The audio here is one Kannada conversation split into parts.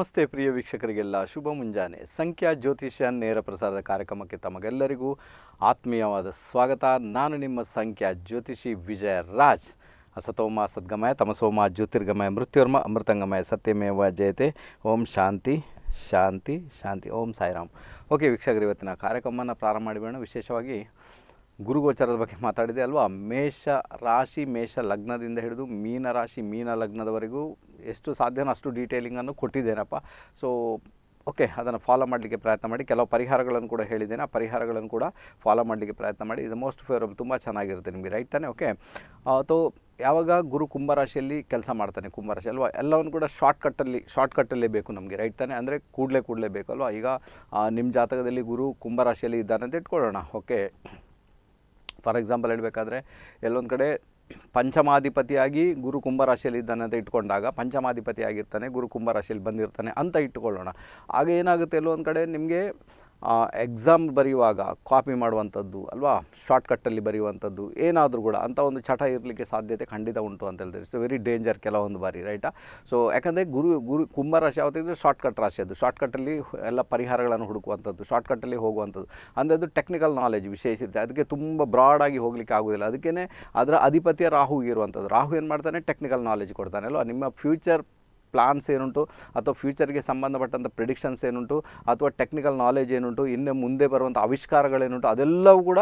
ನಮಸ್ತೆ ಪ್ರಿಯ ವೀಕ್ಷಕರಿಗೆಲ್ಲ ಶುಭ ಮುಂಜಾನೆ. ಸಂಖ್ಯಾ ಜ್ಯೋತಿಷ್ಯ ನೇರ ಪ್ರಸಾರದ ಕಾರ್ಯಕ್ರಮಕ್ಕೆ ತಮಗೆಲ್ಲರಿಗೂ ಆತ್ಮೀಯವಾದ ಸ್ವಾಗತ. ನಾನು ನಿಮ್ಮ ಸಂಖ್ಯಾ ಜ್ಯೋತಿಷಿ ವಿಜಯ ರಾಜ್. ಅಸತೋಮ ಸದ್ಗಮಯ, ತಮಸೋಮ ಜ್ಯೋತಿರ್ಗಮಯ, ಮೃತ್ಯುರ್ಮ ಅಮೃತಂಗಮಯ, ಸತ್ಯಮೇವ ಜಯತೆ. ಓಂ ಶಾಂತಿ ಶಾಂತಿ ಶಾಂತಿ. ಓಂ ಸಾಯಿರಾಮ್. ಓಕೆ ವೀಕ್ಷಕರು, ಇವತ್ತಿನ ಕಾರ್ಯಕ್ರಮವನ್ನು ಪ್ರಾರಂಭ ಮಾಡಿಬಿಡೋಣ. ವಿಶೇಷವಾಗಿ ಗುರುಗೋಚರದ ಬಗ್ಗೆ ಮಾತಾಡಿದೆ ಅಲ್ವಾ. ಮೇಷ ರಾಶಿ, ಮೇಷ ಲಗ್ನದಿಂದ ಹಿಡಿದು ಮೀನ ರಾಶಿ, ಮೀನ ಲಗ್ನದವರೆಗೂ ಎಷ್ಟು ಸಾಧ್ಯನೋ ಅಷ್ಟು ಡೀಟೇಲಿಂಗನ್ನು ಕೊಟ್ಟಿದ್ದೇನಪ್ಪ. ಸೊ ಓಕೆ, ಅದನ್ನು ಫಾಲೋ ಮಾಡಲಿಕ್ಕೆ ಪ್ರಯತ್ನ ಮಾಡಿ. ಕೆಲವು ಪರಿಹಾರಗಳನ್ನು ಕೂಡ ಹೇಳಿದ್ದೇನೆ, ಆ ಪರಿಹಾರಗಳನ್ನು ಕೂಡ ಫಾಲೋ ಮಾಡಲಿಕ್ಕೆ ಪ್ರಯತ್ನ ಮಾಡಿ. ಇದು ಮೋಸ್ಟ್ ಫೇವರಬಲ್, ತುಂಬ ಚೆನ್ನಾಗಿರುತ್ತೆ ನಿಮಗೆ, ರೈಟ್ ತಾನೆ? ಓಕೆ. ತೋ ಯಾವಾಗ ಗುರು ಕುಂಭರಾಶಿಯಲ್ಲಿ ಕೆಲಸ ಮಾಡ್ತಾನೆ, ಕುಂಭರಾಶಿ ಅಲ್ವಾ, ಎಲ್ಲವನ್ನು ಕೂಡ ಶಾರ್ಟ್ಕಟ್ಟಲ್ಲೇ ಬೇಕು ನಮಗೆ, ರೈಟ್ ತಾನೆ? ಅಂದರೆ ಕೂಡಲೇ ಬೇಕು ಅಲ್ವಾ. ಈಗ ನಿಮ್ಮ ಜಾತಕದಲ್ಲಿ ಗುರು ಕುಂಭರಾಶಿಯಲ್ಲಿ ಇದ್ದಾನೆ ಅಂತ ಇಟ್ಕೊಳ್ಳೋಣ. ಓಕೆ, ಫಾರ್ ಎಕ್ಸಾಂಪಲ್ ಹೇಳಬೇಕಾದ್ರೆ ಎಲ್ಲೊಂದು ಕಡೆ ಪಂಚಮಾಧಿಪತಿಯಾಗಿ ಗುರು ಕುಂಭರಾಶಿಯಲ್ಲಿ ಇದ್ದಾನೆ ಅಂತ ಇಟ್ಕೊಂಡಾಗ, ಪಂಚಮಾಧಿಪತಿಯಾಗಿರ್ತಾನೆ ಗುರು ಕುಂಭರಾಶಿಯಲ್ಲಿ ಬಂದಿರ್ತಾನೆ ಅಂತ ಇಟ್ಕೊಳ್ಳೋಣ. ಆಗ ಏನಾಗುತ್ತೆ, ಎಲ್ಲೊಂದು ಕಡೆ ನಿಮಗೆ ಎಕ್ಸಾಮ್ ಬರೆಯುವಾಗ ಕಾಪಿ ಮಾಡುವಂಥದ್ದು ಅಲ್ವಾ, ಶಾರ್ಟ್ಕಟ್ಟಲ್ಲಿ ಬರೆಯುವಂಥದ್ದು ಏನಾದರೂ ಕೂಡ ಅಂಥ ಒಂದು ಚಟ ಇರಲಿಕ್ಕೆ ಸಾಧ್ಯತೆ ಖಂಡಿತ ಉಂಟು ಅಂತ ಹೇಳ್ತೀವಿ. ಸೊ ವೆರಿ ಡೇಂಜರ್ ಕೆಲವೊಂದು ಬಾರಿ, ರೈಟಾ? ಸೊ ಯಾಕಂದರೆ ಗುರು ಕುಂಭರಾಶಿ ಯಾವತ್ತಿದ್ರೆ ಶಾರ್ಟ್ಕಟ್ ರಾಶಿ, ಅದು ಶಾರ್ಟ್ಕಟ್ಟಲ್ಲಿ ಎಲ್ಲ ಪರಿಹಾರಗಳನ್ನು ಹುಡುಕುವಂಥದ್ದು, ಶಾರ್ಟ್ಕಟ್ಟಲ್ಲಿ ಹೋಗುವಂಥದ್ದು. ಅಂದರೆ ಅದು ಟೆಕ್ನಿಕಲ್ ನಾಲೆಜ್ ವಿಶೇಷ ಇರುತ್ತೆ, ಅದಕ್ಕೆ ತುಂಬ ಬ್ರಾಡಾಗಿ ಹೋಗಲಿಕ್ಕೆ ಆಗೋದಿಲ್ಲ. ಅದಕ್ಕೇ ಅದರ ಅಧಿಪತಿಯ ರಾಹುಗೆ ಇರುವಂಥದ್ದು. ರಾಹು ಏನು ಮಾಡ್ತಾನೆ, ಟೆಕ್ನಿಕಲ್ ನಾಲೆಜ್ ಕೊಡ್ತಾನೆ ಅಲ್ವಾ. ನಿಮ್ಮ ಫ್ಯೂಚರ್ ಪ್ಲಾನ್ಸ್ ಏನುಂಟು, ಅಥವಾ ಫ್ಯೂಚರ್ಗೆ ಸಂಬಂಧಪಟ್ಟಂಥ ಪ್ರಿಡಿಕ್ಷನ್ಸ್ ಏನುಂಟು, ಅಥವಾ ಟೆಕ್ನಿಕಲ್ ನಾಲೆಜ್ ಏನುಂಟು, ಇನ್ನು ಮುಂದೆ ಬರುವಂಥ ಆವಿಷ್ಕಾರಗಳೇನುಂಟು, ಅದೆಲ್ಲವೂ ಕೂಡ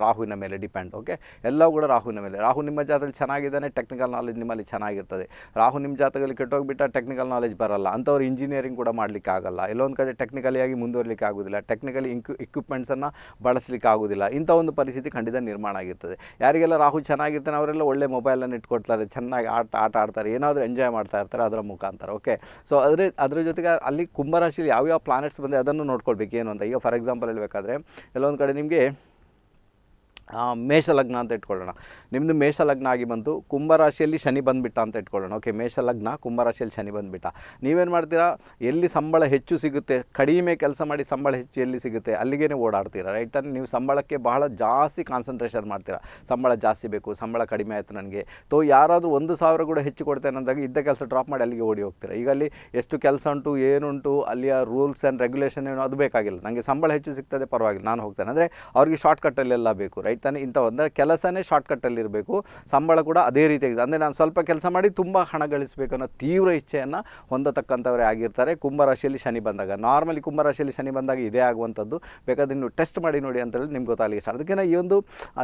ರಾಹುವಿನ ಮೇಲೆ ಡಿಪೆಂಡ್. ಓಕೆ, ಎಲ್ಲವೂ ಕೂಡ ರಾಹುವಿನ ಮೇಲೆ. ರಾಹು ನಿಮ್ಮ ಜಾತದಲ್ಲಿ ಚೆನ್ನಾಗಿದ್ದಾನೆ, ಟೆಕ್ನಿಕಲ್ ನಾಲೆಜ್ ನಿಮ್ಮಲ್ಲಿ ಚೆನ್ನಾಗಿರ್ತದೆ. ರಾಹು ನಿಮ್ಮ ಜಾತದಲ್ಲಿ ಕೆಟ್ಟೋಗಿಬಿಟ್ಟ ಟೆಕ್ನಿಕಲ್ ನಾಲೆಜ್ ಬರಲ್ಲ, ಅಂಥವ್ರು ಇಂಜಿನಿಯರಿಂಗ್ ಕೂಡ ಮಾಡಲಿಕ್ಕೆ ಆಗೋಲ್ಲ, ಎಲ್ಲೊಂದು ಕಡೆ ಟೆಕ್ನಿಕಲಿಯಾಗಿ ಮುಂದುವರಲಿಕ್ಕೆ ಆಗೋದಿಲ್ಲ, ಟೆಕ್ನಿಕಲಿ ಇಕ್ವಿಪ್ಮೆಂಟ್ಸನ್ನು ಬಳಸಲಿಕ್ಕೆ ಆಗೋದಿಲ್ಲ. ಇಂಥ ಒಂದು ಪರಿಸ್ಥಿತಿ ಖಂಡಿತ ನಿರ್ಮಾಣ ಆಗಿರ್ತದೆ. ಯಾರಿಗೆಲ್ಲ ರಾಹು ಚೆನ್ನಾಗಿರ್ತಾನೆ ಅವರೆಲ್ಲ ಒಳ್ಳೆ ಮೊಬೈಲನ್ನು ಇಟ್ಕೊಳ್ತಾರೆ, ಚೆನ್ನಾಗಿ ಆಟ ಆಡ್ತಾರೆ, ಏನಾದರೂ ಎಂಜಾಯ್ ಮಾಡ್ತಾ ಇರ್ತಾರೆ ಅದರ ಮುಖಾಂತರ. ಓಕೆ, ಸೊ ಅದ್ರ ಜೊತೆಗೆ ಅಲ್ಲಿ ಕುಂಭರಾಶಿಯಲ್ಲಿ ಯಾವ್ಯಾವ ಪ್ಲಾನೆಟ್ಸ್ ಬಂದರೆ ಅದನ್ನು ನೋಡ್ಕೊಳ್ಬೇಕು ಏನು ಅಂತ. ಈಗ ಫಾರ್ ಎಕ್ಸಾಂಪಲ್ ಹೇಳಬೇಕಾದ್ರೆ ಎಲ್ಲೊಂದು ಕಡೆ ನಿಮಗೆ ಮೇಷಲಗ್ನ ಅಂತ ಇಟ್ಕೊಳ್ಳೋಣ. ನಿಮ್ಮದು ಮೇಷಲಗ್ನ ಆಗಿ ಬಂತು, ಕುಂಭರಾಶಿಯಲ್ಲಿ ಶನಿ ಬಂದುಬಿಟ್ಟ ಅಂತ ಇಟ್ಕೊಳ್ಳೋಣ. ಓಕೆ, ಮೇಷಲಗ್ನ ಕುಂಭರಾಶಿಯಲ್ಲಿ ಶನಿ ಬಂದುಬಿಟ್ಟ, ನೀವೇನು ಮಾಡ್ತೀರಾ, ಎಲ್ಲಿ ಸಂಬಳ ಹೆಚ್ಚು ಸಿಗುತ್ತೆ, ಕಡಿಮೆ ಕೆಲಸ ಮಾಡಿ ಸಂಬಳ ಹೆಚ್ಚು ಎಲ್ಲಿ ಸಿಗುತ್ತೆ ಅಲ್ಲಿಗೇ ಓಡಾಡ್ತೀರಾ, ರೈಟ್ ತಾನೆ? ನೀವು ಸಂಬಳಕ್ಕೆ ಬಹಳ ಜಾಸ್ತಿ ಕಾನ್ಸಂಟ್ರೇಷನ್ ಮಾಡ್ತೀರಾ, ಸಂಬಳ ಜಾಸ್ತಿ ಬೇಕು, ಸಂಬಳ ಕಡಿಮೆ ಆಯಿತು ನನಗೆ, ತೋ ಯಾರಾದರೂ 1,000 ಕೂಡ ಹೆಚ್ಚು ಕೊಡ್ತೇನೆ ಅಂದಾಗ ಇದ್ದ ಕೆಲಸ ಡ್ರಾಪ್ ಮಾಡಿ ಅಲ್ಲಿಗೆ ಓಡಿ ಹೋಗ್ತೀರಾ. ಈಗ ಅಲ್ಲಿ ಎಷ್ಟು ಕೆಲಸ ಉಂಟು, ಏನುಂಟು, ಅಲ್ಲಿಯ ರೂಲ್ಸ್ ಆ್ಯಂಡ್ ರೆಗ್ಯುಲೇಷನ್ ಏನು ಅದು ಬೇಕಾಗಿಲ್ಲ, ನನಗೆ ಸಂಬಳ ಹೆಚ್ಚು ಸಿಗ್ತದೆ ಪರವಾಗಿಲ್ಲ ನಾನು ಹೋಗ್ತೇನೆ ಅಂದರೆ ಅವರಿಗೆ ಶಾರ್ಟ್ಕಟ್ಟಲ್ಲೆಲ್ಲ ಬೇಕು, ರೈಟ್ ತಾನೆ? ಇಂಥ ಅಂದರೆ ಕೆಲಸನೇ ಶಾರ್ಟ್ಕಟ್ಟಲ್ಲಿರಬೇಕು, ಸಂಬಳ ಕೂಡ ಅದೇ ರೀತಿಯಾಗಿದೆ. ಅಂದರೆ ನಾನು ಸ್ವಲ್ಪ ಕೆಲಸ ಮಾಡಿ ತುಂಬ ಹಣ ಗಳಿಸಬೇಕು ಅನ್ನೋ ತೀವ್ರ ಇಚ್ಛೆಯನ್ನು ಹೊಂದತಕ್ಕಂಥವರೇ ಆಗಿರ್ತಾರೆ ಕುಂಭರಾಶಿಯಲ್ಲಿ ಶನಿ ಬಂದಾಗ. ನಾರ್ಮಲಿ ಕುಂಭರಾಶಿಯಲ್ಲಿ ಶನಿ ಬಂದಾಗ ಇದೇ ಆಗುವಂಥದ್ದು. ಬೇಕಾದ್ರೆ ನೀವು ಟೆಸ್ಟ್ ಮಾಡಿ ನೋಡಿ ಅಂತೇಳಿ ನಿಮ್ಗೆ ಗೊತ್ತಾಗಲಿ ಇಷ್ಟ. ಅದಕ್ಕೆ ಈ ಒಂದು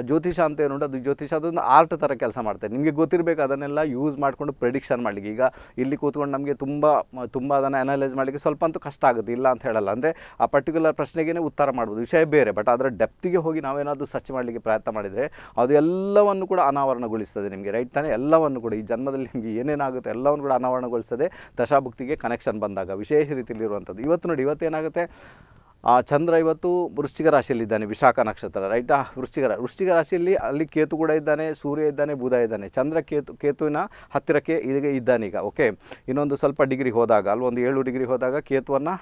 ಜ್ಯೋತಿಷ ಅಂತ ಏನು ಉಂಟು, ಅದು ಜ್ಯೋತಿಷ ಅದೊಂದು ಆರ್ಟ್ ಥರ ಕೆಲಸ ಮಾಡ್ತಾರೆ. ನಿಮಗೆ ಗೊತ್ತಿರಬೇಕು, ಅದನ್ನೆಲ್ಲ ಯೂಸ್ ಮಾಡಿಕೊಂಡು ಪ್ರೆಡಿಕ್ಷನ್ ಮಾಡಲಿಕ್ಕೆ. ಈಗ ಇಲ್ಲಿ ಕೂತ್ಕೊಂಡು ನಮಗೆ ತುಂಬ ಅದನ್ನು ಅನಲೈಸ್ ಮಾಡಲಿಕ್ಕೆ ಸ್ವಲ್ಪ ಅಂತೂ ಕಷ್ಟ ಆಗುತ್ತೆ, ಇಲ್ಲ ಅಂತ ಹೇಳಲ್ಲ. ಅಂದರೆ ಆ ಪರ್ಟಿಕ್ಯುಲರ್ ಪ್ರಶ್ನೆಗೇ ಉತ್ತರ ಮಾಡ್ಬೋದು, ವಿಷಯ ಬೇರೆ, ಬಟ್ ಅದರ ಡೆಪ್ತಿಗೆ ಹೋಗಿ ನಾವೇನಾದರೂ ಸರ್ಚ್ ಮಾಡಲಿಕ್ಕೆ ಪ್ರಯತ್ನ ಮಾಡಿದರೆ ಅದು ಎಲ್ಲವನ್ನು ಕೂಡ ಅನಾವರಣಗೊಳಿಸ್ತದೆ ನಿಮಗೆ, ರೈಟ್ ತಾನೆ? ಎಲ್ಲವನ್ನು ಕೂಡ ಈ ಜನ್ಮದಲ್ಲಿ ನಿಮಗೆ ಏನೇನಾಗುತ್ತೆ ಎಲ್ಲವನ್ನು ಕೂಡ ಅನಾವರಣಗೊಳಿಸ್ತದೆ ದಶಾಭುಕ್ತಿಗೆ ಕನೆಕ್ಷನ್ ಬಂದಾಗ ವಿಶೇಷ ರೀತಿಯಲ್ಲಿ ಇರುವಂಥದ್ದು. ಇವತ್ತು ನೋಡಿ, ಇವತ್ತೇನಾಗುತ್ತೆ, ಚಂದ್ರ ಇವತ್ತು ವೃಶ್ಚಿಕ ರಾಶಿಯಲ್ಲಿದ್ದಾನೆ, ವಿಶಾಖ ನಕ್ಷತ್ರ, ರೈಟಾ? ವೃಶ್ಚಿಕ ರಾಶಿಯಲ್ಲಿ ಅಲ್ಲಿ ಕೇತು ಕೂಡ ಇದ್ದಾನೆ, ಸೂರ್ಯ ಇದ್ದಾನೆ, ಬುಧ ಇದ್ದಾನೆ. ಚಂದ್ರ ಕೇತುವಿನ ಹತ್ತಿರಕ್ಕೆ ಈಗ ಇದ್ದಾನೆ ಈಗ. ಓಕೆ, ಇನ್ನೊಂದು ಸ್ವಲ್ಪ ಡಿಗ್ರಿ ಹೋದಾಗ ಅಲ್ಲಿ ಒಂದು 7 ಡಿಗ್ರಿ ಹೋದಾಗ ಕೇತುವನ್ನು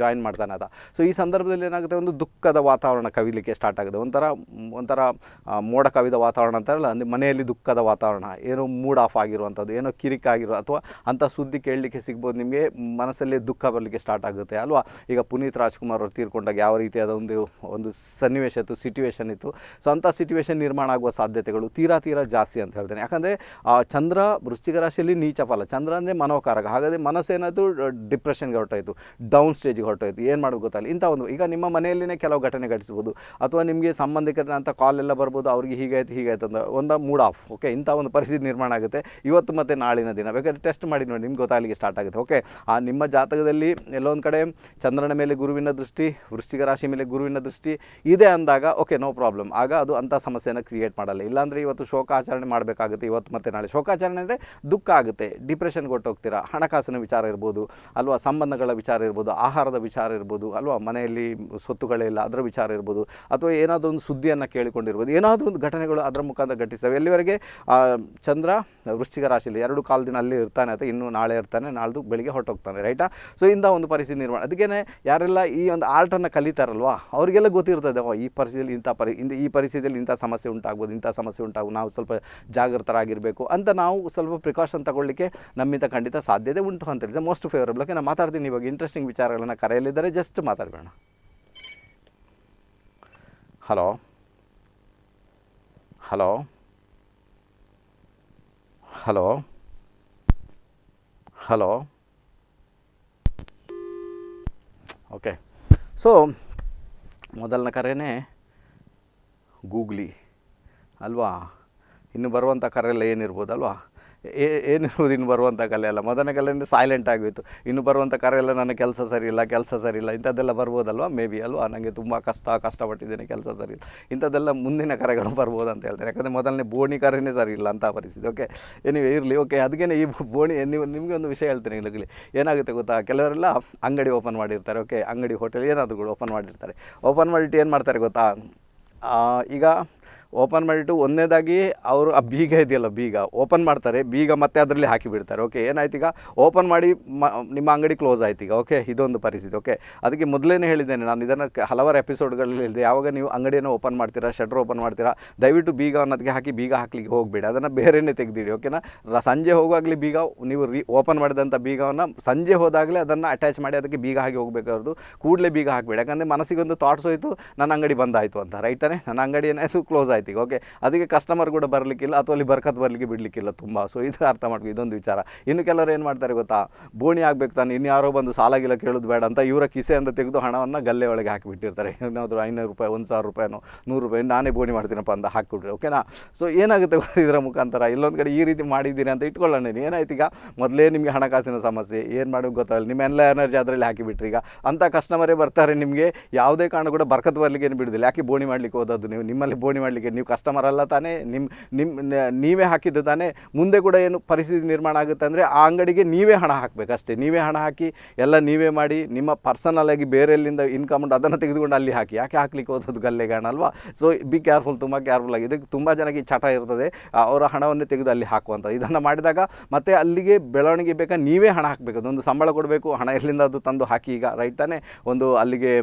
ಜಾಯಿನ್ ಮಾಡ್ತಾನೆ ಆತ. ಸೊ ಈ ಸಂದರ್ಭದಲ್ಲಿ ಏನಾಗುತ್ತೆ, ಒಂದು ದುಃಖದ ವಾತಾವರಣ ಕವಿಲಿಕ್ಕೆ ಸ್ಟಾರ್ಟ್ ಆಗಿದೆ. ಒಂಥರ ಮೋಡ ಕವಿದ ವಾತಾವರಣ ಅಂತಾರಲ್ಲ, ಅಂದರೆ ಮನೆಯಲ್ಲಿ ದುಃಖದ ವಾತಾವರಣ, ಏನೋ ಮೂಡ್ ಆಫ್ ಆಗಿರುವಂಥದ್ದು, ಏನೋ ಕಿರಿಕಾಗಿರೋ ಅಥವಾ ಅಂಥ ಸುದ್ದಿ ಕೇಳಲಿಕ್ಕೆ ಸಿಗ್ಬೋದು, ನಿಮಗೆ ಮನಸ್ಸಲ್ಲಿ ದುಃಖ ಬರಲಿಕ್ಕೆ ಸ್ಟಾರ್ಟ್ ಆಗುತ್ತೆ ಅಲ್ವಾ. ಈಗ ಪುನೀತ್ ರಾಜ್ಕುಮಾರ್ ಅವರು ತೀರ್ಕೊಂಡಾಗ ಯಾವ ರೀತಿಯಾದ ಒಂದು ಸನ್ನಿವೇಶ ಇತ್ತು, ಸಿಚುವೇಶನ್ ಇತ್ತು. ಸೊ ಅಂಥ ಸಿಚುವೇಶನ್ ನಿರ್ಮಾಣ ಆಗುವ ಸಾಧ್ಯತೆಗಳು ತೀರಾ ಜಾಸ್ತಿ ಅಂತ ಹೇಳ್ತೇನೆ. ಯಾಕಂದರೆ ಚಂದ್ರ ವೃಶ್ಚಿಕ ರಾಶಿಯಲ್ಲಿ ನೀಚ ಫಲ, ಚಂದ್ರ ಅಂದರೆ ಮನೋಕಾರಕ. ಹಾಗಾದರೆ ಮನಸ್ಸೇನಾಯಿತು, ಡಿಪ್ರೆಷನ್ಗೆ ಹೊರಟಾಯಿತು, ಡೌನ್ ಸ್ಟೇಜಿಗೆ ಹೊರಟಾಯಿತು, ಏನು ಮಾಡೋದು ಗೊತ್ತಾಗಲಿ. ಇಂಥ ಒಂದು ಈಗ ನಿಮ್ಮ ಮನೆಯಲ್ಲಿನೇ ಕೆಲವು ಘಟನೆ ಘಟಿಸ್ಬೋದು, ಅಥವಾ ನಿಮಗೆ ಸಂಬಂಧಿಕರ ಅಂತ ಕಾಲ್ ಎಲ್ಲ ಬರ್ಬೋದು, ಅವ್ರಿಗೆ ಹೀಗಾಯ್ತು ಹೀಗಾಯ್ತು ಅಂತ ಒಂದು ಮೂಡ್ ಆಫ್. ಓಕೆ, ಇಂಥ ಒಂದು ಪರಿಸ್ಥಿತಿ ನಿರ್ಮಾಣ ಆಗುತ್ತೆ ಇವತ್ತು ಮತ್ತು ನಾಳಿನ ದಿನ. ಬೇಕಾದರೆ ಟೆಸ್ಟ್ ಮಾಡಿ ನೋಡಿ, ನಿಮ್ಗೆ ಗೊತ್ತಾಗಲಿಕ್ಕೆ ಸ್ಟಾರ್ಟ್ ಆಗುತ್ತೆ. ಓಕೆ, ಆ ನಿಮ್ಮ ಜಾತಕದಲ್ಲಿ ಎಲ್ಲೊಂದು ಕಡೆ ಚಂದ್ರನ ಮೇಲೆ ಗುರುವಿನ ದೃಷ್ಟಿ, ವೃಶ್ಚಿಕ ರಾಶಿ ಮೇಲೆ ಗುರುವಿನ ದೃಷ್ಟಿ ಇದೆ ಅಂದಾಗ ಓಕೆ, ನೋ ಪ್ರಾಬ್ಲಮ್, ಆಗ ಅದು ಅಂಥ ಸಮಸ್ಯೆಯನ್ನು ಕ್ರಿಯೇಟ್ ಮಾಡಲ್ಲ. ಇಲ್ಲಾಂದರೆ ಇವತ್ತು ಶೋಕಾಚರಣೆ ಮಾಡಬೇಕಾಗುತ್ತೆ, ಇವತ್ತು ಮತ್ತು ನಾಳೆ. ಶೋಕಾಚರಣೆ ಅಂದರೆ ದುಃಖ ಆಗುತ್ತೆ, ಡಿಪ್ರೆಷನ್ಗೆ ಹೋಗ್ತೀರಾ. ಹಣಕಾಸಿನ ವಿಚಾರ ಇರ್ಬೋದು ಅಲ್ವಾ, ಸಂಬಂಧಗಳ ವಿಚಾರ ಇರ್ಬೋದು, ಆಹಾರದ ವಿಚಾರ ಇರ್ಬೋದು ಅಲ್ವಾ, ಮನೆಯಲ್ಲಿ ಸ್ವತ್ತುಗಳಿಲ್ಲ ಅದರ ವಿಚಾರ ಇರ್ಬೋದು, ಅಥವಾ ಏನಾದರೂ ಒಂದು ಸುದ್ದಿಯನ್ನು ಕೇಳಿಕೊಂಡಿರ್ಬೋದು, ಏನಾದರೂ ಒಂದು ಘಟನೆಗಳು ಅದರ ಮುಖಾಂತರ ಘಟಿಸ್ತವೆ. ಎಲ್ಲಿವರೆಗೆ ಚಂದ್ರ ವೃಶ್ಚಿಕ ರಾಶಿಯಲ್ಲಿ 2 ಕಾಲ ದಿನ ಅಲ್ಲಿ ಇರ್ತಾನೆ, ಅಥವಾ ಇನ್ನೂ ನಾಳೆ ಇರ್ತಾನೆ, ನಾಳ್ದು ಬೆಳಿಗ್ಗೆ ಹೊರಟೋಗ್ತಾನೆ, ರೈಟಾ? ಸೊ ಇಂಥ ಒಂದು ಪರಿಸ್ಥಿತಿ ನಿರ್ಮಾಣ. ಅದಕ್ಕೇ ಯಾರೆಲ್ಲ ಈ ಒಂದು ಆರ್ಟನ್ನು ಕಲಿತಾರಲ್ವಾ ಅವರಿಗೆಲ್ಲ ಗೊತ್ತಿರ್ತದೆ ಈ ಪರಿಸ್ಥಿತಿಯಲ್ಲಿ ಈ ಪರಿಸ್ಥಿತಿಯಲ್ಲಿ ಇಂಥ ಸಮಸ್ಯೆ ಉಂಟಾಗಬಹುದು ಇಂಥ ಸಮಸ್ಯೆ ಉಂಟಾಗಬಹುದು ನಾವು ಸ್ವಲ್ಪ ಜಾಗೃತರಾಗಿರಬೇಕು ಅಂತ ನಾವು ಸ್ವಲ್ಪ ಪ್ರಿಕಾಷನ್ ತಗೊಳ್ಳಲಿಕ್ಕೆ ನಮ್ಮಿಂದ ಖಂಡಿತ ಸಾಧ್ಯತೆ ಉಂಟು ಅಂತ ಹೇಳಿದ್ರೆ ಮೋಸ್ಟ್ ಫೇವರಬಲ್ ಆಗಿ ನಾನು ಮಾತಾಡ್ತೀನಿ ಇವಾಗ ಇಂಟ್ರೆಸ್ಟಿಂಗ್ ವಿಚಾರಗಳನ್ನು ಕರೆಯಲಿದ್ದಾರೆ ಜಸ್ಟ್ ಮಾತಾಡೋಣ hello hello hello hello okay so ಮೊದಲನೇ ಕರೆನೇ ಗೂಗ್ಲಿ ಅಲ್ವಾ ಇನ್ನು ಬರುವಂತ ಕರೆಲ್ಲ ಏನಿರಬಹುದು ಅಲ್ವಾ ಏನಿರಬಹುದು ಇನ್ನು ಬರುವಂತ ಕಲೆ ಅಲ್ಲ ಮೊದಲನೇ ಕಲೆನೇ ಸೈಲೆಂಟ್ ಆಗಿತ್ತು ಇನ್ನು ಬರುವಂತ ಕರೆಲ್ಲ ನನ್ನ ಕೆಲಸ ಸರಿ ಇಲ್ಲ ಇಂತದೆಲ್ಲ ಬರಬಹುದು ಅಲ್ವಾ ಮೇಬಿ ಅಲ್ವಾ ನನಗೆ ತುಂಬಾ ಕಷ್ಟಪಟ್ಟಿದ್ದೇನೆ ಕೆಲಸ ಸರಿ ಇಲ್ಲ ಇಂತದೆಲ್ಲ ಮುಂದಿನ ಕರೆಗಳು ಬರಬಹುದು ಅಂತ ಹೇಳ್ತಾರೆ ಯಾಕಂದ್ರೆ ಮೊದಲನೇ ಬೋಣಿ ಕರೆನೇ ಸರಿ ಇಲ್ಲ ಅಂತ ಪರಿಸ್ಥಿತಿ ಓಕೆ ಎನಿವೇ ಇರಲಿ ಓಕೆ ಅದಕ್ಕೆ ಈ ಬೋಣಿ ನೀವು ನಿಮಗೆ ಒಂದು ವಿಷಯ ಹೇಳ್ತೀನಿ ಇಲ್ಲಿ ಏನಾಗುತ್ತೆ ಗೊತ್ತಾ ಕೆಲವರೆಲ್ಲ ಅಂಗಡಿ ಓಪನ್ ಮಾಡಿರ್ತಾರೆ ಓಕೆ ಅಂಗಡಿ ಹೋಟೆಲ್ ಏನಾದರೂ ಓಪನ್ ಮಾಡಿರ್ತಾರೆ ಓಪನ್ ಮಾಡಿಟ್ಟು ಏನು ಮಾಡ್ತಾರೆ ಗೊತ್ತಾ ಈಗ ಓಪನ್ ಮಾಡಿಟ್ಟು ಒಂದನೇದಾಗಿ ಅವರು ಆ ಬೀಗ ಇದೆಯಲ್ಲ ಬೀಗ ಓಪನ್ ಮಾಡ್ತಾರೆ ಬೀಗ ಮತ್ತೆ ಅದರಲ್ಲಿ ಹಾಕಿಬಿಡ್ತಾರೆ ಓಕೆ ಏನಾಯ್ತು ಈಗ ಓಪನ್ ಮಾಡಿ ನಿಮ್ಮ ಅಂಗಡಿ ಕ್ಲೋಸ್ ಆಯ್ತು ಈಗ ಓಕೆ ಇದೊಂದು ಪರಿಸ್ಥಿತಿ ಓಕೆ ಅದಕ್ಕೆ ಮೊದಲೇನೇ ಹೇಳಿದ್ದೇನೆ ನಾನು ಇದನ್ನು ಹಲವಾರು ಎಪಿಸೋಡ್ಗಳಲ್ಲಿ ಹೇಳಿದೆ ಯಾವಾಗ ನೀವು ಅಂಗಡಿಯನ್ನು ಓಪನ್ ಮಾಡ್ತೀರಾ ಶಟರ್ ಓಪನ್ ಮಾಡ್ತೀರಾ ದಯವಿಟ್ಟು ಬೀಗ ಅನ್ನೋದಕ್ಕೆ ಹಾಕಿ ಬೀಗ ಹಾಕಲಿಕ್ಕೆ ಹೋಗಬೇಡಿ ಅದನ್ನು ಬೇರೆಯೇ ತೆಗೆದಿಡಿ ಓಕೆನಾ ಸಂಜೆ ಹೋಗುವಾಗಲೇ ಬೀಗ ನೀವು ಓಪನ್ ಮಾಡಿದಂಥ ಬೀಗವನ್ನು ಸಂಜೆ ಹೋದಾಗಲೇ ಅದನ್ನು ಅಟ್ಯಾಚ್ ಮಾಡಿ ಅದಕ್ಕೆ ಬೀಗ ಹಾಕಿ ಹೋಗಬೇಕಾದ್ರು ಕೂಡಲೇ ಬೀಗ ಹಾಕಬೇಡಿ ಯಾಕಂದರೆ ಮನಸ್ಸಿಗೊಂದು ಥಾಟ್ಸ್ ಹೋಯಿತು ನನ್ನ ಅಂಗಡಿ ಬಂದಾಯಿತು ಅಂತ ರೈಟ್ ತಾನೆ ನನ್ನ ಅಂಗಡಿ ಏನಾಯಿತು ಕ್ಲೋಸ್ ಆಯಿತು ओके ಅದಕ್ಕೆ ಕಸ್ಟಮರ್ ಕೂಡ ಬರಲಿಕ್ಕಿಲ್ಲ ಅಥವಾ ಅಲ್ಲಿ ಬರ್ಕತ್ ಬರಲಿಕ್ಕೆ ಬಿಡಲಿಕ್ಕಿಲ್ಲ ತುಂಬಾ ಸೋ ಇದು ಅರ್ಥ ಮಾಡ್ಕೊಳ್ಳಿ ಇದೊಂದು ವಿಚಾರ ಇನ್ನು ಕೆಲವರು ಏನು ಮಾಡ್ತಾರೆ ಗೊತ್ತಾ ಬೋಣಿ ಆಗಬೇಕು ತಾನೆ ಇನ್ನು ಯಾರೋ ಬಂದು ಸಾಲಾಗಿಲ್ಲ ಕೇಳೋದು ಬೇಡ ಅಂತ ಇವರ ಕಿಸೆಯಿಂದ ತೆಗೆದು ಹಣವನ್ನು ಗಲ್ಲೆ ಒಳಗೆ ಹಾಕಿ ಬಿಟ್ಟಿರ್ತಾರೆ ಏನಾದರೂ 500 ರೂಪಾಯಿ 1000 ರೂಪಾಯಿ 100 ರೂಪಾಯಿ ನಾನೇ ಬೋಣಿ ಮಾಡ್ತೀನಪ್ಪ ಅಂತ ಹಾಕಿಬಿಟ್ರೆ ಓಕೆನಾ ಸೋ ಏನಾಗುತ್ತೆ ಇದರ ಮುಖಾಂತರ ಇಲ್ಲೊಂದು ಕಡೆ ಈ ರೀತಿ ಮಾಡಿದ್ದೀರಿ ಅಂತ ಇಟ್ಕೊಳ್ಳೋಣ ನೀವು ಏನಾಯ್ತು ಈಗ ಮೊದಲೇ ನಿಮಗೆ ಹಣಕಾಸಿನ ಸಮಸ್ಯೆ ಏನು ಮಾಡೋದು ಗೊತ್ತಾಗಲ್ಲ ನಿಮ್ಮೆಲ್ಲ ಎನರ್ಜಿ ಅದರಲ್ಲಿ ಹಾಕಿಬಿಟ್ರಿ ಈಗ ಅಂತ ಕಸ್ಟಮರೇ ಬರ್ತಾರೆ ನಿಮಗೆ ಯಾವುದೇ ಕಾರಣ ಕೂಡ ಬರ್ಕತ್ ಬರಲಿಕ್ಕೆ ಏನು ಬಿಡೋದಿಲ್ಲ ಯಾಕೆ ಬೋಣಿ ಮಾಡಲಿಕ್ಕೆ ಹೋದದ್ದು ನೀವು ನಿಮ್ಮಲ್ಲಿ ಬೋಣಿ ಮಾಡಲಿಕ್ಕೆ ನೀವು ಕಸ್ಟಮರ್ ಅಲ್ಲ ತಾನೇ ನೀವೇ ಹಾಕಿದ್ದು ತಾನೇ ಮುಂದೆ ಕೂಡ ಏನು ಪರಿಸ್ಥಿತಿ ನಿರ್ಮಾಣ ಆಗುತ್ತೆ ಅಂದರೆ ಆ ಅಂಗಡಿಗೆ ನೀವೇ ಹಣ ಹಾಕಬೇಕಷ್ಟೇ ನೀವೇ ಹಣ ಹಾಕಿ ಎಲ್ಲ ನೀವೇ ಮಾಡಿ ನಿಮ್ಮ ಪರ್ಸನಲ್ ಆಗಿ ಬೇರೆಲ್ಲಿಂದ ಇನ್ಕಮ್ ಉಂಟು ಅದನ್ನು ತೆಗೆದುಕೊಂಡು ಅಲ್ಲಿ ಹಾಕಿ ಯಾಕೆ ಹಾಕಲಿಕ್ಕೆ ಹೋದದ್ದು ಗಲ್ಲೆಗಾಣ ಅಲ್ವಾ ಸೊ ಬಿ ಕೇರ್ಫುಲ್ ತುಂಬ ಕೇರ್ಫುಲ್ ಆಗಿ ಇದಕ್ಕೆ ತುಂಬ ಜನಕ್ಕೆ ಚಟ ಇರ್ತದೆ ಅವರ ಹಣವನ್ನು ತೆಗೆದು ಅಲ್ಲಿ ಹಾಕುವಂಥ ಇದನ್ನು ಮಾಡಿದಾಗ ಮತ್ತೆ ಅಲ್ಲಿಗೆ ಬೆಳವಣಿಗೆ ಬೇಕಾ ನೀವೇ ಹಣ ಹಾಕಬೇಕು ಅದೊಂದು ಸಂಬಳ ಕೊಡಬೇಕು ಹಣ ಎಲ್ಲಿಂದ ಅದು ತಂದು ಹಾಕಿ ಈಗ ರೈಟ್ ತಾನೇ ಒಂದು ಅಲ್ಲಿಗೆ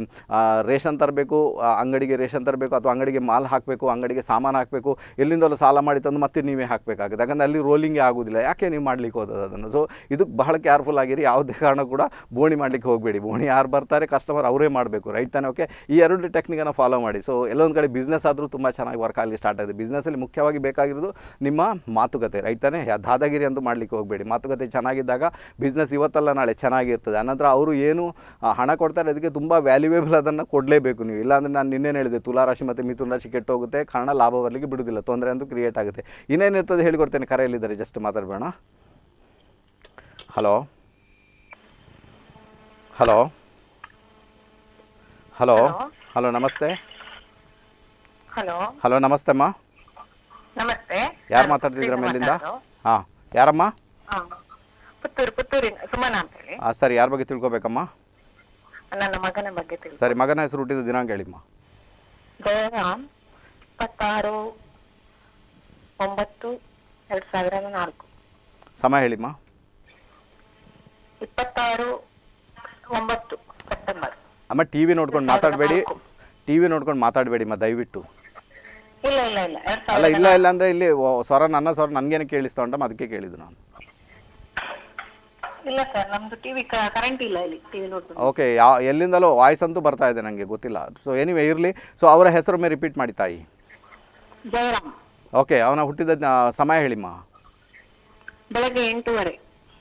ರೇಷನ್ ತರಬೇಕು ಅಂಗಡಿಗೆ ರೇಷನ್ ತರಬೇಕು ಅಥವಾ ಅಂಗಡಿಗೆ ಮಾಲ್ ಹಾಕಬೇಕು ಅಂಗಡಿಗೆ ಸಾಮಾನು ಹಾಕಬೇಕು ಎಲ್ಲಿಂದಲೂ ಸಾಲ ಮಾಡಿ ತಂದು ಮತ್ತೆ ನೀವೇ ಹಾಕಬೇಕಾಗುತ್ತೆ ಯಾಕಂದರೆ ಅಲ್ಲಿ ರೋಲಿಂಗೇ ಆಗೋದಿಲ್ಲ ಯಾಕೆ ನೀವು ಮಾಡಲಿಕ್ಕೆ ಹೋದದ್ದು ಅದನ್ನು ಸೊ ಇದಕ್ಕೆ ಬಹಳ ಕೇರ್ಫುಲ್ ಆಗಿರಿ ಯಾವುದೇ ಕಾರಣ ಕೂಡ ಬೋಣಿ ಮಾಡಲಿಕ್ಕೆ ಹೋಗಬೇಡಿ ಬೋಣಿ ಯಾರು ಬರ್ತಾರೆ ಕಸ್ಟಮರ್ ಅವರೇ ಮಾಡಬೇಕು ರೈಟ್ ತಾನೆ ಓಕೆ ಈ ಎರಡು ಟೆಕ್ನಿಕನ್ನು ಫಾಲೋ ಮಾಡಿ ಸೊ ಎಲ್ಲೊಂದು ಕಡೆ ಬಿಸ್ನೆಸ್ ಆದರೂ ತುಂಬ ಚೆನ್ನಾಗಿ ವರ್ಕ್ ಆಗಲಿ ಸ್ಟಾರ್ಟ್ ಆಗಿದೆ ಬಿಸ್ನೆಸ್ಸಲ್ಲಿ ಮುಖ್ಯವಾಗಿ ಬೇಕಾಗಿರೋದು ನಿಮ್ಮ ಮಾತುಕತೆ ರೈಟ್ ತಾನೆ ದಾದಾಗಿರಿ ಅಂತೂ ಮಾಡಲಿಕ್ಕೆ ಹೋಗಬೇಡಿ ಮಾತುಕತೆ ಚೆನ್ನಾಗಿದ್ದಾಗ ಬಿಸ್ನೆಸ್ ಇವತ್ತಲ್ಲ ನಾಳೆ ಚೆನ್ನಾಗಿರ್ತದೆ ಅನಂತರ ಅವರು ಏನು ಹಣ ಕೊಡ್ತಾರೆ ಅದಕ್ಕೆ ತುಂಬ ವ್ಯಾಲ್ಯೂಯೇಬಲ್ ಅದನ್ನು ಕೊಡಲೇಬೇಕು ನೀವು ಇಲ್ಲಾಂದರೆ ನಾನು ನಿನ್ನೇನು ಹೇಳಿದೆ ತುಲಾರಾಶಿ ಮತ್ತು ಮಿಥುನ ರಾಶಿ ಕೆಟ್ಟೋಗುತ್ತೆ ಕಾರಣ ಲಾಭ ಬರಲಿಕ್ಕೆ ಬಿಡುವುದಿಲ್ಲ ತೊಂದರೆ ಅಂತೂ ಕ್ರಿಯೇಟ್ ಆಗುತ್ತೆ ಇನ್ನೇನಿರ್ತದೆ ಹೇಳಿಕೊಡ್ತೇನೆ ಕರೆಯಲ್ಲಿದ್ದಾರೆ ಜಸ್ಟ್ ಮಾತಾಡಬೇಡ ಹಲೋ ಹಲೋ ಹಲೋ ಹಲೋ ನಮಸ್ತೆ ಹಲೋ ಹಲೋ ನಮಸ್ತೆ ಅಮ್ಮ ನಮಸ್ತೆ ಯಾರು ಮಾತಾಡ್ತಿದ್ದೀರಮ್ಮ ಇಲ್ಲಿಂದ ಹಾಂ ಯಾರಮ್ಮ ಹಾಂ ಸರಿ ಯಾರ ಬಗ್ಗೆ ತಿಳ್ಕೊಬೇಕಮ್ಮ ನನ್ನ ಮಗನ ಬಗ್ಗೆ ಸರಿ ಮಗನ ಹೆಸರು ಹುಟ್ಟಿದ ದಿನಾಂಕ ಹೇಳಿಮ್ಮ ಸಮಯ ಹೇಳಿಮ್ಮ ಅಮ್ಮ ಟಿವಿ ನೋಡ್ಕೊಂಡು ಮಾತಾಡಬೇಡಿ ಟಿವಿ ನೋಡ್ಕೊಂಡು ಮಾತಾಡಬೇಡಿಮ್ಮ ದಯವಿಟ್ಟು ಅಲ್ಲ ಇಲ್ಲ ಇಲ್ಲ ಅಂದ್ರೆ ಇಲ್ಲಿ ಸ್ವರ ನನ್ನ ಸ್ವರ ನನಗೇನೆ ಕೇಳಿಸ್ತಾ ಉಂಟಮ್ಮ ಅದಕ್ಕೆ ಕೇಳಿದ್ದು ನಾನು ಇಲ್ಲ ಸರ್ ನಮ್ದು ಟಿವಿ ಕರೆಂಟ್ ಇಲ್ಲ ಇಲ್ಲಿ ಟಿವಿ ನೋಡ್ಕೊಂಡು ಓಕೆ ಎಲ್ಲಿಂದಲೋ ವಾಯ್ಸ್ ಅಂತೂ ಬರ್ತಾ ಇದೆ ನನಗೆ ಗೊತ್ತಿಲ್ಲ ಸೊ ಏನಿವೆ ಇರಲಿ ಸೊ ಅವರ ಹೆಸರೊಮ್ಮೆ ರಿಪೀಟ್ ಮಾಡಿ ತಾಯಿ ಜಯರಾಮ್ ಓಕೆ ಅವನ ಹುಟ್ಟಿದ ಸಮಯ ಹೇಳಿಮ್ಮ ಬೆಳಗ್ಗೆ 8:30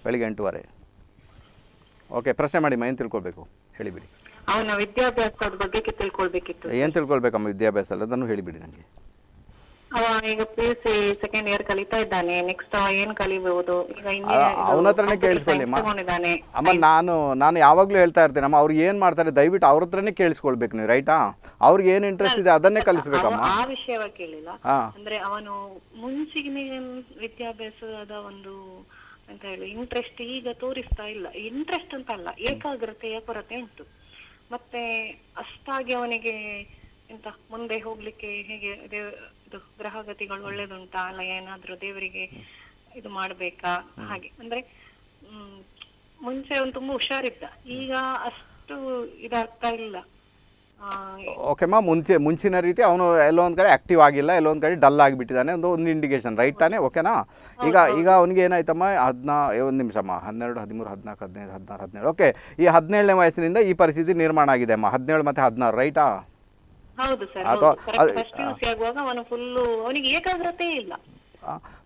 ಬೆಳಗ್ಗೆ 8:30 ಓಕೆ ಪ್ರಶ್ನೆ ಮಾಡಿಮ್ಮ ಏನು ತಿಳ್ಕೊಳ್ಬೇಕು ಹೇಳಿಬಿಡಿ ಅವನ ವಿದ್ಯಾಭ್ಯಾಸದ ಬಗ್ಗೆ ತಿಳ್ಕೊಳ್ಬೇಕಿತ್ತು ಏನು ತಿಳ್ಕೊಳ್ಬೇಕಮ್ಮ ವಿದ್ಯಾಭ್ಯಾಸ ಅದನ್ನು ಹೇಳಿಬಿಡಿ ನನಗೆ ಈಗ ಪಿಯುಸಿ ಸೆಕೆಂಡ್ ಇಯರ್ ಕಲಿತಾ ಇದ್ದಾನೆ ನೆಕ್ಸ್ಟ್ ಏನು ಕಲಿಬಹುದು ಈಗ ಅವನ ಹತ್ರನೇ ಕೇಳಿಸ್ಕೊಳ್ಳಿ ಅಮ್ಮ ನಾನು ಯಾವಾಗಲೂ ಹೇಳ್ತಾ ಇರ್ತೇನೆ ಅಮ್ಮ ಅವ್ರು ಏನು ಮಾಡ್ತಾರೆ ದಯವಿಟ್ಟು ಅವ್ರ ಹತ್ರನೇ ಕೇಳಿಸ್ಕೊಳ್ಬೇಕು ನೀವು ರೈಟಾ ಅವ್ರಿಗೆ ಏನು ಇಂಟ್ರೆಸ್ಟ್ ಇದೆ ಅದನ್ನೇ ಕಲಿಸ್ಬೇಕಮ್ಮ ಆ ವಿಷಯವಾಗಿ ಕೇಳಿಲ್ಲ ಅಂದ್ರೆ ಅವನು ಮುಂಚಿನ ವಿದ್ಯಾಭ್ಯಾಸದ ಒಂದು ಅಂತ ಹೇಳಿ ಇಂಟ್ರೆಸ್ಟ್ ಈಗ ತೋರಿಸ್ತಾ ಇಲ್ಲ ಇಂಟ್ರೆಸ್ಟ್ ಅಂತ ಅಲ್ಲ ಏಕಾಗ್ರತೆಯ ಕೊರತೆ ಉಂಟು ಮತ್ತೆ ಅಷ್ಟಾಗಿ ಅವನಿಗೆ ಎಂತ ಮುಂದೆ ಹೋಗ್ಲಿಕ್ಕೆ ಹೇಗೆ ಗ್ರಹಗತಿಗಳು ಒಳ್ಳೇದುಂಟಾ ಅಲ್ಲ ಏನಾದ್ರೂ ದೇವರಿಗೆ ಇದು ಮಾಡ್ಬೇಕಾ ಹಾಗೆ ಅಂದ್ರೆ ಮುಂಚೆ ಅವ್ನು ತುಂಬಾ ಹುಷಾರಿದ್ದ ಈಗ ಅಷ್ಟು ಇದಾಗ್ತಾ ಇಲ್ಲ ओके मा मुंचिन रीति एलो ಒಂದು ಕಡೆ ಆಕ್ಟಿವ್ ಆಗಿಲ್ಲ एलो ಒಂದು ಕಡೆ ಡಲ್ ಆಗಿಬಿಟ್ಟಿದ್ದಾನೆ ಒಂದು ಇಂಡಿಕೇಶನ್ ರೈಟ್ ತಾನೆ ಓಕೆನಾ ಈಗ ಈಗ ಅವನಿಗೆ ಏನಾಯ್ತಮ್ಮ 15 ಒಂದು ನಿಮಿಷಮ್ಮ 12 13 14 15 16 17 ಓಕೆ ಈ 17ನೇ ವಯಸ್ಸಿನಿಂದ ಈ ಪರಿಸ್ಥಿತಿ ನಿರ್ಮಾಣ ಆಗಿದೆ ಅಮ್ಮ 17 ಮತ್ತೆ 16 ರೈಟಾ ಹೌದು ಸರ್ ಫಸ್ಟ್ ಯೂಸ್ ಆಗುವಾಗ ಅವನು ಫುಲ್ ಅವನಿಗೆ ಏಕಾಗ್ರತೆ ಇಲ್ಲ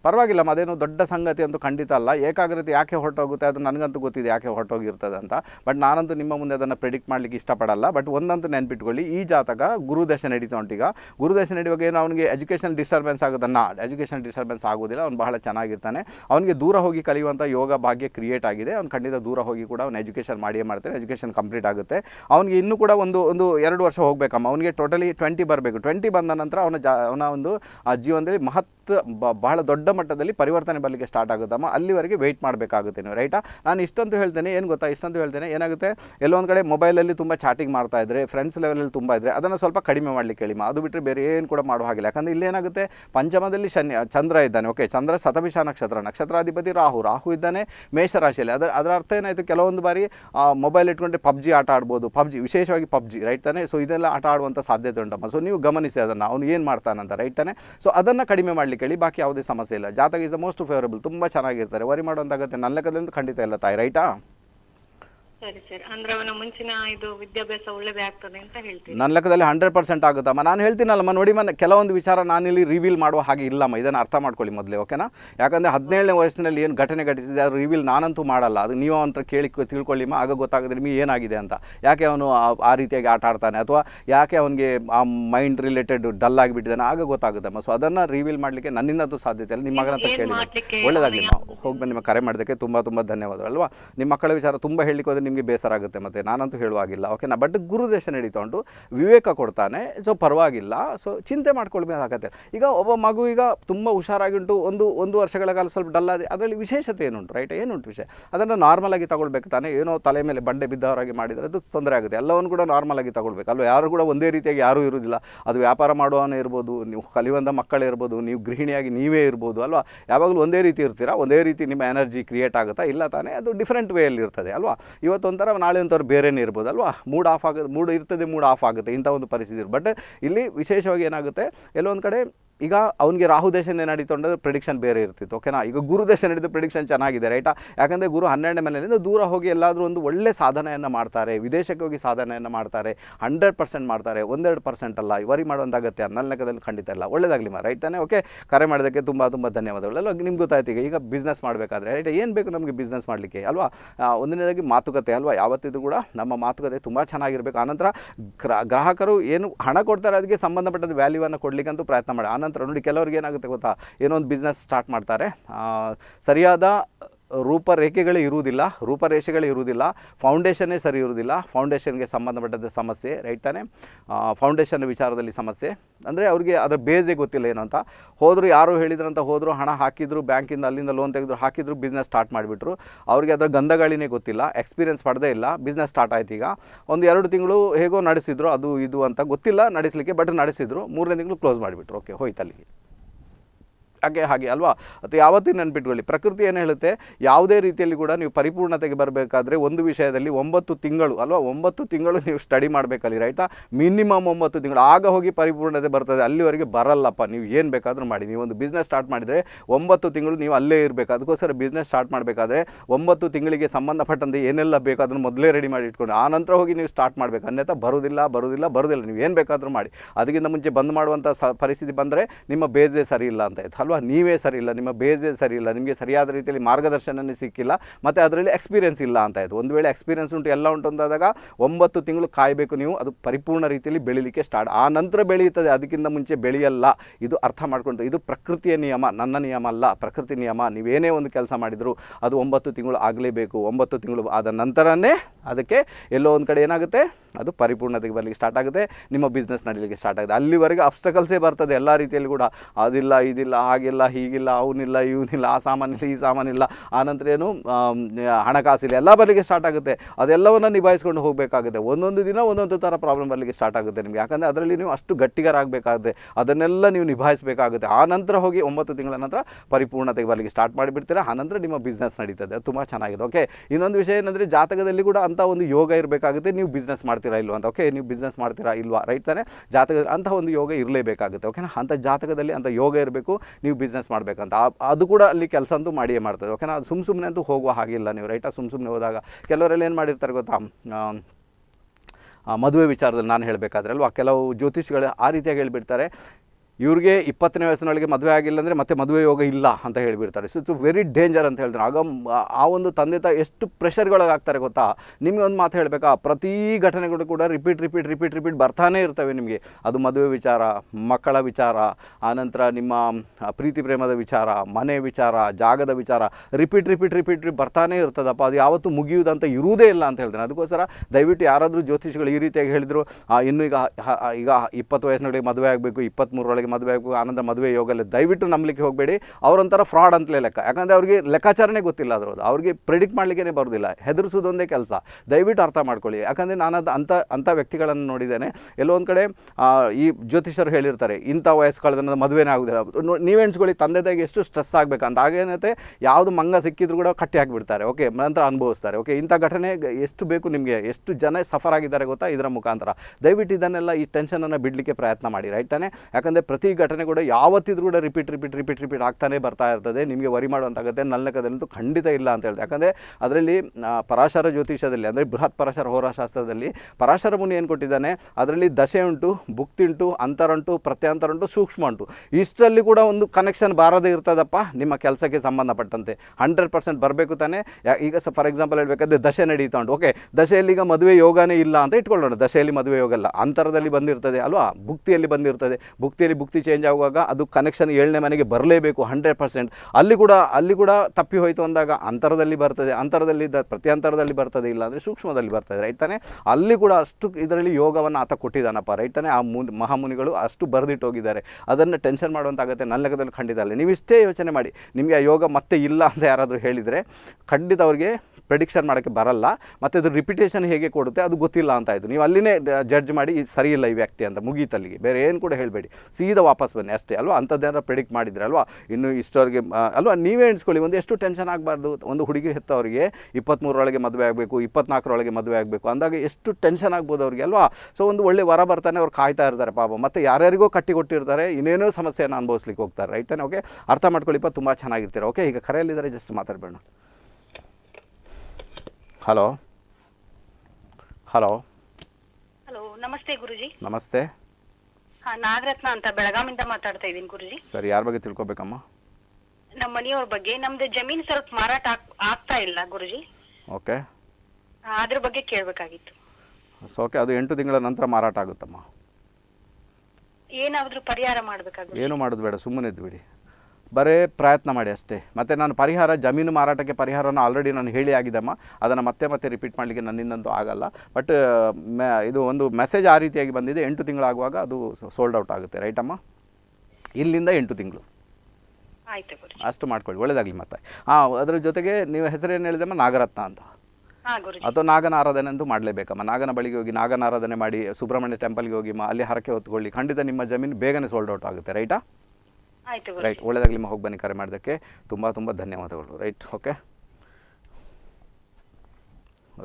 ಪರವಾಗಿಲ್ಲ ಅದೇನು ದೊಡ್ಡ ಸಂಗತಿ ಅಂತೂ ಖಂಡಿತ ಅಲ್ಲ ಏಕಾಗ್ರತೆ ಯಾಕೆ ಹೊರಟೋಗುತ್ತೆ ಅದು ನನಗಂತೂ ಗೊತ್ತಿದೆ ಯಾಕೆ ಹೊರಟೋಗಿರ್ತದೆ ಅಂತ ಬಟ್ ನಾನಂತೂ ನಿಮ್ಮ ಮುಂದೆ ಅದನ್ನು ಪ್ರೆಡಿಕ್ಟ್ ಮಾಡಲಿಕ್ಕೆ ಇಷ್ಟಪಡಲ್ಲ ಬಟ್ ಒಂದಂತೂ ನೆನಪಿಟ್ಕೊಳ್ಳಿ ಈ ಜಾತಕ ಗುರುದಶೆ ನಡೀತಾ ಉಂಟು ಈಗ ಗುರುದಶೆ ನಡೆಯುವಾಗ ಏನು ಅವನಿಗೆ ಎಜುಕೇಷನ್ ಡಿಸ್ಟರ್ಬೆನ್ಸ್ ಆಗೋದನ್ನು ಎಜುಕೇಷನ್ ಡಿಸ್ಟರ್ಬೆನ್ಸ್ ಆಗೋದಿಲ್ಲ ಅವ್ನು ಬಹಳ ಚೆನ್ನಾಗಿರ್ತಾನೆ ಅವನಿಗೆ ದೂರ ಹೋಗಿ ಕಲಿಯುವಂಥ ಯೋಗ ಭಾಗ್ಯ ಕ್ರಿಯೇಟ್ ಆಗಿದೆ ಅವ್ನು ಖಂಡಿತ ದೂರ ಹೋಗಿ ಕೂಡ ಅವ್ನು ಎಜುಕೇಷನ್ ಮಾಡಿಯೇ ಮಾಡ್ತಾನೆ ಎಜುಕೇಷನ್ ಕಂಪ್ಲೀಟ್ ಆಗುತ್ತೆ ಅವನಿಗೆ ಇನ್ನೂ ಕೂಡ ಒಂದು ಒಂದು 2 ವರ್ಷ ಹೋಗಬೇಕಮ್ಮ ಅವನಿಗೆ ಟೋಟಲಿ 20 ಬರಬೇಕು 20 ಬಂದ ನಂತರ ಅವನ ಒಂದು ಜೀವನದಲ್ಲಿ ಬಹಳ ದೊಡ್ಡ ಮಟ್ಟದಲ್ಲಿ ಪರಿವರ್ತನೆ ಬರಲಿಕ್ಕೆ ಸ್ಟಾರ್ಟ್ ಆಗುತ್ತಮ್ಮ ಅಲ್ಲಿವರೆಗೆ ವೇಟ್ ಮಾಡಬೇಕಾಗುತ್ತೆ ನೀವು ರೈಟಾ ನಾನು ಇಷ್ಟಂತೂ ಹೇಳ್ತೇನೆ ಏನು ಗೊತ್ತಾ ಇಷ್ಟಂತೂ ಹೇಳ್ತೇನೆ ಏನಾಗುತ್ತೆ ಎಲ್ಲೊಂದು ಕಡೆ ಮೊಬೈಲಲ್ಲಿ ತುಂಬ ಚಾಟಿಂಗ್ ಮಾಡ್ತಾ ಇದ್ದರೆ ಫ್ರೆಂಡ್ಸ್ ಲೆವೆಲಲ್ಲಿ ತುಂಬ ಇದ್ದರೆ ಅದನ್ನು ಸ್ವಲ್ಪ ಕಡಿಮೆ ಮಾಡಲಿಕ್ಕೆ ಹೇಳಿ ಅದು ಬಿಟ್ಟರೆ ಬೇರೆ ಏನು ಕೂಡ ಮಾಡೋ ಹಾಗಿಲ್ಲ ಯಾಕಂದರೆ ಇಲ್ಲೇನಾಗುತ್ತೆ ಪಂಚಮದಲ್ಲಿ ಚಂದ್ರ ಇದ್ದಾನೆ ಓಕೆ ಚಂದ್ರ ಶತಭಿಷ ನಕ್ಷತ್ರ ನಕ್ಷತ್ರಾಧಿಪತಿ ರಾಹು ಇದ್ದಾನೆ ಮೇಷರಾಶಿಯಲ್ಲಿ ಅದರ ಅರ್ಥ ಏನಾಯಿತು ಕೆಲವೊಂದು ಬಾರಿ ಮೊಬೈಲ್ ಇಟ್ಕೊಂಡ್ರೆ ಪಬ್ಜಿ ಆಟ ಆಡ್ಬೋದು ಪಬ್ಜಿ ವಿಶೇಷವಾಗಿ ಪಬ್ಜಿ ರೈಟ್ ತಾನೆ ಸೊ ಇದೆಲ್ಲ ಆಟ ಆಡುವಂಥ ಸಾಧ್ಯತೆ ಉಂಟಮ್ಮ ಸೊ ನೀವು ಗಮನಿಸಿ ಅದನ್ನು ಅವನು ಏನು ಮಾಡ್ತಾನಂತ ರೈಟ್ ತಾನೆ ಸೊ ಅದನ್ನು ಕಡಿಮೆ ಮಾಡಲಿಕ್ಕೆ ಕೇಳಿ ಬಾಕಿ ಯಾವುದೇ ಸಮಸ್ಯೆ ಇಲ್ಲ ಜಾತಕ ಇಸ್ ದ ಮೋಸ್ಟ್ ಫೇವರಬಲ್ ತುಂಬ ಚೆನ್ನಾಗಿರ್ತಾರೆ ವರಿ ಮಾಡುವಂತ ಅಗತ್ಯ ನನ್ನ ಲೆಕ್ಕದಲ್ಲಿ ಖಂಡಿತ ಇಲ್ಲ ತಾಯಿ ರೈಟಾ ನನ್ನ ಲೆಕ್ಕದಲ್ಲಿ 100% ಆಗುತ್ತಮ್ಮ ನಾನು ಹೇಳ್ತೀನಲ್ಲಮ್ಮ ನೋಡಿ ಮನೆ ಕೆಲವೊಂದು ವಿಚಾರ ನಾನಿಲ್ಲಿ ರಿವೀಲ್ ಮಾಡುವ ಹಾಗೆ ಇಲ್ಲಮ್ಮ ಇದನ್ನು ಅರ್ಥ ಮಾಡ್ಕೊಳ್ಳಿ ಮೊದಲೇ ಓಕೆನಾ ಯಾಕಂದರೆ 17ನೇ ವರ್ಷದಲ್ಲಿ ಏನು ಘಟನೆ ಘಟಿಸಿದೆ ಅದು ರಿವೀಲ್ ನಾನಂತೂ ಮಾಡಲ್ಲ ಅದು ನೀವು ಅಂತ ಕೇಳಿ ತಿಳ್ಕೊಳ್ಳಿಮ್ಮ ಆಗ ಗೊತ್ತಾಗುತ್ತೆ ನಿಮಗೆ ಏನಾಗಿದೆ ಅಂತ ಯಾಕೆ ಅವನು ಆ ರೀತಿಯಾಗಿ ಆಟ ಆಡ್ತಾನೆ ಅಥವಾ ಯಾಕೆ ಅವನಿಗೆ ಆ ಮೈಂಡ್ ರಿಲೇಟೆಡ್ ಡಲ್ ಆಗಿಬಿಟ್ಟಿದ್ದಾನೆ ಆಗ ಗೊತ್ತಾಗುತ್ತಮ್ಮ ಸೊ ಅದನ್ನು ರಿವೀಲ್ ಮಾಡಲಿಕ್ಕೆ ನನ್ನಿಂದಂತೂ ಸಾಧ್ಯತೆ ಇಲ್ಲ ನಿಮ್ಮ ಮಗನಂತ ಕೇಳಿ ಒಳ್ಳೆಯದಾಗಲಿ ಹೋಗಿ ಬಂದು ನಿಮ್ಮ ಕರೆ ಮಾಡೋದಕ್ಕೆ ತುಂಬ ತುಂಬ ಧನ್ಯವಾದಗಳು ಅಲ್ವಾ ನಿಮ್ಮ ಮಕ್ಕಳ ವಿಚಾರ ತುಂಬ ಹೇಳಲಿಕ್ಕೆ ಹೋದರೆ ನಿಮಗೆ ಬೇಸರ ಆಗುತ್ತೆ ಮತ್ತೆ ನಾನಂತೂ ಹೇಳುವಾಗಿಲ್ಲ ಓಕೆನಾ ಬಟ್ ಗುರುದೇಶ ನಡೀತಾ ಉಂಟು ವಿವೇಕ ಕೊಡ್ತಾನೆ ಸೊ ಪರವಾಗಿಲ್ಲ ಸೊ ಚಿಂತೆ ಮಾಡ್ಕೊಳ್ಬೇಕಾಗತ್ತೆ ಈಗ ಒಬ್ಬ ಮಗು ಈಗ ತುಂಬ ಹುಷಾರಾಗಿ ಉಂಟು ಒಂದು ವರ್ಷಗಳ ಕಾಲ ಸ್ವಲ್ಪ ಡಲ್ ಆದರೆ ಅದರಲ್ಲಿ ವಿಶೇಷತೆ ಏನುಂಟು ರೈಟ್ ಏನುಂಟು ವಿಷಯ ಅದನ್ನು ನಾರ್ಮಲ್ ಆಗಿ ತಗೊಳ್ಬೇಕು ತಾನೆ ಏನೋ ತಲೆ ಮೇಲೆ ಬಂಡೆ ಬಿದ್ದವರಾಗಿ ಮಾಡಿದರೆ ಅದು ತೊಂದರೆ ಆಗುತ್ತೆ ಎಲ್ಲವನ್ನು ಕೂಡ ನಾರ್ಮಲ್ ಆಗಿ ತಗೊಳ್ಬೇಕು ಅಲ್ವ ಯಾರು ಕೂಡ ಒಂದೇ ರೀತಿಯಾಗಿ ಯಾರೂ ಇರೋದಿಲ್ಲ ಅದು ವ್ಯಾಪಾರ ಮಾಡುವವನೇ ಇರ್ಬೋದು ನೀವು ಕಲಿಯುವಂಥ ಮಕ್ಕಳೇ ಇರ್ಬೋದು ನೀವು ಗೃಹಿಣಿಯಾಗಿ ನೀವೇ ಇರ್ಬೋದು ಅಲ್ವಾ ಯಾವಾಗಲೂ ಒಂದೇ ರೀತಿ ಇರ್ತೀರಾ ಒಂದೇ ರೀತಿ ನಿಮ್ಮ ಎನರ್ಜಿ ಕ್ರಿಯೇಟ್ ಆಗುತ್ತಾ ಇಲ್ಲ ತಾನೇ ಅದು ಡಿಫ್ರೆಂಟ್ ವೇಯಲ್ಲಿ ಇರ್ತದೆ ಅಲ್ವಾ ಇವತ್ತು ಒಂಥರ ನಾಳೆ ಒಂಥರ ಬೇರೆನೇ ಇರ್ಬೋದಲ್ವಾ ಮೂಡ್ ಇರ್ತದೆ ಮೂಡ್ ಆಫ್ ಆಗುತ್ತೆ ಇಂಥ ಒಂದು ಪರಿಸ್ಥಿತಿ ಬಟ್ ಇಲ್ಲಿ ವಿಶೇಷವಾಗಿ ಏನಾಗುತ್ತೆ ಎಲ್ಲೊಂದು ಕಡೆ ಈಗ ಅವನಿಗೆ ರಾಹು ದೇಶ ನಡೀತು ಅಂದರೆ ಪ್ರಿಡಿಕ್ಷನ್ ಬೇರೆ ಇರ್ತಿತ್ತು ಓಕೆನಾ ಈಗ ಗುರು ದೇಶ ನಡೆದು ಪ್ರಿಡಿಕ್ಷನ್ ಚೆನ್ನಾಗಿದೆ ರೈಟಾ ಯಾಕಂದರೆ ಗುರು 12ನೇ ಮನೆಯಿಂದ ದೂರ ಹೋಗಿ ಎಲ್ಲಾದರೂ ಒಂದು ಒಳ್ಳೆ ಸಾಧನೆಯನ್ನು ಮಾಡ್ತಾರೆ ವಿದೇಶಕ್ಕೆ ಹೋಗಿ ಸಾಧನೆಯನ್ನು ಮಾಡ್ತಾರೆ 100% ಮಾಡ್ತಾರೆ 1-2% ಅಲ್ಲ ವರಿ ಮಾಡುವಂಥ ಅಗತ್ಯ ನನ್ನ ಲೆಕ್ಕದಲ್ಲಿ ಖಂಡಿತ ಇಲ್ಲ ಒಳ್ಳೆಯದಾಗಲಿ ಮಾ ರೈಟ್ ತಾನೆ ಓಕೆ ಕರೆ ಮಾಡೋದಕ್ಕೆ ತುಂಬ ತುಂಬ ಧನ್ಯವಾದಗಳು ಅಲ್ವಾ ನಿಮ್ಗೆ ಗೊತ್ತಾಯ್ತು ಈಗ ಬಿಸ್ನೆಸ್ ಮಾಡಬೇಕಾದ್ರೆ ರೈಟ್ ಏನು ಬೇಕು ನಮಗೆ ಬಿಸ್ನೆಸ್ ಮಾಡಲಿಕ್ಕೆ ಅಲ್ವಾ ಒಂದನೇದಾಗಿ ಮಾತುಕತೆ ಅಲ್ವಾ ಯಾವತ್ತಿದ್ರೂ ಕೂಡ ನಮ್ಮ ಮಾತುಕತೆ ತುಂಬ ಚೆನ್ನಾಗಿರಬೇಕು ಆನಂತರ ಗ್ರಾಹಕರು ಏನು ಹಣ ಕೊಡ್ತಾರೆ ಅದಕ್ಕೆ ಸಂಬಂಧಪಟ್ಟದ ವ್ಯಾಲ್ಯೂವನ್ನು ಕೊಡಲಿಕ್ಕಂತೂ ಪ್ರಯತ್ನ ಮಾಡಿ ಆನಂತರ ನೋಡಿ ಕೆಲವರಿಗೆ ಏನಾಗುತ್ತೆ ಗೊತ್ತಾ ಏನೋ ಒಂದು ಬಿಸ್ನೆಸ್ ಸ್ಟಾರ್ಟ್ ಮಾಡ್ತಾರೆ ಸರಿಯಾದ ರೂಪರೇಖೆಗಳೇ ಇರುವುದಿಲ್ಲ ರೂಪರೇಷೆಗಳೇ ಇರುವುದಿಲ್ಲ ಫೌಂಡೇಶನ್ನೇ ಸರಿ ಇರುವುದಿಲ್ಲ ಫೌಂಡೇಶನ್ಗೆ ಸಂಬಂಧಪಟ್ಟದ ಸಮಸ್ಯೆ ರೈಟ್ ತಾನೇ ಫೌಂಡೇಶನ್ ವಿಚಾರದಲ್ಲಿ ಸಮಸ್ಯೆ ಅಂದರೆ ಅವ್ರಿಗೆ ಅದರ ಬೇಸೇ ಗೊತ್ತಿಲ್ಲ ಏನು ಅಂತ ಹೋದರೂ ಯಾರು ಹೇಳಿದ್ರಂತ ಹೋದರು ಹಣ ಹಾಕಿದ್ರು ಬ್ಯಾಂಕಿಂದ ಅಲ್ಲಿಂದ ಲೋನ್ ತೆಗೆದ್ರು ಹಾಕಿದ್ರು ಬಿಸ್ನೆಸ್ ಸ್ಟಾರ್ಟ್ ಮಾಡಿಬಿಟ್ರು ಅವ್ರಿಗೆ ಅದರ ಗಂಧಗಾಳಿನೇ ಗೊತ್ತಿಲ್ಲ ಎಕ್ಸ್ಪೀರಿಯೆನ್ಸ್ ಪಡೆದೇ ಇಲ್ಲ ಬಿಸ್ನೆಸ್ ಸ್ಟಾರ್ಟ್ ಆಯ್ತು ಈಗ ಒಂದು 2 ತಿಂಗಳು ಹೇಗೋ ನಡೆಸಿದ್ರು ಅದು ಇದು ಅಂತ ಗೊತ್ತಿಲ್ಲ ನಡೆಸಲಿಕ್ಕೆ ಬಟ್ ನಡೆಸಿದ್ರು 3ನೇ ತಿಂಗಳು ಕ್ಲೋಸ್ ಮಾಡಿಬಿಟ್ರು ಓಕೆ ಹೋಯ್ತು ಅಲ್ಲಿಗೆ ಹಾಗೆ ಹಾಗೆ ಅಲ್ವಾ ಅದು ಯಾವತ್ತಿನ ನೆನ್ಪಿಟ್ಕೊಳ್ಳಿ ಪ್ರಕೃತಿ ಏನು ಹೇಳುತ್ತೆ ಯಾವುದೇ ರೀತಿಯಲ್ಲಿ ಕೂಡ ನೀವು ಪರಿಪೂರ್ಣತೆಗೆ ಬರಬೇಕಾದ್ರೆ ಒಂದು ವಿಷಯದಲ್ಲಿ 9 ತಿಂಗಳು ಅಲ್ವಾ 9 ತಿಂಗಳು ನೀವು ಸ್ಟಡಿ ಮಾಡಬೇಕಲ್ಲಿ ರೈಟಾ ಮಿನಿಮಮ್ 9 ತಿಂಗಳು ಆಗ ಹೋಗಿ ಪರಿಪೂರ್ಣತೆ ಬರ್ತದೆ ಅಲ್ಲಿವರೆಗೆ ಬರಲ್ಲಪ್ಪ ನೀವು ಏನು ಬೇಕಾದರೂ ಮಾಡಿ ನೀವೊಂದು ಬಿಸ್ನೆಸ್ ಸ್ಟಾರ್ಟ್ ಮಾಡಿದರೆ 9 ತಿಂಗಳು ನೀವು ಅಲ್ಲೇ ಇರಬೇಕು ಅದಕ್ಕೋಸ್ಕರ ಬಿಸ್ನೆಸ್ ಸ್ಟಾರ್ಟ್ ಮಾಡಬೇಕಾದ್ರೆ 9 ತಿಂಗಳಿಗೆ ಸಂಬಂಧಪಟ್ಟಂತೆ ಏನೆಲ್ಲ ಬೇಕಾದರೂ ಮೊದಲೇ ರೆಡಿ ಮಾಡಿ ಇಟ್ಕೊಂಡು ಆ ನಂತರ ಹೋಗಿ ನೀವು ಸ್ಟಾರ್ಟ್ ಮಾಡಬೇಕು ಅನ್ಯಥ ಬರೋದಿಲ್ಲ ನೀವು ಏನು ಬೇಕಾದರೂ ಮಾಡಿ ಅದಕ್ಕಿಂತ ಮುಂಚೆ ಬಂದ್ ಮಾಡುವಂಥ ಪರಿಸ್ಥಿತಿ ಬಂದರೆ ನಿಮ್ಮ ಬೇಜೇ ಸರಿ ಇಲ್ಲ ಅಂತ ಆಯ್ತು ಅಲ್ವಾ ನೀವೇ ಸರಿ ಇಲ್ಲ ನಿಮ್ಮ ಬೇಸೇ ಸರಿ ಇಲ್ಲ ನಿಮಗೆ ಸರಿಯಾದ ರೀತಿಯಲ್ಲಿ ಮಾರ್ಗದರ್ಶನನೇ ಸಿಕ್ಕಿಲ್ಲ ಮತ್ತು ಅದರಲ್ಲಿ ಎಕ್ಸ್ಪೀರಿಯೆನ್ಸ್ ಇಲ್ಲ ಅಂತ ಆಯಿತು ಒಂದು ವೇಳೆ ಎಕ್ಸ್ಪೀರಿಯೆನ್ಸ್ ಉಂಟು ಎಲ್ಲ ಉಂಟು ಅಂತಾದಾಗ 9 ತಿಂಗಳು ಕಾಯಬೇಕು ನೀವು ಅದು ಪರಿಪೂರ್ಣ ರೀತಿಯಲ್ಲಿ ಬೆಳೀಲಿಕ್ಕೆ ಸ್ಟಾರ್ಟ್ ಆ ನಂತರ ಬೆಳೆಯುತ್ತದೆ ಅದಕ್ಕಿಂತ ಮುಂಚೆ ಬೆಳೆಯಲ್ಲ ಇದು ಅರ್ಥ ಮಾಡ್ಕೊಂಡು ಇದು ಪ್ರಕೃತಿಯ ನಿಯಮ ನನ್ನ ನಿಯಮ ಅಲ್ಲ ಪ್ರಕೃತಿ ನಿಯಮ ನೀವೇನೇ ಒಂದು ಕೆಲಸ ಮಾಡಿದರೂ ಅದು 9 ತಿಂಗಳು ಆಗಲೇಬೇಕು 9 ತಿಂಗಳು ಆದ ನಂತರನೇ ಅದಕ್ಕೆ ಎಲ್ಲೋ ಒಂದು ಕಡೆ ಏನಾಗುತ್ತೆ ಅದು ಪರಿಪೂರ್ಣತೆಗೆ ಬರಲಿಕ್ಕೆ ಸ್ಟಾರ್ಟ್ ಆಗುತ್ತೆ ನಿಮ್ಮ ಬಿಸ್ನೆಸ್ ನಡೀಲಿಕ್ಕೆ ಸ್ಟಾರ್ಟ್ ಆಗುತ್ತೆ ಅಲ್ಲಿವರೆಗೆ ಅಬ್ಸ್ಟಕಲ್ಸೇ ಬರ್ತದೆ ಎಲ್ಲ ರೀತಿಯಲ್ಲಿ ಕೂಡ ಅದಿಲ್ಲ ಇದಿಲ್ಲ ಹಾಗಿಲ್ಲ ಹೀಗಿಲ್ಲ ಅವನಿಲ್ಲ ಇವನಿಲ್ಲ ಆ ಸಾಮಾನಿಲ್ಲ ಈ ಸಾಮಾನಿಲ್ಲ ಆನಂತರ ಏನು ಹಣಕಾಸಿಲ್ಲ ಎಲ್ಲ ಬರಲಿಕ್ಕೆ ಸ್ಟಾರ್ಟ್ ಆಗುತ್ತೆ ಅದೆಲ್ಲವನ್ನು ನಿಭಾಯಿಸ್ಕೊಂಡು ಹೋಗಬೇಕಾಗುತ್ತೆ ಒಂದೊಂದು ದಿನ ಒಂದೊಂದು ಥರ ಪ್ರಾಬ್ಲಮ್ ಬರಲಿಕ್ಕೆ ಸ್ಟಾರ್ಟ್ ಆಗುತ್ತೆ ನಿಮಗೆ ಯಾಕಂದರೆ ಅದರಲ್ಲಿ ನೀವು ಅಷ್ಟು ಗಟ್ಟಿಗರಾಗಬೇಕಾಗುತ್ತೆ ಅದನ್ನೆಲ್ಲ ನೀವು ನಿಭಾಯಿಸಬೇಕಾಗುತ್ತೆ ಆ ನಂತರ ಹೋಗಿ 9 ತಿಂಗಳ ನಂತರ ಪರಿಪೂರ್ಣತೆಗೆ ಬರಲಿಕ್ಕೆ ಸ್ಟಾರ್ಟ್ ಮಾಡಿಬಿಡ್ತೀರಾ ಆನಂತರ ನಿಮ್ಮ ಬಿಸ್ನೆಸ್ ನಡೀತದೆ ಅದು ತುಂಬ ಚೆನ್ನಾಗಿದೆ ಓಕೆ ಇನ್ನೊಂದು ವಿಷಯ ಏನಂದರೆ ಜಾತಕದಲ್ಲಿ ಕೂಡ ಅಂತ ಒಂದು ಯೋಗ ಇರಬೇಕಾಗುತ್ತೆ. ನೀವು ಬಿಸಿನೆಸ್ ಮಾಡ್ತೀರಾ ಇಲ್ವಾ ಅಂತ, ಓಕೆ ನೀವು ಬಿಸಿನೆಸ್ ಮಾಡ್ತೀರಾ ಇಲ್ವಾ, ರೈಟ್ ತಾನೆ, ಜಾತಕದಲ್ಲಿ ಅಂತ ಒಂದು ಯೋಗ ಇರಲೇಬೇಕಾಗುತ್ತೆ. ಓಕೆನಾ, ಅಂತ ಜಾತಕದಲ್ಲಿ ಅಂತ ಯೋಗ ಇರಬೇಕು ನೀವು ಬಿಸ್ನೆಸ್ ಮಾಡಬೇಕಂತ. ಅದು ಕೂಡ ಅಲ್ಲಿ ಕೆಲಸ ಅಂತೂ ಮಾಡಿಯೇ ಮಾಡ್ತದೆ. ಓಕೆನಾ, ಅದು ಸುಮ್ಮ ಸುಮ್ಮನೆ ಅಂತೂ ಹೋಗುವ ಹಾಗಿಲ್ಲ ನೀವು, ರೈಟಾ. ಸುಮ್ಮ ಸುಮ್ಮನೆ ಹೋದಾಗ ಕೆಲವರೆಲ್ಲ ಏನು ಮಾಡಿರ್ತಾರೆ ಗೊತ್ತಾ, ಮದುವೆ ವಿಚಾರದಲ್ಲಿ ನಾನು ಹೇಳಬೇಕಾದ್ರೆ ಅಲ್ವಾ, ಕೆಲವು ಜ್ಯೋತಿಷಿಗಳು ಆ ರೀತಿಯಾಗಿ ಹೇಳಿಬಿಡ್ತಾರೆ, ಇವ್ರಿಗೆ 20ನೇ ವಯಸ್ಸಿನೊಳಗೆ ಮದುವೆ ಆಗಿಲ್ಲ ಅಂದರೆ ಮತ್ತೆ ಮದುವೆ ಯೋಗ ಇಲ್ಲ ಅಂತ ಹೇಳಿಬಿಡ್ತಾರೆ. ಸೊ ಇಟ್ಸ್ ವೆರಿ ಡೇಂಜರ್ ಅಂತ ಹೇಳ್ತಾರೆ. ಆಗ ಆ ಒಂದು ತಂದೆ ತಾಯಿ ಎಷ್ಟು ಪ್ರೆಷರ್ಗೊಳಗಾಗ್ತಾರೆ ಗೊತ್ತಾ. ನಿಮಗೆ ಒಂದು ಮಾತು ಹೇಳಬೇಕಾ, ಪ್ರತಿ ಘಟನೆಗಳು ಕೂಡ ರಿಪೀಟ್ ರಿಪೀಟ್ ರಿಪೀಟ್ ರಿಪೀಟ್ ಬರ್ತಾನೆ ಇರ್ತವೆ ನಿಮಗೆ. ಅದು ಮದುವೆ ವಿಚಾರ, ಮಕ್ಕಳ ವಿಚಾರ, ಆನಂತರ ನಿಮ್ಮ ಪ್ರೀತಿ ಪ್ರೇಮದ ವಿಚಾರ, ಮನೆ ವಿಚಾರ, ಜಾಗದ ವಿಚಾರ, ರಿಪೀಟ್ ರಿಪೀಟ್ ರಿಪೀಟ್ ಬರ್ತಾನೆ ಇರ್ತದಪ್ಪ. ಅದು ಯಾವತ್ತೂ ಮುಗಿಯುವುದಂತ ಇರುವುದೇ ಇಲ್ಲ ಅಂತ ಹೇಳ್ತಾರೆ. ಅದಕ್ಕೋಸ್ಕರ ದಯವಿಟ್ಟು ಯಾರಾದರೂ ಜ್ಯೋತಿಷಿಗಳು ಈ ರೀತಿಯಾಗಿ ಹೇಳಿದ್ರು, ಇನ್ನೂ ಈಗ 20 ವಯಸ್ಸಿನೊಳಗೆ ಮದುವೆ ಆಗಬೇಕು, 23 ಮದುವೆ ಆಗಬೇಕು, ಆನಂತರ ಮದುವೆ ಯೋಗದಲ್ಲಿ ದಯವಿಟ್ಟು ನಂಬಲಿಕ್ಕೆ ಹೋಗಬೇಡಿ. ಅವರೊಂಥರ ಫ್ರಾಡ್ ಅಂತಲೇ ಲೆಕ್ಕ. ಯಾಕಂದರೆ ಅವ್ರಿಗೆ ಲೆಕ್ಕಾಚಾರನೇ ಗೊತ್ತಿಲ್ಲ, ಅದರದ್ದು ಅವ್ರಿಗೆ ಪ್ರೆಡಿಕ್ಟ್ ಮಾಡಲಿಕ್ಕೆ ಬರೋದಿಲ್ಲ, ಹೆದರಿಸೋದೊಂದೇ ಕೆಲಸ. ದಯವಿಟ್ಟು ಅರ್ಥ ಮಾಡ್ಕೊಳ್ಳಿ. ಯಾಕಂದರೆ ನಾನು ಅದು ಅಂಥ ವ್ಯಕ್ತಿಗಳನ್ನು ನೋಡಿದ್ದೇನೆ. ಎಲ್ಲೋ ಒಂದು ಕಡೆ ಈ ಜ್ಯೋತಿಷರು ಹೇಳಿರ್ತಾರೆ ಇಂಥ ವಯಸ್ಸು ಕಳೆದ ಮದುವೆನೇ ಆಗೋದಿಲ್ಲ. ನೀವೆನ್ಸ್ಕೊಳ್ಳಿ ತಂದೆ ತಾಯಿಗೆ ಎಷ್ಟು ಸ್ಟ್ರೆಸ್ ಆಗಬೇಕಂತ. ಆಗೇನತ್ತೆ, ಯಾವುದು ಮಂಗ ಸಿಕ್ಕಿದ್ರು ಕೂಡ ಕಟ್ಟಿ ಹಾಕಿಬಿಡ್ತಾರೆ. ಓಕೆ, ನಂತರ ಅನುಭವಿಸ್ತಾರೆ. ಓಕೆ, ಇಂಥ ಘಟನೆ ಎಷ್ಟು ಬೇಕು ನಿಮಗೆ, ಎಷ್ಟು ಜನ ಸಫರ್ ಆಗಿದ್ದಾರೆ ಗೊತ್ತಾ ಇದರ ಮುಖಾಂತರ. ದಯವಿಟ್ಟು ಇದನ್ನೆಲ್ಲ ಈ ಟೆನ್ಷನನ್ನು ಬಿಡಲಿಕ್ಕೆ ಪ್ರಯತ್ನ ಮಾಡಿ, ರೈಟ್ ತಾನೆ. ಯಾಕಂದರೆ ಪ್ರತಿ ಘಟನೆ ಕೂಡ ಯಾವತ್ತಿದ್ರೂ ಕೂಡ ರಿಪೀಟ್ ರಿಪೀಟ್ ರಿಪೀಟ್ ರಿಪೀಟ್ ಆಗ್ತಾನೆ ಬರ್ತಾ ಇರ್ತದೆ. ನಿಮಗೆ ವರಿ ಮಾಡುವಂತಾಗುತ್ತೆ. ನಲ್ಲಕ್ಕದಲ್ಲಂತೂ ಖಂಡಿತ ಇಲ್ಲ ಅಂತ ಹೇಳಿದೆ. ಯಾಕಂದರೆ ಅದರಲ್ಲಿ ಪರಾಶರ ಜ್ಯೋತಿಷದಲ್ಲಿ, ಅಂದರೆ ಬೃಹತ್ ಪರಾಶರ ಹೋರಾಶಾಸ್ತ್ರದಲ್ಲಿ ಪರಾಶರ ಮುನಿ ಏನು ಕೊಟ್ಟಿದ್ದಾನೆ, ಅದರಲ್ಲಿ ದಶೆ ಉಂಟು, ಭುಕ್ತಿ ಉಂಟು, ಅಂತರುಂಟು, ಪ್ರತ್ಯಂತರ ಉಂಟು, ಸೂಕ್ಷ್ಮ ಉಂಟು. ಇಷ್ಟರಲ್ಲಿ ಕೂಡ ಒಂದು ಕನೆಕ್ಷನ್ ಬಾರದೇ ಇರ್ತದಪ್ಪ ನಿಮ್ಮ ಕೆಲಸಕ್ಕೆ ಸಂಬಂಧಪಟ್ಟಂತೆ. 100% ಬರಬೇಕು ತಾನೆ. ಈಗ ಫಾರ್ ಎಕ್ಸಾಂಪಲ್ ಹೇಳಬೇಕಾದ್ರೆ ದಶೆ ನಡೀತಾ ಉಂಟು. ಓಕೆ, ದಶೆಯಲ್ಲಿ ಈಗ ಮದುವೆ ಯೋಗನೇ ಇಲ್ಲ ಅಂತ ಇಟ್ಕೊಳ್ಳೋಣ. ದಶೆಯಲ್ಲಿ ಮದುವೆ ಯೋಗ ಇಲ್ಲ, ಅಂತರದಲ್ಲಿ ಬಂದಿರ್ತದೆ ಅಲ್ವಾ, ಭುಕ್ತಿಯಲ್ಲಿ ಬಂದಿರ್ತದೆ. ಭುಕ್ತಿಯಲ್ಲಿ ಭುಕ್ತಿ ಚೇಂಜ್ ಆಗುವಾಗ ಅದು ಕನೆಕ್ಷನ್ 7ನೇ ಮನೆಗೆ ಬರಲೇಬೇಕು 100%. ಅಲ್ಲಿ ಕೂಡ ತಪ್ಪಿ ಹೋಯಿತು ಅಂದಾಗ ಅಂತರದಲ್ಲಿ ಬರ್ತದೆ, ಅಂತರದಲ್ಲಿ ಪ್ರತ್ಯಂತರದಲ್ಲಿ ಬರ್ತದೆ, ಇಲ್ಲಾಂದರೆ ಸೂಕ್ಷ್ಮದಲ್ಲಿ ಬರ್ತದೆ, ರೈಟ್ ತಾನೆ. ಅಲ್ಲಿ ಕೂಡ ಅಷ್ಟು ಇದರಲ್ಲಿ ಯೋಗವನ್ನು ಆತ ಕೊಟ್ಟಿದ್ದಾನಪ್ಪ, ರೈಟ್ ತಾನೆ. ಆ ಮಹಾಮುನಿಗಳು ಅಷ್ಟು ಬರೆದಿಟ್ಟು ಹೋಗಿದ್ದಾರೆ. ಅದನ್ನು ಟೆನ್ಷನ್ ಮಾಡುವಂತಾಗುತ್ತೆ. ನನ್ನ ಲೆಕ್ಕದಲ್ಲಿ ಖಂಡಿತ ಅಲ್ಲ. ನೀವಿಷ್ಟೇ ಯೋಚನೆ ಮಾಡಿ, ನಿಮಗೆ ಆ ಯೋಗ ಮತ್ತೆ ಇಲ್ಲ ಅಂತ ಯಾರಾದರೂ ಹೇಳಿದರೆ ಖಂಡಿತ ಅವ್ರಿಗೆ ಪ್ರೆಡಿಕ್ಷನ್ ಮಾಡೋಕ್ಕೆ ಬರಲ್ಲ. ಮತ್ತು ಅದು ರಿಪಿಟೇಷನ್ ಹೇಗೆ ಕೊಡುತ್ತೆ ಅದು ಗೊತ್ತಿಲ್ಲ ಅಂತ ಆಯಿತು. ನೀವು ಅಲ್ಲಿನೇ ಜಡ್ಜ್ ಮಾಡಿ ಸರಿ ಇಲ್ಲ ಈ ವ್ಯಕ್ತಿ ಅಂತ ಮುಗೀತಲ್ಲಿಗೆ. ಬೇರೆ ಏನು ಕೂಡ ಹೇಳಬೇಡಿ, ಸೀದಾ ವಾಪಸ್ ಬನ್ನಿ ಅಷ್ಟೇ ಅಲ್ವಾ. ಅಂಥದ್ದೇನಾರು ಪ್ರೆಡಿಕ್ಟ್ ಮಾಡಿದರೆ ಅಲ್ವಾ, ಇನ್ನೂ ಇಷ್ಟವ್ರಿಗೆ ಅಲ್ವಾ, ನೀವೇ ಎಣಿಸ್ಕೊಳ್ಳಿ. ಒಂದು ಎಷ್ಟು ಟೆನ್ಷನ್ ಆಗಬಾರ್ದು. ಒಂದು ಹುಡುಗಿ ಹೆತ್ತವರಿಗೆ 23 ಮದುವೆ ಆಗಬೇಕು, 24 ಮದುವೆ ಆಗಬೇಕು ಅಂದಾಗ ಎಷ್ಟು ಟೆನ್ಷನ್ ಆಗ್ಬೋದು ಅವ್ರಿಗೆ ಅಲ್ವಾ. ಸೊ ಒಂದು ಒಳ್ಳೆ ವರ ಬರ್ತಾನೆ, ಅವ್ರು ಕಾಯ್ತಾ ಇರ್ತಾರೆ ಪಾಪ. ಮತ್ತು ಯಾರ್ಯಾರಿಗೋ ಕಟ್ಟಿಕೊಟ್ಟಿರ್ತಾರೆ, ಇನ್ನೇನೋ ಸಮಸ್ಯೆಯನ್ನು ಅನುಭವಿಸ್ಲಿಕ್ಕೆ ಹೋಗ್ತಾರೆ, ರೈಟ್ ತಾನೆ. ಓಕೆ, ಅರ್ಥ ಮಾಡ್ಕೊಳ್ಳಿಪ್ಪ, ತುಂಬ ಚೆನ್ನಾಗಿರ್ತೀರ. ಓಕೆ, ಈಗ ಕರೆಯಲ್ಲಿದ್ದಾರೆ, ಜಸ್ಟ್ ಮಾತಾಡಬೇಡ. ಹಲೋ ಹಲೋ ಹಲೋ, ನಮಸ್ತೆ ಗುರುಜಿ. ನಮಸ್ತೆ, ನಾಗರತ್ನ ಅಂತ ಬೆಳಗಾವಿಯಿಂದ ಮಾತಾಡ್ತಾ ಇದ್ದೀನಿ ಗುರುಜಿ. ಸರಿ, ಯಾರ ಬಗ್ಗೆ ತಿಳ್ಕೊಬೇಕಮ್ಮ? ನಮ್ಮ ಮನೆಯವ್ರ ಬಗ್ಗೆ. ನಮ್ದು ಜಮೀನು ಸ್ವಲ್ಪ ಮಾರಾಟ ಆಗ್ತಾ ಇಲ್ಲ ಗುರುಜಿ. ಓಕೆ, ಅದ್ರ ಬಗ್ಗೆ ಕೇಳಬೇಕಾಗಿತ್ತು. ಓಕೆ, ಅದು 8 ತಿಂಗಳ ನಂತರ ಮಾರಾಟ ಆಗುತ್ತಮ್ಮ. ಏನಾದರೂ ಪರಿಹಾರ ಮಾಡಬೇಕಾಗುತ್ತೆ? ಏನು ಮಾಡೋದು ಬೇಡ, ಸುಮ್ಮನೆ ಇದ್ಬಿಡಿ, ಬರೇ ಪ್ರಯತ್ನ ಮಾಡಿ ಅಷ್ಟೇ. ಮತ್ತು ನಾನು ಪರಿಹಾರ, ಜಮೀನು ಮಾರಾಟಕ್ಕೆ ಪರಿಹಾರನ ಆಲ್ರೆಡಿ ನಾನು ಹೇಳಿ ಆಗಿದ್ದಮ್ಮ. ಅದನ್ನು ಮತ್ತೆ ರಿಪೀಟ್ ಮಾಡಲಿಕ್ಕೆ ನನ್ನಿಂದಂತೂ ಆಗಲ್ಲ. ಬಟ್ ಇದು ಒಂದು ಮೆಸೇಜ್ ಆ ರೀತಿಯಾಗಿ ಬಂದಿದೆ, 8 ತಿಂಗಳಾಗುವಾಗ ಅದು ಸೋಲ್ಡ್ ಔಟ್ ಆಗುತ್ತೆ, ರೈಟಮ್ಮ. ಇಲ್ಲಿಂದ 8 ತಿಂಗಳು ಆಯಿತು ಅಷ್ಟು ಮಾಡ್ಕೊಳ್ಳಿ, ಒಳ್ಳೆಯದಾಗಲಿ. ಮತ್ತೆ ಅದರ ಜೊತೆಗೆ ನೀವು ಹೆಸರೇನು ಹೇಳಿದಮ್ಮ? ನಾಗರತ್ನ ಅಂತ. ಅಥವಾ ನಾಗನ ಆರಾಧನೆ ಅಂತೂ ಮಾಡಲೇಬೇಕಮ್ಮ. ನಾಗನ ಬಳಿಗೆ ಹೋಗಿ ನಾಗನ ಆರಾಧನೆ ಮಾಡಿ, ಸುಬ್ರಹ್ಮಣ್ಯ ಟೆಂಪಲ್ಗೆ ಹೋಗಿಮ್ಮ, ಅಲ್ಲಿ ಹರಕೆ ಹೊತ್ಕೊಳ್ಳಿ. ಖಂಡಿತ ನಿಮ್ಮ ಜಮೀನು ಬೇಗನೆ ಸೋಲ್ಡ್ ಔಟ್ ಆಗುತ್ತೆ, ರೈಟಾ. ಆಯಿತು, ರೈಟ್, ಒಳ್ಳೆಯದಾಗಲಿ. ಹೋಗಿ ಬನ್ನಿ, ಕರೆ ಮಾಡೋದಕ್ಕೆ ತುಂಬ ತುಂಬ ಧನ್ಯವಾದಗಳು, right. Okay,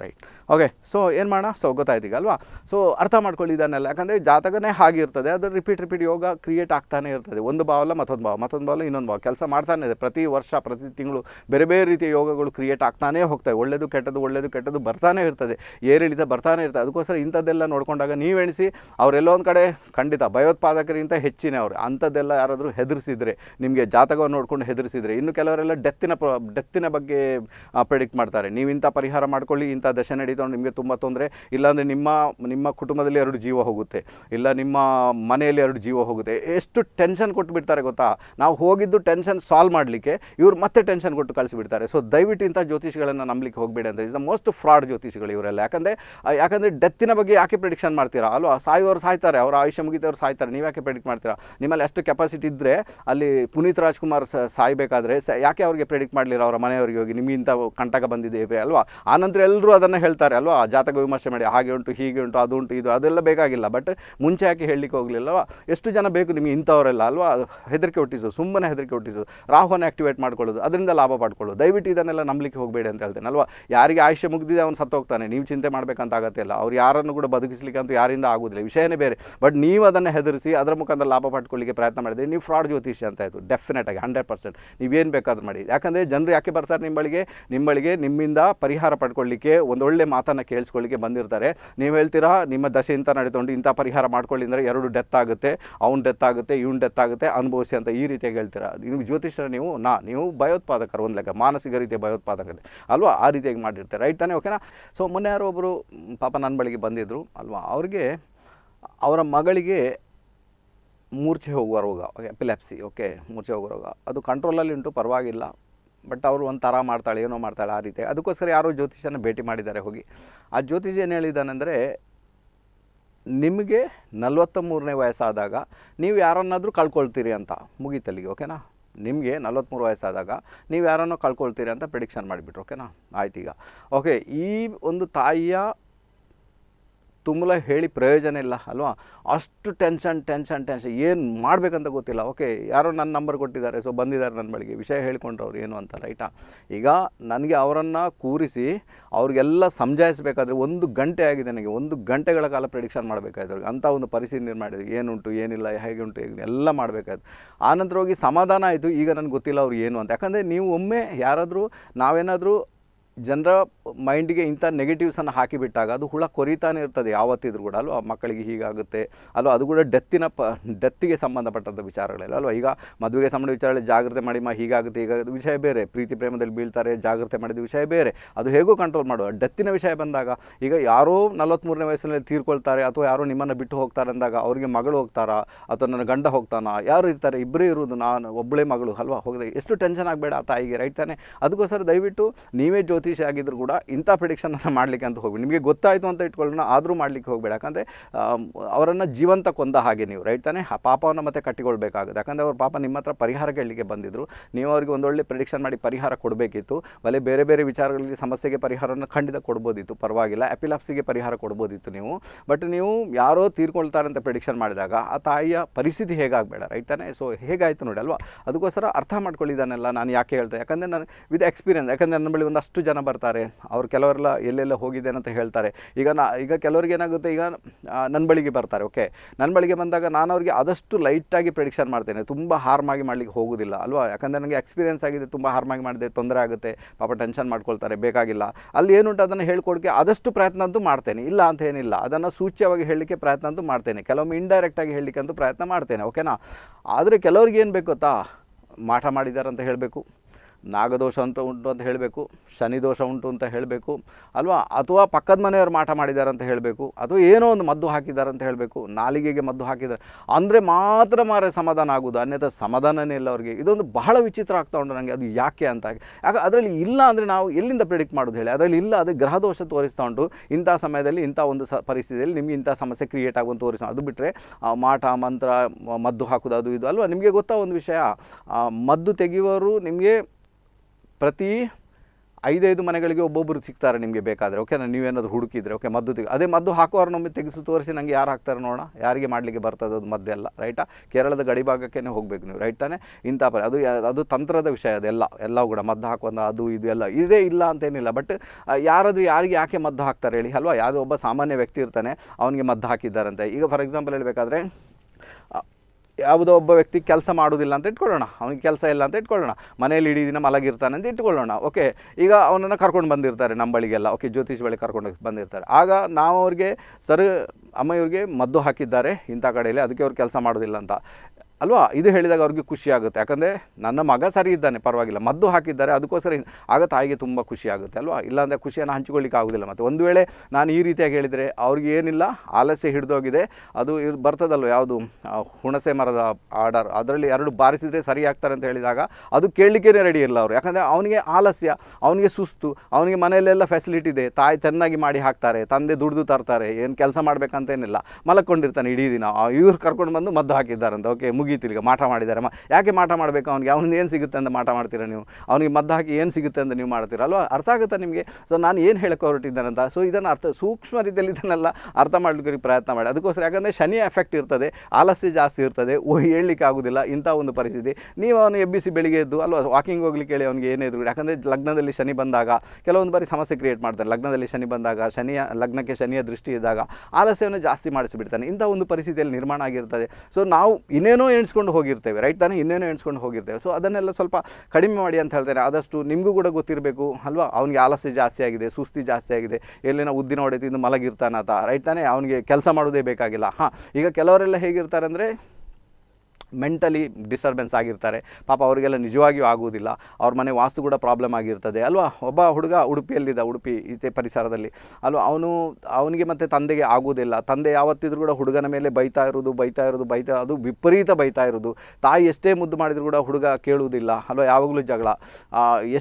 right, okay. So ಏನು ಮಾಡೋಣ, ಸೊ ಗೊತ್ತಾಯ್ತೀಗ ಅಲ್ವಾ. ಸೊ ಅರ್ಥ ಮಾಡ್ಕೊಳ್ಳಿ ಇದನ್ನೆಲ್ಲ. ಯಾಕಂದರೆ ಜಾತಕನೇ ಹಾಗಿರ್ತದೆ, ಅದು ರಿಪೀಟ್ ರಿಪೀಟ್ ಯೋಗ ಕ್ರಿಯೇಟ್ ಆಗ್ತಾನೇ ಇರ್ತದೆ. ಒಂದು ಭಾವಲ್ಲ ಮತ್ತೊಂದು ಭಾವಲ್ಲ ಇನ್ನೊಂದು ಭಾವ ಕೆಲಸ ಮಾಡ್ತಾನೆ ಇದೆ. ಪ್ರತಿ ವರ್ಷ, ಪ್ರತಿ ತಿಂಗಳು ಬೇರೆ ಬೇರೆ ರೀತಿಯ ಯೋಗಗಳು ಕ್ರಿಯೇಟ್ ಆಗ್ತಾನೇ ಹೋಗ್ತವೆ. ಒಳ್ಳೆಯದು ಕೆಟ್ಟದ್ದು ಬರ್ತಾನೇ ಇರ್ತದೆ, ಏರಿಳಿತ ಬರ್ತಾನೆ ಇರ್ತದೆ. ಅದಕ್ಕೋಸ್ಕರ ಇಂಥದ್ದೆಲ್ಲ ನೋಡಿಕೊಂಡಾಗ ನೀವೆಣಿಸಿ, ಅವರೆಲ್ಲ ಒಂದು ಕಡೆ ಖಂಡಿತ ಭಯೋತ್ಪಾದಕರಿಗಿಂತ ಹೆಚ್ಚಿನ ಅವರು. ಅಂಥದ್ದೆಲ್ಲ ಯಾರಾದರೂ ಹೆದರಿಸಿದರೆ, ನಿಮಗೆ ಜಾತಕವನ್ನು ನೋಡಿಕೊಂಡು ಹೆದರಿಸಿದರೆ. ಇನ್ನು ಕೆಲವರೆಲ್ಲ ಡೆತ್ತಿನ ಬಗ್ಗೆ ಪ್ರೆಡಿಕ್ಟ್ ಮಾಡ್ತಾರೆ. ನೀವು ಇಂಥ ಪರಿಹಾರ ಮಾಡ್ಕೊಳ್ಳಿ, ಇಂಥ ದಶೆ ನಡೀತಾವೆ, ನಿಮಗೆ ತುಂಬ ತೊಂದರೆ, ಇಲ್ಲಾಂದರೆ ನಿಮ್ಮ ಕುಟುಂಬದಲ್ಲಿ 2 ಜೀವ ಹೋಗುತ್ತೆ, ಇಲ್ಲ ನಿಮ್ಮ ಮನೆಯಲ್ಲಿ 2 ಜೀವ ಹೋಗುತ್ತೆ. ಎಷ್ಟು ಟೆನ್ಷನ್ ಕೊಟ್ಟು ಬಿಡ್ತಾರೆ ಗೊತ್ತಾ. ನಾವು ಹೋಗಿದ್ದು ಟೆನ್ಷನ್ ಸಾಲ್ವ್ ಮಾಡಲಿಕ್ಕೆ, ಇವರು ಮತ್ತೆ ಟೆನ್ಷನ್ ಕೊಟ್ಟು ಕಳಿಸಿಬಿಡ್ತಾರೆ. ಸೊ ದಯವಿಟ್ಟು ಇಂಥ ಜ್ಯೋತಿಷಿಗಳನ್ನು ನಂಬಲಿಕ್ಕೆ ಹೋಗಬೇಡಿ ಅಂತ. ಇಸ್ ದ ಮೋಸ್ಟ್ ಫ್ರಾಡ್ ಜ್ಯೋತಿಷಿಗಳು ಇವರೆಲ್ಲ. ಯಾಕಂದರೆ ಡೆತ್ತಿನ ಬಗ್ಗೆ ಯಾಕೆ ಪ್ರೆಡಿಕ್ಷನ್ ಮಾಡ್ತೀರಾ ಅಲ್ವಾ. ಸಾಯುವವರು ಸಾಯ್ತಾರೆ, ಅವರ ಆಯುಷ್ಯ ಮುಗಿದವರು ಸಾಯ್ತಾರೆ, ನೀವು ಯಾಕೆ ಪ್ರೆಡಿಕ್ಟ್ ಮಾಡ್ತೀರಾ? ನಿಮ್ಮಲ್ಲಿ ಅಷ್ಟು ಕೆಪಾಸಿಟಿ ಇದ್ದರೆ, ಅಲ್ಲಿ ಪುನೀತ್ ರಾಜ್ಕುಮಾರ್ ಸಾಯಬೇಕಾದ್ರೆ ಯಾಕೆ ಅವ್ರಿಗೆ ಪ್ರೆಡಿಕ್ಟ್ ಮಾಡಲಿಲ್ಲ? ಅವರ ಮನೆಯವರಿಗೆ ಹೋಗಿ ನಿಮ್ಗೆ ಇಂಥ ಕಂಟಕ ಬಂದಿದೆ ಅಲ್ವಾ. ಆನಂತರ ಎಲ್ಲರೂ ಎಲ್ಲರೂ ಅದನ್ನ ಹೇಳ್ತಾರೆ ಅಲ್ವಾ ಜಾತಕ ವಿಮರ್ಶೆ ಮಾಡಿ ಹಾಗೆ ಉಂಟು ಹೀಗೆ ಉಂಟು ಅದು ಉಂಟು ಇದು ಅದೆಲ್ಲ ಬೇಕಾಗಿಲ್ಲ ಬಟ್ ಮುಂಚೆ ಯಾಕೆ ಹೇಳಲಿಕ್ಕೆ ಹೋಗಲಿಲ್ಲವಾ ಎಷ್ಟು ಜನ ಬೇಕು ನಿಮಗೆ ಇಂಥವರೆಲ್ಲ ಅಲ್ವಾ ಹೆದರಿಕೆ ಹುಟ್ಟಿಸೋದು ಸುಮ್ಮನೆ ಹೆದರಿಕೆ ಹುಟ್ಟಿಸೋದು ರಾಹುನ ಆಕ್ಟಿವೇಟ್ ಮಾಡ್ಕೊಳ್ಳೋದು ಅದರಿಂದ ಲಾಭ ಪಡ್ಕೊಳ್ಳೋದು ದಯವಿಟ್ಟು ಇದನ್ನೆಲ್ಲ ನಂಬಲಿಕ್ಕೆ ಹೋಗಬೇಡಿ ಅಂತ ಹೇಳ್ತೇನೆ ಅಲ್ವಾ ಯಾರಿಗೆ ಆಯುಷ್ಯ ಮುಗಿದಿದೆ ಅವನು ಸತ್ತು ಹೋಗ್ತಾನೆ ನೀವು ಚಿಂತೆ ಮಾಡಬೇಕಂತ ಆಗತ್ತೆ ಇಲ್ಲ ಅವ್ರು ಯಾರನ್ನು ಕೂಡ ಬದುಕಿಸಲಿಕ್ಕೆ ಅಂತೂ ಯಾರಿಂದ ಆಗೋದಿಲ್ಲ ವಿಷಯನೇ ಬೇರೆ ಬಟ್ ನೀವು ಅದನ್ನು ಹೆದರಿಸಿ ಅದರ ಮುಖಾಂತರ ಲಾಭ ಪಡ್ಕೊಳ್ಳಿಕ್ಕೆ ಪ್ರಯತ್ನ ಮಾಡಿದರೆ ನೀವು ಫ್ರಾಡ್ ಜ್ಯೋತಿಷ್ಯ ಅಂತ ಆಯಿತು ಡೆಫಿನೆಟ್ ಆಗಿ 100% ನೀವೇನು ಬೇಕಾದರೂ ಮಾಡಿ ಯಾಕಂದರೆ ಜನರು ಯಾಕೆ ಬರ್ತಾರೆ ನಿಮ್ಮಳಿಗೆ ನಿಮ್ಮಿಂದ ಪರಿಹಾರ ಪಡ್ಕೊಳ್ಳಿಕ್ಕೆ ಒಂದೊಳ್ಳೆ ಮಾತನ್ನು ಕೇಳಿಸ್ಕೊಳ್ಳಿಕ್ಕೆ ಬಂದಿರ್ತಾರೆ ನೀವು ಹೇಳ್ತೀರಾ ನಿಮ್ಮ ದಶೆ ಇಂಥ ನಡೆದುಕೊಂಡು ಇಂಥ ಪರಿಹಾರ ಮಾಡ್ಕೊಳ್ಳಿ ಅಂದರೆ ಎರಡು ಡೆತ್ ಆಗುತ್ತೆ ಅವ್ನು ಡೆತ್ ಆಗುತ್ತೆ ಇವ್ನು ಡೆತ್ ಆಗುತ್ತೆ ಅನುಭವಿಸಿ ಅಂತ ಈ ರೀತಿಯಾಗಿ ಹೇಳ್ತೀರಾ ನಿಮ್ಗೆ ಜ್ಯೋತಿಷ್ಯರು ನೀವು ಭಯೋತ್ಪಾದಕರು ಒಂದು ಲೆಕ್ಕ ಮಾನಸಿಕ ರೀತಿಯ ಭಯೋತ್ಪಾದಕರು ಅಲ್ವಾ ಆ ರೀತಿಯಾಗಿ ಮಾಡಿರ್ತಾರೆ ರೈಟ್ ತಾನೇ ಓಕೆನಾ ಸೊ ಮೊನ್ನೆ ಯಾರೋ ಒಬ್ಬರು ಪಾಪ ನನ್ನ ಬಳಿಗೆ ಬಂದಿದ್ದರು ಅಲ್ವಾ ಅವ್ರಿಗೆ ಅವರ ಮಗಳಿಗೆ ಮೂರ್ಛೆ ಹೋಗುವ ರೋಗ ಓಕೆ ಎಪಿಲೆಪ್ಸಿ ಓಕೆ ಮೂರ್ಛೆ ಹೋಗೋ ರೋಗ ಅದು ಕಂಟ್ರೋಲಲ್ಲಿ ಉಂಟು ಪರವಾಗಿಲ್ಲ ಬಟ್ ಅವರು ಒಂಥರ ಮಾಡ್ತಾಳೆ ಏನೋ ಮಾಡ್ತಾಳೆ ಆ ರೀತಿ ಅದಕ್ಕೋಸ್ಕರ ಯಾರೋ ಜ್ಯೋತಿಷನ ಭೇಟಿ ಮಾಡಿದ್ದಾರೆ ಹೋಗಿ ಆ ಜ್ಯೋತಿಷ ಏನು ಹೇಳಿದ್ದಾನೆಂದರೆ ನಿಮಗೆ 43ನೇ ವಯಸ್ಸಾದಾಗ ನೀವು ಯಾರನ್ನಾದರೂ ಕಳ್ಕೊಳ್ತೀರಿ ಅಂತ ಮುಗೀತಲ್ಲಿಗೆ ಓಕೆನಾ ನಿಮಗೆ 43 ವಯಸ್ಸಾದಾಗ ನೀವು ಯಾರನ್ನೋ ಕಳ್ಕೊಳ್ತೀರಿ ಅಂತ ಪ್ರಿಡಿಕ್ಷನ್ ಮಾಡಿಬಿಟ್ರು ಓಕೆನಾ ಆಯ್ತು ಈಗ ಓಕೆ ಈ ಒಂದು ತಾಯಿಯ ತುಂಬಲ ಹೇಳಿ ಪ್ರಯೋಜನ ಇಲ್ಲ ಅಲ್ವಾ ಅಷ್ಟು ಟೆನ್ಷನ್ ಟೆನ್ಷನ್ ಟೆನ್ಷನ್ ಏನು ಮಾಡಬೇಕಂತ ಗೊತ್ತಿಲ್ಲ ಓಕೆ ಯಾರೋ ನನ್ನ ನಂಬರ್ ಕೊಟ್ಟಿದ್ದಾರೆ ಸೊ ಬಂದಿದ್ದಾರೆ ನನ್ನ ಬಳಿಗೆ ವಿಷಯ ಹೇಳ್ಕೊಂಡ್ರು ಅವ್ರು ಏನು ಅಂತ ರೈಟಾ ಈಗ ನನಗೆ ಅವರನ್ನು ಕೂರಿಸಿ ಅವ್ರಿಗೆಲ್ಲ ಸಮಜಾಯಿಸಬೇಕಾದ್ರೆ 1 ಗಂಟೆ ಆಗಿದೆ ನನಗೆ 1 ಗಂಟೆಗಳ ಕಾಲ ಪ್ರಿಡಿಕ್ಷನ್ ಮಾಡಬೇಕಾಯ್ತು ಅವ್ರಿಗೆ ಅಂಥ ಒಂದು ಪರಿಸ್ಥಿತಿ ನಿರ್ಮಾಡಿದ್ರು ಏನುಂಟು ಏನಿಲ್ಲ ಹೇಗೆ ಉಂಟು ಎಲ್ಲ ಮಾಡಬೇಕಾಯ್ತು ಆನಂತರ ಹೋಗಿ ಸಮಾಧಾನ ಆಯಿತು ಈಗ ನನಗೆ ಗೊತ್ತಿಲ್ಲ ಅವ್ರು ಏನು ಅಂತ ಯಾಕಂದರೆ ನೀವು ಒಮ್ಮೆ ಯಾರಾದರೂ ನಾವೇನಾದರೂ ಜನರ ಮೈಂಡಿಗೆ ಇಂಥ ನೆಗೆಟಿವ್ಸನ್ನು ಹಾಕಿಬಿಟ್ಟಾಗ ಅದು ಹುಳ ಕೊರಿತಾನೆ ಇರ್ತದೆ ಯಾವತ್ತಿದ್ರು ಕೂಡ ಅಲ್ವಾ ಮಕ್ಕಳಿಗೆ ಹೀಗಾಗುತ್ತೆ ಅಲ್ವಾ ಅದು ಕೂಡ ಡೆತ್ತಿಗೆ ಸಂಬಂಧಪಟ್ಟಂಥ ವಿಚಾರಗಳೆಲ್ಲ ಅಲ್ವಾ ಈಗ ಮದುವೆಗೆ ಸಂಬಂಧ ವಿಚಾರಗಳು ಜಾಗ್ರತೆ ಮಾಡಿ ಹೀಗಾಗುತ್ತೆ ಈಗ ವಿಷಯ ಬೇರೆ ಪ್ರೀತಿ ಪ್ರೇಮದಲ್ಲಿ ಬೀಳ್ತಾರೆ ಜಾಗ್ರತೆ ಮಾಡಿದ ವಿಷಯ ಬೇರೆ ಅದು ಹೇಗೂ ಕಂಟ್ರೋಲ್ ಮಾಡುವ ಡೆತ್ತಿನ ವಿಷಯ ಬಂದಾಗ ಈಗ ಯಾರೋ 43ನೇ ವಯಸ್ಸಿನಲ್ಲಿ ತೀರ್ಕೊಳ್ತಾರೆ ಅಥವಾ ಯಾರೋ ನಿಮ್ಮನ್ನು ಬಿಟ್ಟು ಹೋಗ್ತಾರೆ ಅಂದಾಗ ಅವರಿಗೆ ಮಗಳು ಹೋಗ್ತಾರಾ ಅಥವಾ ನನ್ನ ಗಂಡ ಹೋಗ್ತಾನಾ ಯಾರು ಇರ್ತಾರೆ ಇಬ್ಬರೇ ಇರುವುದು ನಾನು ಒಬ್ಬಳೇ ಮಗಳು ಅಲ್ವಾ ಹೋಗಿದೆ ಎಷ್ಟು ಟೆನ್ಷನ್ ಆಗಬೇಡ ಆ ತಾಯಿಗೆ ರೈಟ್ ತಾನೆ ಅದಕ್ಕೋಸ್ಕರ ದಯವಿಟ್ಟು ನೀವೇ ಜ್ಯೋತಿಷ ಆಗಿದ್ರು ಕೂಡ ಇಂಥ ಪ್ರಿಡಿಕ್ಷನನ್ನು ಮಾಡಲಿಕ್ಕೆ ಅಂತ ಹೋಗಬೇಡಿ ನಿಮಗೆ ಗೊತ್ತಾಯಿತು ಅಂತ ಇಟ್ಕೊಳ್ಳೋಣ ಆದರೂ ಮಾಡಲಿಕ್ಕೆ ಹೋಗಬೇಡ ಯಾಕಂದರೆ ಅವರನ್ನು ಜೀವಂತ ಕೊಂದ ಹಾಗೆ ನೀವು ರೈಟ್ ತಾನೇ ಆ ಪಾಪವನ್ನು ಮತ್ತೆ ಕಟ್ಟಿಕೊಳ್ಬೇಕಾಗುತ್ತೆ ಯಾಕಂದರೆ ಅವ್ರ ಪಾಪ ನಿಮ್ಮ ಹತ್ರ ಪರಿಹಾರ ಕೇಳಲಿಕ್ಕೆ ಬಂದಿದ್ದರು ನೀವು ಅವರಿಗೆ ಒಂದೊಳ್ಳೆ ಪ್ರಿಡಿಕ್ಷನ್ ಮಾಡಿ ಪರಿಹಾರ ಕೊಡಬೇಕಿತ್ತು ಒಲೆ ಬೇರೆ ಬೇರೆ ವಿಚಾರಗಳಿಗೆ ಸಮಸ್ಯೆಗೆ ಪರಿಹಾರವನ್ನು ಖಂಡಿತ ಕೊಡ್ಬೋದಿತ್ತು ಪರವಾಗಿಲ್ಲ ಎಪಿಲಾಪ್ಸಿಗೆ ಪರಿಹಾರ ಕೊಡ್ಬೋದಿತ್ತು ನೀವು ಬಟ್ ನೀವು ಯಾರೋ ತೀರ್ಕೊಳ್ತಾರೆ ಅಂತ ಪ್ರಿಡಿಕ್ಷನ್ ಮಾಡಿದಾಗ ಆ ತಾಯಿಯ ಪರಿಸ್ಥಿತಿ ಹೇಗಾಗಬೇಡ ರೈಟ್ ತಾನೇ ಸೊ ಹೇಗಾಯಿತು ನೋಡಿ ಅಲ್ವಾ ಅದಕ್ಕೋಸ್ಕರ ಅರ್ಥ ಮಾಡ್ಕೊಳ್ಳಿದ್ದಾನೆಲ್ಲ ನಾನು ಯಾಕೆ ಹೇಳ್ತೇನೆ ಯಾಕಂದರೆ ನಾನು ವಿತ್ ಎಕ್ಸ್ಪೀರಿಯನ್ಸ್ ಯಾಕಂದರೆ ನನ್ನ ಬಳಿ ಒಂದಷ್ಟು ಜನ ಬರ್ತಾರೆ ಅವ್ರು ಕೆಲವರೆಲ್ಲ ಎಲ್ಲೆಲ್ಲ ಹೋಗಿದ್ದೇನೆ ಅಂತ ಹೇಳ್ತಾರೆ ಈಗ ಕೆಲವರಿಗೆ ಏನಾಗುತ್ತೆ ಈಗ ನನ್ನ ಬಳಿಗೆ ಬರ್ತಾರೆ ಓಕೆ ನನ್ನ ಬಳಿಗೆ ಬಂದಾಗ ನಾನು ಅವ್ರಿಗೆ ಆದಷ್ಟು ಲೈಟಾಗಿ ಪ್ರಿಡಿಕ್ಷನ್ ಮಾಡ್ತೇನೆ ತುಂಬ ಹಾರ್ಮಾಗಿ ಮಾಡಲಿಕ್ಕೆ ಹೋಗೋದಿಲ್ಲ ಅಲ್ವಾ ಯಾಕಂದರೆ ನನಗೆ ಎಕ್ಸ್ಪೀರಿಯನ್ಸ್ ಆಗಿದೆ ತುಂಬ ಹಾರ್ಮಾಗಿ ಮಾಡಿದೆ ತೊಂದರೆ ಆಗುತ್ತೆ ಪಾಪ ಟೆನ್ಷನ್ ಮಾಡ್ಕೊಳ್ತಾರೆ ಬೇಕಾಗಿಲ್ಲ ಅಲ್ಲಿ ಏನುಂಟು ಅದನ್ನು ಹೇಳ್ಕೊಡೋಕ್ಕೆ ಆದಷ್ಟು ಪ್ರಯತ್ನ ಅಂತೂ ಮಾಡ್ತೇನೆ ಇಲ್ಲ ಅಂತ ಏನಿಲ್ಲ ಅದನ್ನು ಸೂಚ್ಯವಾಗಿ ಹೇಳಲಿಕ್ಕೆ ಪ್ರಯತ್ನ ಅಂತೂ ಮಾಡ್ತೇನೆ ಕೆಲವೊಮ್ಮೆ ಇಂಡೈರೆಕ್ಟಾಗಿ ಹೇಳಲಿಕ್ಕೆ ಅಂತೂ ಪ್ರಯತ್ನ ಮಾಡ್ತೇನೆ ಓಕೆನಾ ಆದರೆ ಕೆಲವ್ರಿಗೆ ಏನು ಬೇಕು ಗೊತ್ತಾ ಮಾಟ ಮಾಡಿದ್ದಾರೆ ಅಂತ ಹೇಳಬೇಕು ನಾಗದೋಷ ಅಂತ ಉಂಟು ಅಂತ ಹೇಳಬೇಕು ಶನಿದೋಷ ಉಂಟು ಅಂತ ಹೇಳಬೇಕು ಅಲ್ವಾ ಅಥವಾ ಪಕ್ಕದ ಮನೆಯವರು ಮಾಟ ಮಾಡಿದ್ದಾರೆ ಅಂತ ಹೇಳಬೇಕು ಅಥವಾ ಏನೋ ಒಂದು ಮದ್ದು ಹಾಕಿದ್ದಾರೆ ಅಂತ ಹೇಳಬೇಕು ನಾಲಿಗೆಗೆ ಮದ್ದು ಹಾಕಿದ್ದಾರೆ ಅಂದರೆ ಮಾತ್ರ ಸಮಾಧಾನ ಆಗೋದು ಅನ್ಯಥ ಸಮಾಧಾನನೇ ಇಲ್ಲ ಅವರಿಗೆ ಇದೊಂದು ಬಹಳ ವಿಚಿತ್ರ ಆಗ್ತಾ ಉಂಟು ನನಗೆ ಅದು ಯಾಕೆ ಅಂತ ಯಾಕೆ ಅದರಲ್ಲಿ ಇಲ್ಲ ಅಂದರೆ ನಾವು ಎಲ್ಲಿಂದ ಪ್ರಿಡಿಕ್ಟ್ ಮಾಡೋದು ಹೇಳಿ ಅದರಲ್ಲಿ ಇಲ್ಲ ಅದು ಗ್ರಹದೋಷ ತೋರಿಸ್ತಾ ಉಂಟು ಇಂಥ ಸಮಯದಲ್ಲಿ ಇಂಥ ಒಂದು ಪರಿಸ್ಥಿತಿಯಲ್ಲಿ ನಿಮಗೆ ಇಂಥ ಸಮಸ್ಯೆ ಕ್ರಿಯೇಟ್ ಆಗುವಂಥ ತೋರಿಸ್ತಾ ಅದು ಬಿಟ್ಟರೆ ಮಾಟ ಮಂತ್ರ ಮದ್ದು ಹಾಕೋದು ಅದು ಇದು ಅಲ್ವಾ ನಿಮಗೆ ಗೊತ್ತಾ ಒಂದು ವಿಷಯ ಮದ್ದು ತೆಗೆಯುವವರು ನಿಮಗೆ ಪ್ರತಿ 5-5 ಮನೆಗಳಿಗೆ ಒಬ್ಬೊಬ್ಬರು ಸಿಗ್ತಾರೆ ನಿಮಗೆ ಬೇಕಾದರೆ ಓಕೆ ನಾನು ನೀವೇನಾದರೂ ಹುಡುಕಿದರೆ ಓಕೆ ಮದ್ದು ಅದೇ ಮದ್ದು ಹಾಕೋರನ್ನೊಮ್ಮೆ ತೆಗೆಸು ತೋರಿಸಿ ನನಗೆ ಯಾರು ಹಾಕ್ತಾರೆ ನೋಡೋಣ ಯಾರಿಗೆ ಮಾಡಲಿಕ್ಕೆ ಬರ್ತದೆ ಅದು ಮದ್ದೆಲ್ಲ ರೈಟಾ ಕೇರಳದ ಗಡಿಭಾಗಕ್ಕೇ ಹೋಗಬೇಕು ನೀವು ರೈಟ್ ತಾನೇ ಇಂಥ ಅದು ತಂತ್ರದ ವಿಷಯ ಅದೆಲ್ಲ ಎಲ್ಲವೂ ಕೂಡ ಮದ್ದು ಹಾಕೋದು ಅದು ಇದು ಎಲ್ಲ ಇದೇ ಇಲ್ಲ ಅಂತೇನಿಲ್ಲ ಬಟ್ ಯಾರಾದರೂ ಯಾರಿಗೆ ಯಾಕೆ ಮದ್ದು ಹಾಕ್ತಾರೆ ಹೇಳಿ ಅಲ್ವಾ ಯಾವುದೋ ಒಬ್ಬ ಸಾಮಾನ್ಯ ವ್ಯಕ್ತಿ ಇರ್ತಾನೆ ಅವನಿಗೆ ಮದ್ದು ಹಾಕಿದ್ದಾರಂತೆ ಈಗ ಫಾರ್ ಎಕ್ಸಾಂಪಲ್ ಹೇಳಬೇಕಾದ್ರೆ ಯಾವುದೋ ಒಬ್ಬ ವ್ಯಕ್ತಿ ಕೆಲಸ ಮಾಡೋದಿಲ್ಲ ಅಂತ ಇಟ್ಕೊಳ್ಳೋಣ ಅವನಿಗೆ ಕೆಲಸ ಇಲ್ಲ ಅಂತ ಇಟ್ಕೊಳ್ಳೋಣ ಮನೆಯಲ್ಲಿ ಇಡೀ ದಿನ ಮಲಗಿರ್ತಾನೆ ಅಂತ ಇಟ್ಕೊಳ್ಳೋಣ ಓಕೆ ಈಗ ಅವನನ್ನು ಕರ್ಕೊಂಡು ಬಂದಿರ್ತಾರೆ ನಮ್ಮ ಬಳಿಗೆಲ್ಲ ಓಕೆ ಜ್ಯೋತಿಷ್ ಬಳಿ ಕರ್ಕೊಂಡು ಬಂದಿರ್ತಾರೆ ಆಗ ನಾವು ಅವ್ರಿಗೆ ಸರ್ ಅಮ್ಮವ್ರಿಗೆ ಮದ್ದು ಹಾಕಿದ್ದಾರೆ ಇಂಥ ಕಡೆಯಲ್ಲಿ ಅದಕ್ಕೆ ಅವ್ರು ಕೆಲಸ ಮಾಡೋದಿಲ್ಲ ಅಂತ ಅಲ್ವಾ ಇದು ಹೇಳಿದಾಗ ಅವ್ರಿಗೆ ಖುಷಿಯಾಗುತ್ತೆ ಯಾಕಂದರೆ ನನ್ನ ಮಗ ಸರಿ ಇದ್ದಾನೆ ಪರವಾಗಿಲ್ಲ ಮದ್ದು ಹಾಕಿದ್ದಾರೆ ಅದಕ್ಕೋಸ್ಕರ ಆಗ ತಾಯಿಗೆ ತುಂಬ ಖುಷಿಯಾಗುತ್ತೆ ಅಲ್ವಾ ಇಲ್ಲಾಂದರೆ ಖುಷಿಯನ್ನು ಹಂಚಿಕೊಳ್ಳಿಕ್ಕೆ ಆಗೋದಿಲ್ಲ ಮತ್ತು ಒಂದು ವೇಳೆ ನಾನು ಈ ರೀತಿಯಾಗಿ ಹೇಳಿದರೆ ಅವ್ರಿಗೆ ಏನಿಲ್ಲ ಆಲಸ್ಯ ಹಿಡಿದೋಗಿದೆ ಅದು ಇದು ಬರ್ತದಲ್ವ ಯಾವುದು ಹುಣಸೆ ಮರದ ಆರ್ಡರ್ ಅದರಲ್ಲಿ 2 ಬಾರಿಸಿದರೆ ಸರಿ ಆಗ್ತಾರೆ ಅಂತ ಹೇಳಿದಾಗ ಅದು ಕೇಳಲಿಕ್ಕೇ ರೆಡಿ ಇಲ್ಲ ಅವರು ಯಾಕಂದರೆ ಅವನಿಗೆ ಆಲಸ್ಯ ಅವನಿಗೆ ಸುಸ್ತು ಅವನಿಗೆ ಮನೆಯಲ್ಲೆಲ್ಲ ಫೆಸಿಲಿಟಿ ಇದೆ ತಾಯಿ ಚೆನ್ನಾಗಿ ಮಾಡಿ ಹಾಕ್ತಾರೆ ತಂದೆ ದುಡ್ದು ತರ್ತಾರೆ ಏನು ಕೆಲಸ ಮಾಡಬೇಕಂತೇನಿಲ್ಲ ಮಲಕ್ಕೊಂಡಿರ್ತಾನೆ ಇಡೀ ದಿನ ಇವ್ರು ಕರ್ಕೊಂಡು ಬಂದು ಮದ್ದು ಹಾಕಿದ್ದಾರಂತ ಓಕೆ ಮುಗಿಯಿತು ಈಗ ಮಾಟ ಮಾಡಿದಾರಮ್ಮ ಯಾಕೆ ಮಾಟ ಮಾಡಬೇಕು ಅವನಿಗೆ ಅವನು ಏನು ಸಿಗುತ್ತೆ ಅಂತ ಮಾಟ ಮಾಡ್ತೀರಾ ನೀವು ಅವನಿಗೆ ಮದ್ದು ಹಾಕಿ ಏನು ಸಿಗುತ್ತೆ ಅಂತ ನೀವು ಮಾಡ್ತೀರಾ ಅಲ್ವಾ ಅರ್ಥ ಆಗುತ್ತಾ ನಿಮಗೆ ಸೊ ನಾನು ಏನು ಹೇಳಕ್ಕೆ ಹೊರಟಿದ್ದೇನೆ ಅಂತ ಸೊ ಇದನ್ನ ಅರ್ಥ ಸೂಕ್ಷ್ಮ ರೀತಿಯಲ್ಲಿ ಇದನ್ನೆಲ್ಲ ಅರ್ಥ ಮಾಡಲಿಕ್ಕೆ ಪ್ರಯತ್ನ ಮಾಡಿ ಅದಕ್ಕೋಸ್ಕರ ಯಾಕಂದರೆ ಶನಿ ಎಫೆಕ್ಟ್ ಇರ್ತದೆ ಆಲಸ್ಯ ಜಾಸ್ತಿ ಇರ್ತದೆ ಹೇಳಲಿಕ್ಕೆ ಆಗೋದಿಲ್ಲ ಇಂಥ ಒಂದು ಪರಿಸ್ಥಿತಿ ನೀವು ಅವನು ಎಬ್ಬಿಸಿ ಬೆಳಿಗ್ಗೆ ಎದ್ದು ಅಲ್ವಾ ವಾಕಿಂಗ್ ಹೋಗ್ಲಿಕ್ಕೆ ಹೇಳಿ ಅವನಿಗೆ ಏನಿದ್ರು ಯಾಕಂದರೆ ಲಗ್ನದಲ್ಲಿ ಶನಿ ಬಂದಾಗ ಕೆಲವೊಂದು ಬಾರಿ ಸಮಸ್ಯೆ ಕ್ರಿಯೇಟ್ ಮಾಡ್ತಾರೆ ಲಗ್ನದಲ್ಲಿ ಶನಿ ಬಂದಾಗ ಶನಿಯ ಲಗ್ನಕ್ಕೆ ಶನಿಯ ದೃಷ್ಟಿ ಇದ್ದಾಗ ಆಲಸ್ಯವನ್ನು ಜಾಸ್ತಿ ಮಾಡಿಸಿಬಿಡ್ತಾನೆ ಇಂಥ ಒಂದು ಪರಿಸ್ಥಿತಿಯಲ್ಲಿ ನಿರ್ಮಾಣ ಆಗಿರ್ತದೆ ಸೊ ನಾವು ಇನ್ನೇನೋ ಎಣಿಸ್ಕೊಂಡು ಹೋಗಿರ್ತೇವೆ ರೈಟ್ ತಾನೇ ಇನ್ನೇನೋ ಎಣಿಸ್ಕೊಂಡು ಹೋಗಿರ್ತೇವೆ ಸೊ ಅದನ್ನೆಲ್ಲ ಸ್ವಲ್ಪ ಕಡಿಮೆ ಮಾಡಿ ಅಂತ ಹೇಳ್ತಾರೆ ಆದಷ್ಟು ನಿಮಗೂ ಕೂಡ ಗೊತ್ತಿರಬೇಕು ಅಲ್ವಾ ಅವನಿಗೆ ಆಲಸ್ಯ ಜಾಸ್ತಿ ಆಗಿದೆ ಸುಸ್ತಿ ಜಾಸ್ತಿ ಆಗಿದೆ ಎಲ್ಲಿನ ಉದ್ದಿನ ಹೊಡೆ ತಿಂದು ಮಲಗಿರ್ತಾನಾತ ರೈಟ್ ತಾನೇ ಅವನಿಗೆ ಕೆಲಸ ಮಾಡೋದೇ ಬೇಕಾಗಿಲ್ಲ ಹಾಂ ಈಗ ಕೆಲವರೆಲ್ಲ ಹೇಗಿರ್ತಾರೆ ಅಂದರೆ ಮೆಂಟಲಿ ಡಿಸ್ಟರ್ಬೆನ್ಸ್ ಆಗಿರ್ತಾರೆ ಪಾಪ ಅವರಿಗೆಲ್ಲ ನಿಜವಾಗಿಯೂ ಆಗುವುದಿಲ್ಲ ಅವ್ರ ಮನೆ ವಾಸ್ತು ಕೂಡ ಪ್ರಾಬ್ಲಮ್ ಆಗಿರ್ತದೆ ಅಲ್ವಾ ಒಬ್ಬ ಹುಡುಗ ಉಡುಪಿಯಲ್ಲಿದ್ದ ಉಡುಪಿ ಇತೇ ಪರಿಸರದಲ್ಲಿ ಅಲ್ವಾ ಅವನಿಗೆ ಮತ್ತು ತಂದೆಗೆ ಆಗೋದಿಲ್ಲ ತಂದೆ ಯಾವತ್ತಿದ್ರೂ ಕೂಡ ಹುಡುಗನ ಮೇಲೆ ಬೈತಾ ಇರೋದು ಅದು ವಿಪರೀತ ಬೈತಾ ಇರೋದು ತಾಯಿ ಎಷ್ಟೇ ಮುದ್ದು ಮಾಡಿದ್ರು ಕೂಡ ಹುಡುಗ ಕೇಳುವುದಿಲ್ಲ ಅಲ್ವಾ ಯಾವಾಗಲೂ ಜಗಳ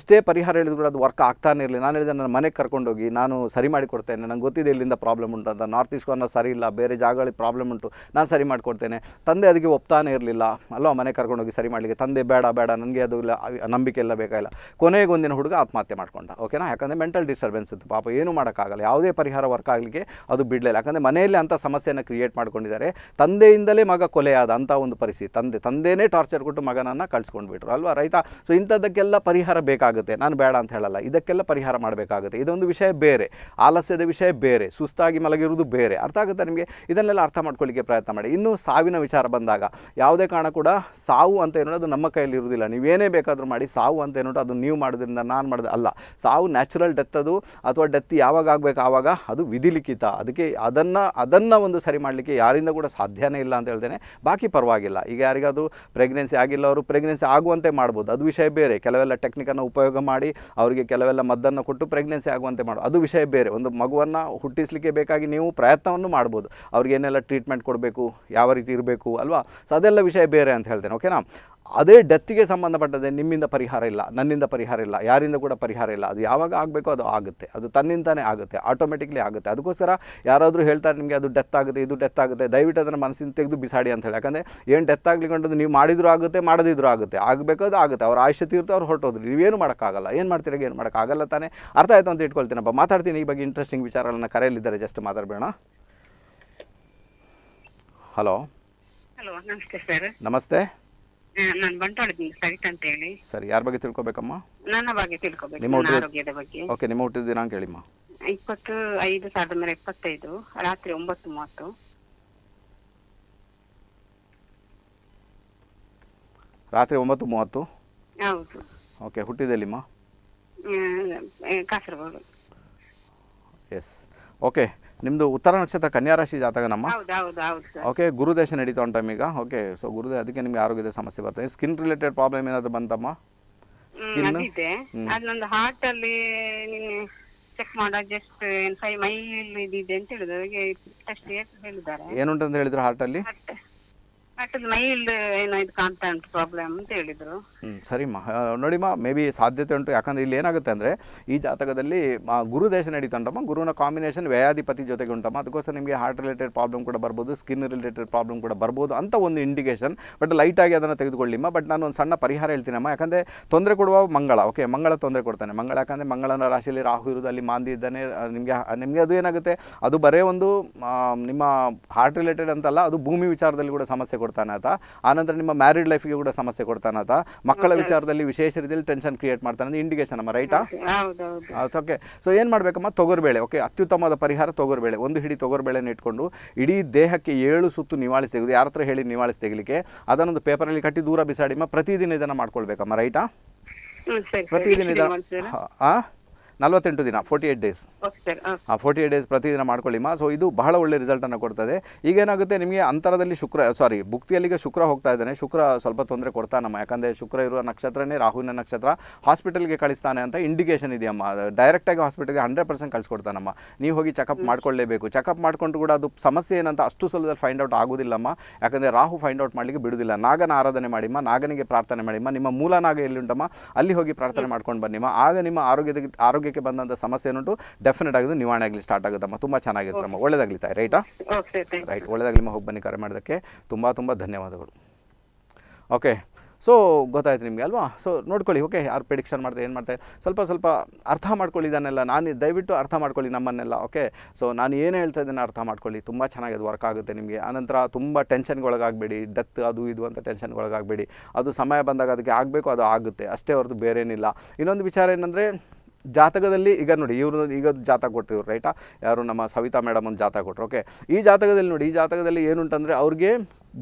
ಎಷ್ಟೇ ಪರಿಹಾರ ಹೇಳಿದ್ರು ಕೂಡ ಅದು ವರ್ಕ್ ಆಗ್ತಾನೆ ಇರಲಿ ನಾನು ಹೇಳಿದೆ ನನ್ನ ಮನೆಗೆ ಕರ್ಕೊಂಡೋಗಿ ನಾನು ಸರಿ ಮಾಡಿಕೊಡ್ತೇನೆ ನನಗೆ ಗೊತ್ತಿದೆ ಇಲ್ಲಿಂದ ಪ್ರಾಬ್ಲಮ್ ಉಂಟು ಅಂತ ನಾರ್ತ್ ಈಸ್ಟ್ ಕಾರ್ನರ್ ಸರಿ ಇಲ್ಲ ಬೇರೆ ಜಾಗಗಳಿಗೆ ಪ್ರಾಬ್ಲಮ್ ಉಂಟು ನಾನು ಸರಿ ಮಾಡಿಕೊಡ್ತೇನೆ ತಂದೆ ಅದಕ್ಕೆ ಒಪ್ತಾನೆ ಇರಲಿಲ್ಲ ಅಲ್ವಾ ಮನೆ ಕರ್ಕೊಂಡೋಗಿ ಸರಿ ಮಾಡಲಿಕ್ಕೆ ತಂದೆ ಬೇಡ ನನಗೆ ಅದು ಇಲ್ಲ ನಂಬಿಕೆ ಎಲ್ಲ ಬೇಕಾಗಿಲ್ಲ ಕೊನೆಗೆ ಒಂದಿನ ಹುಡುಗ ಆತ್ಮಹತ್ಯೆ ಮಾಡ್ಕೊಂಡ ಓಕೆನಾ ಯಾಕಂದರೆ ಮೆಂಟಲ್ ಡಿಸ್ಟರ್ಬೆನ್ಸ್ ಇತ್ತು ಪಾಪ ಏನೂ ಮಾಡೋಕ್ಕಾಗಲ್ಲ ಯಾವುದೇ ಪರಿಹಾರ ವರ್ಕ್ ಆಗಲಿಕ್ಕೆ ಅದು ಬಿಡಲಿಲ್ಲ ಯಾಕಂದರೆ ಮನೆಯಲ್ಲಿ ಅಂಥ ಸಮಸ್ಯೆಯನ್ನು ಕ್ರಿಯೇಟ್ ಮಾಡ್ಕೊಂಡಿದ್ದಾರೆ ತಂದೆಯಿಂದಲೇ ಮಗ ಕೊಲೆಯಾದ ಅಂಥ ಒಂದು ಪರಿಸ್ಥಿತಿ ತಂದೆನೇ ಟಾರ್ಚರ್ ಕೊಟ್ಟು ಮಗನನ್ನು ಕಳಿಸ್ಕೊಂಡು ಬಿಟ್ರು ಅಲ್ವಾ ರೈತ ಸೊ ಇಂಥದ್ದಕ್ಕೆಲ್ಲ ಪರಿಹಾರ ಬೇಕಾಗುತ್ತೆ ನಾನು ಬೇಡ ಅಂತ ಹೇಳಲ್ಲ ಇದಕ್ಕೆಲ್ಲ ಪರಿಹಾರ ಮಾಡಬೇಕಾಗುತ್ತೆ ಇದೊಂದು ವಿಷಯ ಬೇರೆ ಆಲಸ್ಯದ ವಿಷಯ ಬೇರೆ ಸುಸ್ತಾಗಿ ಮಲಗಿರುವುದು ಬೇರೆ ಅರ್ಥ ಆಗುತ್ತೆ ನಿಮಗೆ ಇದನ್ನೆಲ್ಲ ಅರ್ಥ ಮಾಡ್ಕೊಳ್ಳಿಕ್ಕೆ ಪ್ರಯತ್ನ ಮಾಡಿ ಇನ್ನೂ ಸಾವಿನ ವಿಚಾರ ಬಂದಾಗ ಯಾವುದೇ ಕಾರಣ ಕೂಡ ಸಾವು ಅಂತ ಏನೋದು ಅದು ನಮ್ಮ ಕೈಯಲ್ಲಿ ಇರುವುದಿಲ್ಲ ನೀವೇನೇ ಬೇಕಾದರೂ ಮಾಡಿ ಸಾವು ಅಂತ ಏನೋದು ಅದು ನೀವು ಮಾಡೋದ್ರಿಂದ ನಾನು ಮಾಡೋದು ಅಲ್ಲ ಸಾವು ನ್ಯಾಚುರಲ್ ಡೆತ್ ಅದು ಅಥವಾ ಡೆತ್ ಯಾವಾಗ ಆಗಬೇಕು ಆವಾಗ ಅದು ವಿಧಿಲಿಖಿತ ಅದಕ್ಕೆ ಅದನ್ನು ಒಂದು ಸರಿ ಮಾಡಲಿಕ್ಕೆ ಯಾರಿಂದ ಕೂಡ ಸಾಧ್ಯನೇ ಇಲ್ಲ ಅಂತ ಹೇಳ್ತೇನೆ ಬಾಕಿ ಪರವಾಗಿಲ್ಲ ಈಗ ಯಾರಿಗಾದರೂ ಪ್ರೆಗ್ನೆನ್ಸಿ ಆಗಿಲ್ಲ ಅವರು ಪ್ರೆಗ್ನೆನ್ಸಿ ಆಗುವಂತೆ ಮಾಡ್ಬೋದು ಅದು ವಿಷಯ ಬೇರೆ ಕೆಲವೆಲ್ಲ ಟೆಕ್ನಿಕನ್ನು ಉಪಯೋಗ ಮಾಡಿ ಅವರಿಗೆ ಕೆಲವೆಲ್ಲ ಮದ್ದನ್ನು ಕೊಟ್ಟು ಪ್ರೆಗ್ನೆನ್ಸಿ ಆಗುವಂತೆ ಮಾಡೋದು ಅದು ವಿಷಯ ಬೇರೆ ಒಂದು ಮಗುವನ್ನು ಹುಟ್ಟಿಸಲಿಕ್ಕೆ ಬೇಕಾಗಿ ನೀವು ಪ್ರಯತ್ನವನ್ನು ಮಾಡ್ಬೋದು ಅವ್ರಿಗೇನೆಲ್ಲ ಟ್ರೀಟ್ಮೆಂಟ್ ಕೊಡಬೇಕು ಯಾವ ರೀತಿ ಇರಬೇಕು ಅಲ್ವಾ ಸೊ ಅದೆಲ್ಲ ವಿಷಯ ಬೇರೆ ಅಂತ ಹೇಳ್ತೇನೆ ಓಕೆನಾ ಅದೇ ಡೆತ್ತಿಗೆ ಸಂಬಂಧಪಟ್ಟದೆ ನಿಮ್ಮಿಂದ ಪರಿಹಾರ ಇಲ್ಲ ನನ್ನಿಂದ ಪರಿಹಾರ ಇಲ್ಲ ಯಾರಿಂದ ಕೂಡ ಪರಿಹಾರ ಇಲ್ಲ ಅದು ಯಾವಾಗ ಆಗಬೇಕೋ ಅದು ಆಗುತ್ತೆ ಅದು ತನ್ನಿಂದಾನೇ ಆಗುತ್ತೆ ಆಟೋಮೆಟಿಕ್ಲಿ ಆಗುತ್ತೆ ಅದಕ್ಕೋಸ್ಕರ ಯಾರಾದರೂ ಹೇಳ್ತಾರೆ ನಿಮಗೆ ಅದು ಡೆತ್ ಆಗುತ್ತೆ ಇದು ಡೆತ್ ಆಗುತ್ತೆ ದಯವಿಟ್ಟು ಅದನ್ನು ಮನಸ್ಸಿನ ತೆಗೆದು ಬಿಸಾಡಿ ಅಂತ ಹೇಳಿ ಯಾಕಂದರೆ ಏನು ಡೆತ್ ಆಗ್ಲಿಕ್ಕಂಥದ್ದು ನೀವು ಮಾಡಿದರೂ ಆಗುತ್ತೆ ಮಾಡದಿದ್ರೂ ಆಗುತ್ತೆ ಆಗಬೇಕಾದ್ರೂ ಆಗುತ್ತೆ ಅವ್ರ ಆಯುಷ್ಯ ತೀರ್ತು ಅವ್ರು ಹೊರಟೋದ್ರು ನೀವೇನು ಮಾಡೋಕ್ಕಾಗಲ್ಲ ಏನು ಮಾಡ್ತೀರಾ ಏನು ಮಾಡೋಕ್ಕಾಗಲ್ಲ ತಾನೇ ಅರ್ಥ ಆಯಿತು ಅಂತ ಇಟ್ಕೊಳ್ತೀನಪ್ಪ ಮಾತಾಡ್ತೀನಿ ಈ ಬಗ್ಗೆ ಇಂಟ್ರೆಸ್ಟಿಂಗ್ ವಿಚಾರಗಳನ್ನು ಕರೆಯಲಿದ್ದಾರೆ ಜಸ್ಟ್ ಮಾತಾಡಬೇಡ ಹಲೋ ಹಲೋ ನಮಸ್ತೆ ಸರ್ ನಮಸ್ತೆ ನಾನು ಬಂಟಾಳದಿಂದ ಸರಿತಾ ಅಂತ ಹೇಳಿ ಸರಿ ಯಾರ ಬಗ್ಗೆ ತಿಳ್ಕೊಬೇಕಮ್ಮ ನನ್ನ ಬಗ್ಗೆ ತಿಳ್ಕೊಬೇಕು ನಿಮ್ಮ ಆರೋಗ್ಯದ ಬಗ್ಗೆ ಓಕೆ ನಿಮ್ಮ ಹುಟ್ಟಿದ ದಿನಾಂಕ ಹೇಳಿಮ್ಮ 25/11/25 ರಾತ್ರಿ 9:30 ರಾತ್ರಿ 9:30 ಹೌದು ಓಕೆ ಹುಟ್ಟಿದೆಲ್ಲಿಮ್ಮ ಕಾಸರಗೋಡು ಎಸ್ ಓಕೆ ನಿಮ್ಮದು ಉತ್ತರ ನಕ್ಷತ್ರ ಕನ್ಯಾ ರಾಶಿ ಜಾತಕನಮ್ಮ ಓಕೆ ಗುರುದೇಶ ನಡೀತಾ ಉಂಟು ಈಗ ಓಕೆ ಸೊ ಗುರುದೇ ಅದಕ್ಕೆ ನಿಮಗೆ ಆರೋಗ್ಯದ ಸಮಸ್ಯೆ ಬರ್ತದೆ ಸ್ಕಿನ್ ರಿಲೇಟೆಡ್ ಪ್ರಾಬ್ಲಮ್ ಏನಾದರೂ ಬಂತಮ್ಮ ಸ್ಕಿನ್ ಇದೆ ಅದೊಂದು ಹಾರ್ಟ್ ಅಲ್ಲಿ ನಿನ್ನೆ ಚೆಕ್ ಮಾಡಾ ಜಸ್ಟ್ ಮೈ ಇದೆ ಅಂತ ಹೇಳಿದ್ರು ಟೆಸ್ಟ್ ಹೇಳಿದ್ದಾರೆ ಏನುಂಟು ಅಂತ ಹೇಳಿದ್ರು ಹಾರ್ಟ್ ಅಲ್ಲಿ ಸರಿಮ್ಮ ನೋಡಿಮ್ಮ ಮೇ ಬಿ ಸಾಧ್ಯತೆ ಉಂಟು ಯಾಕಂದರೆ ಇಲ್ಲಿ ಏನಾಗುತ್ತೆ ಅಂದರೆ ಈ ಜಾತಕದಲ್ಲಿ ಗುರುದೇಶ ನಡೀತಾ ಉಂಟಮ್ಮ ಗುರುವಿನ ಕಾಂಬಿನೇಷನ್ ವ್ಯಾಯಾಧಿಪತಿ ಜೊತೆಗೆ ಉಂಟಮ್ಮ ಅದಕ್ಕೋಸ್ಕರ ನಿಮಗೆ ಹಾರ್ಟ್ ರಿಲೇಟೆಡ್ ಪ್ರಾಬ್ಲಮ್ ಕೂಡ ಬರ್ಬೋದು ಸ್ಕಿನ್ ರಿಲೇಟೆಡ್ ಪ್ರಾಬ್ಲಮ್ ಕೂಡ ಬರ್ಬೋದು ಅಂತ ಒಂದು ಇಂಡಿಕೇಷನ್ ಬಟ್ ಲೈಟಾಗಿ ಅದನ್ನು ತೆಗೆದುಕೊಳ್ಳಿಮ್ಮ ಬಟ್ ನಾನು ಒಂದು ಸಣ್ಣ ಪರಿಹಾರ ಹೇಳ್ತೀನಮ್ಮ ಯಾಕಂದರೆ ತೊಂದರೆ ಕೊಡುವ ಮಂಗಳ ಓಕೆ ಮಂಗಳ ತೊಂದರೆ ಕೊಡ್ತಾನೆ ಮಂಗಳ ಯಾಕಂದರೆ ಮಂಗಳನ ರಾಶಿಯಲ್ಲಿ ರಾಹು ಇರೋದು ಅಲ್ಲಿ ಮಾಂದಿ ಇದ್ದಾನೆ ನಿಮಗೆ ಅದು ಏನಾಗುತ್ತೆ ಅದು ಬರೇ ಒಂದು ನಿಮ್ಮ ಹಾರ್ಟ್ ರಿಲೇಟೆಡ್ ಅಂತಲ್ಲ ಅದು ಭೂಮಿ ವಿಚಾರದಲ್ಲಿ ಕೂಡ ಸಮಸ್ಯೆ ಕೊಡ್ತಾನಾತ ಆನಂತರ ನಿಮ್ಮ ಮ್ಯಾರಿಡ್ ಲೈಫ್ಗೆ ಕೂಡ ಸಮಸ್ಯೆ ಕೊಡ್ತಾನಾತ ಮಕ್ಕಳ ವಿಚಾರದಲ್ಲಿ ವಿಶೇಷ ರೀತಿಯಲ್ಲಿ ಟೆನ್ಷನ್ ಕ್ರಿಯೇಟ್ ಮಾಡ್ತಾನೆ ಇಂಡಿಕೇಶನ್ ಅಮ್ಮ ರೈಟಾ ಓಕೆ ಸೊ ಏನು ಮಾಡಬೇಕಮ್ಮ ತೊಗರ್ಬೇಳೆ ಓಕೆ ಅತ್ಯುತ್ತಮವಾದ ಪರಿಹಾರ ತೊಗರ್ಬೇಳೆ ಒಂದು ಹಿಡಿ ತೊಗರ್ಬೇಳೆನ ಇಟ್ಕೊಂಡು ಇಡೀ ದೇಹಕ್ಕೆ 7 ಸುತ್ತು ನಿವಾಳಿಸಿ ತೆಗೆದು ಯಾರ ಹತ್ರ ಹೇಳಿ ನಿವಾಳಿಸಿ ತೆಗಲಿಕ್ಕೆ ಅದನ್ನೊಂದು ಪೇಪರಲ್ಲಿ ಕಟ್ಟಿ ದೂರ ಬಿಸಾಡಿಮ್ಮ ಪ್ರತಿದಿನ ಇದನ್ನು ಮಾಡ್ಕೊಳ್ಬೇಕಮ್ಮ ರೈಟಾ ಪ್ರತಿದಿನ ಇದನ್ನು 48 ದಿನ 48 days ಹಾಂ 48 days ಪ್ರತಿದಿನ ಮಾಡ್ಕೊಳ್ಳಿಮ್ಮ ಸೊ ಇದು ಬಹಳ ಒಳ್ಳೆ ರಿಸಲ್ಟನ್ನು ಕೊಡ್ತದೆ ಈಗೇನಾಗುತ್ತೆ ನಿಮಗೆ ಅಂತರದಲ್ಲಿ ಭುಕ್ತಿಯಲ್ಲಿಗೆ ಶುಕ್ರ ಹೋಗ್ತಾ ಇದ್ದಾನೆ ಶುಕ್ರ ಸ್ವಲ್ಪ ತೊಂದರೆ ಕೊಡ್ತಾನಮ್ಮ ಯಾಕಂದರೆ ಶುಕ್ರ ಇರುವ ನಕ್ಷತ್ರನೇ ರಾಹುವಿನ ನಕ್ಷತ್ರ ಹಾಸ್ಪಿಟಲ್ಗೆ ಕಳಿಸ್ತಾನೆ ಅಂತ ಇಂಡಿಕೇಷನ್ ಇದೆಯಮ್ಮ ಡೈರೆಕ್ಟಾಗಿ ಹಾಸ್ಪಿಟಲ್ಗೆ 100% ಕಳಿಸ್ಕೊಡ್ತಾನಮ್ಮ ನೀವು ಹೋಗಿ ಚೆಕಪ್ ಮಾಡ್ಕೊಳ್ಳೇಬೇಕು ಚೆಕಪ್ ಮಾಡಿಕೊಂಡು ಕೂಡ ಅದು ಸಮಸ್ಯೆ ಏನಂತ ಅಷ್ಟು ಸುಲಭದಲ್ಲಿ ಫೈಂಡ್ ಔಟ್ ಆಗೋದಿಲ್ಲಮ್ಮ ಯಾಕಂದರೆ ರಾಹು ಫೈಂಡ್ ಔಟ್ ಮಾಡಲಿಕ್ಕೆ ಬಿಡುವುದಿಲ್ಲ ನಾಗನ ಆರಾಧನೆ ಮಾಡಿಮ್ಮ ನಾಗನಿಗೆ ಪ್ರಾರ್ಥನೆ ಮಾಡಿಮ್ಮ ನಿಮ್ಮ ಮೂಲ ನಾಗ ಎಲ್ಲಿ ಉಂಟಮ್ಮ ಅಲ್ಲಿ ಹೋಗಿ ಪ್ರಾರ್ಥನೆ ಮಾಡ್ಕೊಂಡು ಬನ್ನಿಮ್ಮ ಆಗ ನಿಮ್ಮ ಆರೋಗ್ಯ ಬಂದಂಥ ಸಮಸ್ಯೆ ಏನುಂಟು ಡೆಫಿನೆಟ್ ಆಗಿ ನಿವಾರಣೆ ಆಗಲಿ ಸ್ಟಾರ್ಟ್ ಆಗುತ್ತಮ್ಮ ತುಂಬ ಚೆನ್ನಾಗಿರ್ತಮ್ಮ ಒಳ್ಳೆದಾಗ್ಲಿ ತಾಯಿ ರೈಟಾ ರೈಟ್ ಒಳ್ಳೆದಾಗ್ಲಿ ಹೋಗಿ ಬನ್ನಿ ಕರೆ ಮಾಡೋದಕ್ಕೆ ತುಂಬ ಧನ್ಯವಾದಗಳು. ओके सो ಗೊತ್ತಾಯ್ತು ನಿಮಗೆ ಅಲ್ವಾ सो ನೋಡ್ಕೊಳ್ಳಿ ಓಕೆ ಯಾರು ಪ್ರೆಡಿಕ್ಷನ್ ಮಾಡ್ತಾರೆ ಏನು ಮಾಡ್ತಾರೆ ಸ್ವಲ್ಪ ಸ್ವಲ್ಪ ಅರ್ಥ ಮಾಡ್ಕೊಳ್ಳಿ ಇದನ್ನೆಲ್ಲ ನಾನು ದಯವಿಟ್ಟು ಅರ್ಥ ಮಾಡ್ಕೊಳ್ಳಿ ನಮ್ಮನ್ನೆಲ್ಲ ಓಕೆ ಸೋ ನಾನು ಏನು ಹೇಳ್ತಾ ಇದ್ದೇನೆ ಅರ್ಥ ಮಾಡ್ಕೊಳ್ಳಿ ತುಂಬಾ ಚೆನ್ನಾಗಿ ಅದು ವರ್ಕ್ ಆಗುತ್ತೆ ನಿಮಗೆ ಅನಂತರ ತುಂಬಾ ಟೆನ್ಷನ್ ಗೆ ಒಳಗಾಗಬೇಡಿ ದತ್ತು ಅದು ಇದು ಅಂತ ಟೆನ್ಷನ್ ಗೆ ಒಳಗಾಗಬೇಡಿ ಅದು ಸಮಯ ಬಂದಾಗ ಅದಕ್ಕೆ ಆಗಬೇಕು ಅದು ಆಗುತ್ತೆ ಅಷ್ಟೇ ಹೊರತು ಬೇರೆ ಏನಿಲ್ಲ ಇನ್ನೊಂದು ವಿಚಾರ ಏನಂದ್ರೆ ಜಾತಕದಲ್ಲಿ ಈಗ ನೋಡಿ ಇವರು ಈಗ ಜಾತಕ ಕೊಟ್ಟಿರು ರೈಟಾ ಯಾರು ನಮ್ಮ ಸವಿತಾ ಮೇಡಂ ಒಂದು ಜಾತಕ ಕೊಟ್ಟರು ಓಕೆ ಈ ಜಾತಕದಲ್ಲಿ ನೋಡಿ ಈ ಜಾತಕದಲ್ಲಿ ಏನು ಅಂತಂದ್ರೆ ಅವರಿಗೆ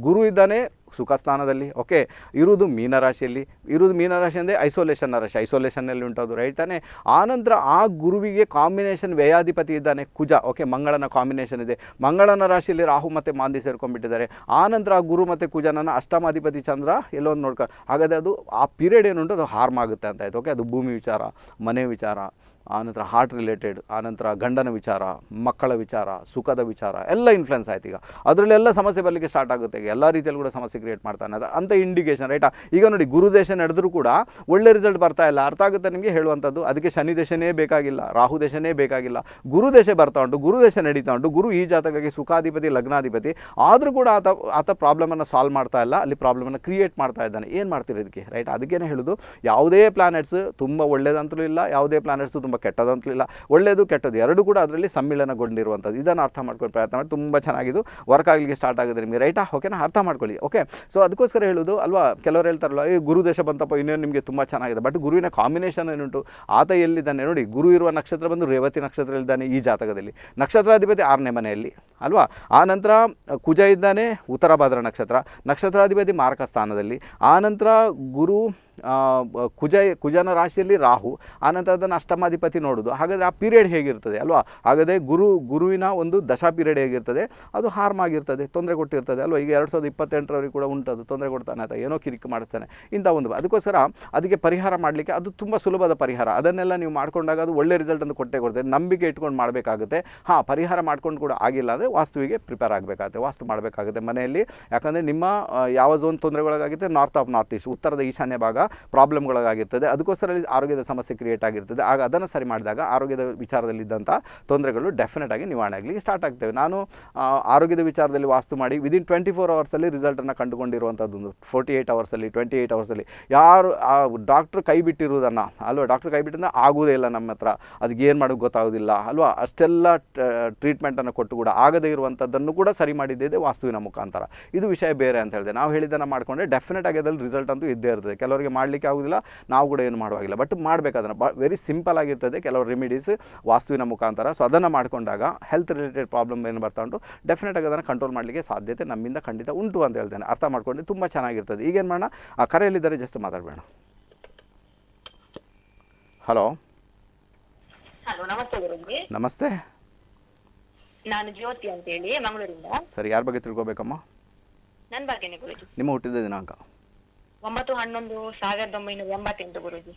ಗುರು ಇದ್ದಾನೆ ಸುಖ ಸ್ಥಾನದಲ್ಲಿ ಓಕೆ ಇರುವುದು ಮೀನ ರಾಶಿಯಲ್ಲಿ ಇರುವುದು ಮೀನ ರಾಶಿ ಅಂದ್ರೆ ಐಸೋಲೇಷನ್ ರಾಶಿ ಐಸೋಲೇಷನ್ ಅಲ್ಲಿ ಉಂಟದು ರೈಟ್ ತಾನೆ ಆನಂತರ ಆ ಗುರುವಿಗೆ ಕಾಂಬಿನೇಷನ್ ವ್ಯಾಯಾಧಿಪತಿ ಇದ್ದಾನೆ ಕುಜ ಓಕೆ ಮಂಗಳನ ಕಾಂಬಿನೇಷನ್ ಇದೆ ಮಂಗಳನ ರಾಶಿಯಲ್ಲಿ ರಾಹು ಮತ್ತು ಮಾಂದಿ ಸೇರ್ಕೊಂಡ್ಬಿಟ್ಟಿದ್ದಾರೆ ಆನಂತರ ಆ ಗುರು ಮತ್ತು ಕುಜನನ ಅಷ್ಟಮಾಧಿಪತಿ ಚಂದ್ರ ಎಲ್ಲೊಂದು ನೋಡ್ಕೊಂಡು ಹಾಗಾದರೆ ಅದು ಆ ಪೀರಿಯಡ್ ಏನು ಉಂಟು ಅದು ಹಾರ್ಮ್ ಆಗುತ್ತೆ ಅಂತ ಆಯ್ತು ಓಕೆ ಅದು ಭೂಮಿ ವಿಚಾರ ಮನೆ ವಿಚಾರ ಆನಂತರ ಹಾರ್ಟ್ ರಿಲೇಟೆಡ್ ಆನಂತರ ಗಂಡನ ವಿಚಾರ ಮಕ್ಕಳ ವಿಚಾರ ಸುಖದ ವಿಚಾರ ಎಲ್ಲ ಇನ್ಫ್ಲುಯೆನ್ಸ್ ಆಯ್ತು ಈಗ ಅದರಲ್ಲೆಲ್ಲ ಸಮಸ್ಯೆ ಬರಲಿಕ್ಕೆ ಸ್ಟಾರ್ಟ್ ಆಗುತ್ತೆ ಎಲ್ಲ ರೀತಿಯಲ್ಲಿ ಕೂಡ ಸಮಸ್ಯೆ ಕ್ರಿಯೇಟ್ ಮಾಡ್ತಾನೆ ಅದು ಅಂತ ಇಂಡಿಕೇಷನ್ ರೈಟಾ ಈಗ ನೋಡಿ ಗುರುದೇಶ ನಡೆದರೂ ಕೂಡ ಒಳ್ಳೆ ರಿಸಲ್ಟ್ ಬರ್ತಾ ಇಲ್ಲ ಅರ್ಥ ಆಗುತ್ತೆ ನಿಮಗೆ ಹೇಳುವಂಥದ್ದು ಅದಕ್ಕೆ ಶನಿದೇಶನೇ ಬೇಕಾಗಿಲ್ಲ ರಾಹುದೇಶನೇ ಬೇಕಾಗಿಲ್ಲ ಗುರುದೇಶ ಬರ್ತಾ ಉಂಟು ಗುರುದೇಶ ನಡೀತಾ ಉಂಟು ಗುರು ಈ ಜಾತಕಕ್ಕೆ ಸುಖಾಧಿಪತಿ ಲಗ್ನಾಧಿಪತಿ ಆದರೂ ಕೂಡ ಆತ ಪ್ರಾಬ್ಲಮನ್ನು ಸಾಲ್ವ್ ಮಾಡ್ತಾ ಇಲ್ಲ ಅಲ್ಲಿ ಪ್ರಾಬ್ಲಮನ್ನು ಕ್ರಿಯೇಟ್ ಮಾಡ್ತಾ ಇದ್ದಾನೆ ಏನು ಮಾಡ್ತೀರಿ ಇದಕ್ಕೆ ರೈಟ್ ಅದಕ್ಕೇನೆ ಹೇಳೋದು ಯಾವುದೇ ಪ್ಲಾನೆಟ್ಸ್ ತುಂಬ ಒಳ್ಳೇದಂತಲೂ ಇಲ್ಲ ಯಾವುದೇ ಪ್ಲಾನೆಟ್ಸು ತುಂಬ ಕೆಟ್ಟದಂತಲಿಲ್ಲ ಒಳ್ಳೆಯದು ಕೆಟ್ಟದ್ದು ಎರಡೂ ಕೂಡ ಅದರಲ್ಲಿ ಸಮ್ಮಿಲನಗೊಂಡಿರುವಂಥದ್ದು ಇದನ್ನು ಅರ್ಥ ಮಾಡ್ಕೊಂಡು ಪ್ರಯತ್ನ ಮಾಡಿ ತುಂಬ ಚೆನ್ನಾಗಿದ್ದು ವರ್ಕ್ ಆಗಲಿಕ್ಕೆ ಸ್ಟಾರ್ಟ್ ಆಗಿದೆ ನಿಮಗೆ ರೈಟಾ ಓಕೆನಾ ಅರ್ಥ ಮಾಡ್ಕೊಳ್ಳಿ ಓಕೆ ಸೊ ಅದಕ್ಕೋಸ್ಕರ ಹೇಳೋದು ಅಲ್ವಾ ಕೆಲವರು ಹೇಳ್ತಾರಲ್ಲ ಈ ಗುರು ದೇಶ ಬಂತಪ್ಪ ಇನ್ನೇನು ನಿಮಗೆ ತುಂಬ ಚೆನ್ನಾಗಿದೆ ಬಟ್ ಗುರುವಿನ ಕಾಂಬಿನೇಷನ್ ಏನುಂಟು ಆತ ಎಲ್ಲಿದ್ದಾನೆ ನೋಡಿ ಗುರು ಇರುವ ನಕ್ಷತ್ರ ಬಂದು ರೇವತಿ ನಕ್ಷತ್ರ ಇದ್ದಾನೆ ಈ ಜಾತಕದಲ್ಲಿ ನಕ್ಷತ್ರಾಧಿಪತಿ 6ನೇ ಮನೆಯಲ್ಲಿ ಅಲ್ವಾ ಆನಂತರ ಕುಜ ಇದ್ದಾನೆ ಉತ್ತರ ಭಾದ್ರ ನಕ್ಷತ್ರ ನಕ್ಷತ್ರಾಧಿಪತಿ ಮಾರಕ ಸ್ಥಾನದಲ್ಲಿ ಆನಂತರ ಗುರು ಕುಜನ ರಾಶಿಯಲ್ಲಿ ರಾಹು ಆನಂತರ ಅದನ್ನು ಅಷ್ಟಮಾಧಿಪತಿ ನೋಡೋದು ಹಾಗಾದರೆ ಆ ಪೀರಿಯಡ್ ಹೇಗಿರ್ತದೆ ಅಲ್ವಾ ಹಾಗಾದರೆ ಗುರುವಿನ ಒಂದು ದಶಾ ಪೀರಿಯಡ್ ಹೇಗಿರ್ತದೆ ಅದು ಹಾರ್ಮ್ ಆಗಿರ್ತದೆ ತೊಂದರೆ ಕೊಟ್ಟಿರ್ತದೆ ಅಲ್ವಾ ಈಗ 2028ರವರೆಗೆ ಕೂಡ ಉಂಟದು ತೊಂದರೆ ಕೊಡ್ತಾನೆ ಆತ ಏನೋ ಕಿರಿಕ್ ಮಾಡಿಸ್ತಾನೆ ಇಂಥ ಒಂದು ಅದಕ್ಕೋಸ್ಕರ ಅದಕ್ಕೆ ಪರಿಹಾರ ಮಾಡಲಿಕ್ಕೆ ಅದು ತುಂಬ ಸುಲಭದ ಪರಿಹಾರ ಅದನ್ನೆಲ್ಲ ನೀವು ಮಾಡಿಕೊಂಡಾಗ ಅದು ಒಳ್ಳೆ ರಿಸಲ್ಟನ್ನು ಕೊಟ್ಟೇ ಕೊಡ್ತದೆ ನಂಬಿಕೆ ಇಟ್ಕೊಂಡು ಮಾಡಬೇಕಾಗುತ್ತೆ ಹಾಂ ಪರಿಹಾರ ಮಾಡ್ಕೊಂಡು ಕೂಡ ಆಗಿಲ್ಲ ಅಂದರೆ ವಾಸ್ತುವಿಗೆ ಪ್ರಿಪೇರ್ ಆಗಬೇಕಾಗುತ್ತೆ ವಾಸ್ತು ಮಾಡಬೇಕಾಗುತ್ತೆ ಮನೆಯಲ್ಲಿ ಯಾಕಂದರೆ ನಿಮ್ಮ ಯಾವ ಝೋನ್ ತೊಂದರೆಗಳಾಗಿರುತ್ತೆ ನಾರ್ತ್ ಆಫ್ ನಾರ್ತ್ ಈಸ್ಟ್ ಉತ್ತರದ ಈಶಾನ್ಯ ಭಾಗ ಪ್ರಾಬ್ಲಮ್ಗಳಾಗಿರ್ತದೆ ಅದಕ್ಕೋಸ್ಕರ ಆರೋಗ್ಯದ ಸಮಸ್ಯೆ ಕ್ರಿಯೇಟ್ ಆಗಿರ್ತದೆ ಆಗ ಅದನ್ನು ಸರಿ ಮಾಡಿದಾಗ ಆರೋಗ್ಯದ ವಿಚಾರದಲ್ಲಿದ್ದಂಥ ತೊಂದರೆಗಳು ಡೆಫಿನೆಟ್ ಆಗಿ ನಿವಾರಣೆ ಆಗಲಿಕ್ಕೆ ಸ್ಟಾರ್ಟ್ ಆಗ್ತವೆ ನಾನು ಆರೋಗ್ಯದ ವಿಚಾರದಲ್ಲಿ ವಾಸ್ತು ಮಾಡಿ ವಿದಿನ್ 24 ಅವರ್ಸಲ್ಲಿ ರಿಸಲ್ಟನ್ನು ಕಂಡುಕೊಂಡಿರುವಂಥದ್ದೊಂದು 48 ಅವರ್ಸಲ್ಲಿ 28 ಅವರ್ಸಲ್ಲಿ ಯಾರು ಆ ಡಾಕ್ಟ್ರು ಕೈ ಬಿಟ್ಟಿರುವುದನ್ನು ಅಲ್ವಾ ಡಾಕ್ಟ್ರು ಕೈ ಬಿಟ್ಟಿಂದ ಆಗೋದೇ ಇಲ್ಲ ನಮ್ಮ ಹತ್ರ ಅದಕ್ಕೆ ಏನು ಮಾಡೋದು ಗೊತ್ತಾಗೋದಿಲ್ಲ ಅಲ್ವಾ ಅಷ್ಟೆಲ್ಲ ಟ್ರೀಟ್ಮೆಂಟನ್ನು ಕೊಟ್ಟು ಕೂಡ ಆಗದೇ ಇರುವಂಥದ್ದನ್ನು ಕೂಡ ಸರಿ ಮಾಡಿದ್ದಿದೆ ವಾಸ್ತುವಿನ ಮುಖಾಂತರ ಇದು ವಿಷಯ ಬೇರೆ ಅಂತ ಹೇಳಿದೆ ನಾವು ಹೇಳಿದ್ದನ್ನು ಮಾಡಿಕೊಂಡ್ರೆ ಡೆಫಿನೆಟ್ ಆಗಿ ಅದರಲ್ಲಿ ರಿಸಲ್ಟ್ ಅಂತೂ ಇದ್ದೇ ಇರ್ತದೆ ಕೆಲವರಿಗೆ ಮಾಡಲಿಕ್ಕೆ ಆಗೋದಿಲ್ಲ ನಾವು ಕೂಡ ಏನು ಮಾಡುವಾಗಿಲ್ಲ ಬಟ್ ಮಾಡಬೇಕಾದ್ರೆ ವೆರಿ ಸಿಂಪಲ್ ಆಗಿರ್ತದೆ ಕೆಲವು ರೆಮಿಡೀಸ್ ವಾಸ್ತುವಿನ ಮುಖಾಂತರ ಸೊ ಅದನ್ನು ಮಾಡಿಕೊಂಡಾಗ ಹೆಲ್ತ್ ರಿಲೇಟೆಡ್ ಪ್ರಾಬ್ಲಮ್ ಏನು ಬರ್ತಾ ಉಂಟು ಡೆಫಿನೆಟ್ ಆಗಿ ಅದನ್ನು ಕಂಟ್ರೋಲ್ ಮಾಡಲಿಕ್ಕೆ ಸಾಧ್ಯತೆ ನಮ್ಮಿಂದ ಖಂಡಿತ ಉಂಟು ಅಂತ ಹೇಳ್ತೇನೆ ಅರ್ಥ ಮಾಡ್ಕೊಂಡು ತುಂಬ ಚೆನ್ನಾಗಿರ್ತದೆ ಈಗೇನು ಮಾಡೋಣ ಆ ಕರೆಯಲ್ಲಿದ್ದಾರೆ ಜಸ್ಟ್ ಮಾತಾಡಬೇಡ ಹಲೋ ನಮಸ್ತೆ ನಾನು ಜ್ಯೋತಿ ಅಂತ ಹೇಳಿ ಮಂಗಳೂರಿಂದ ಸರಿ ಯಾರ ಬಗ್ಗೆ ತಿಳ್ಕೋಬೇಕಮ್ಮ ನನ್ನ ಬಗ್ಗೆನೇ ಗುರುಜಿ ನಿಮ್ಮ ಹುಟ್ಟಿದ ದಿನಾಂಕ 9/11/1988 ಗುರುಜಿ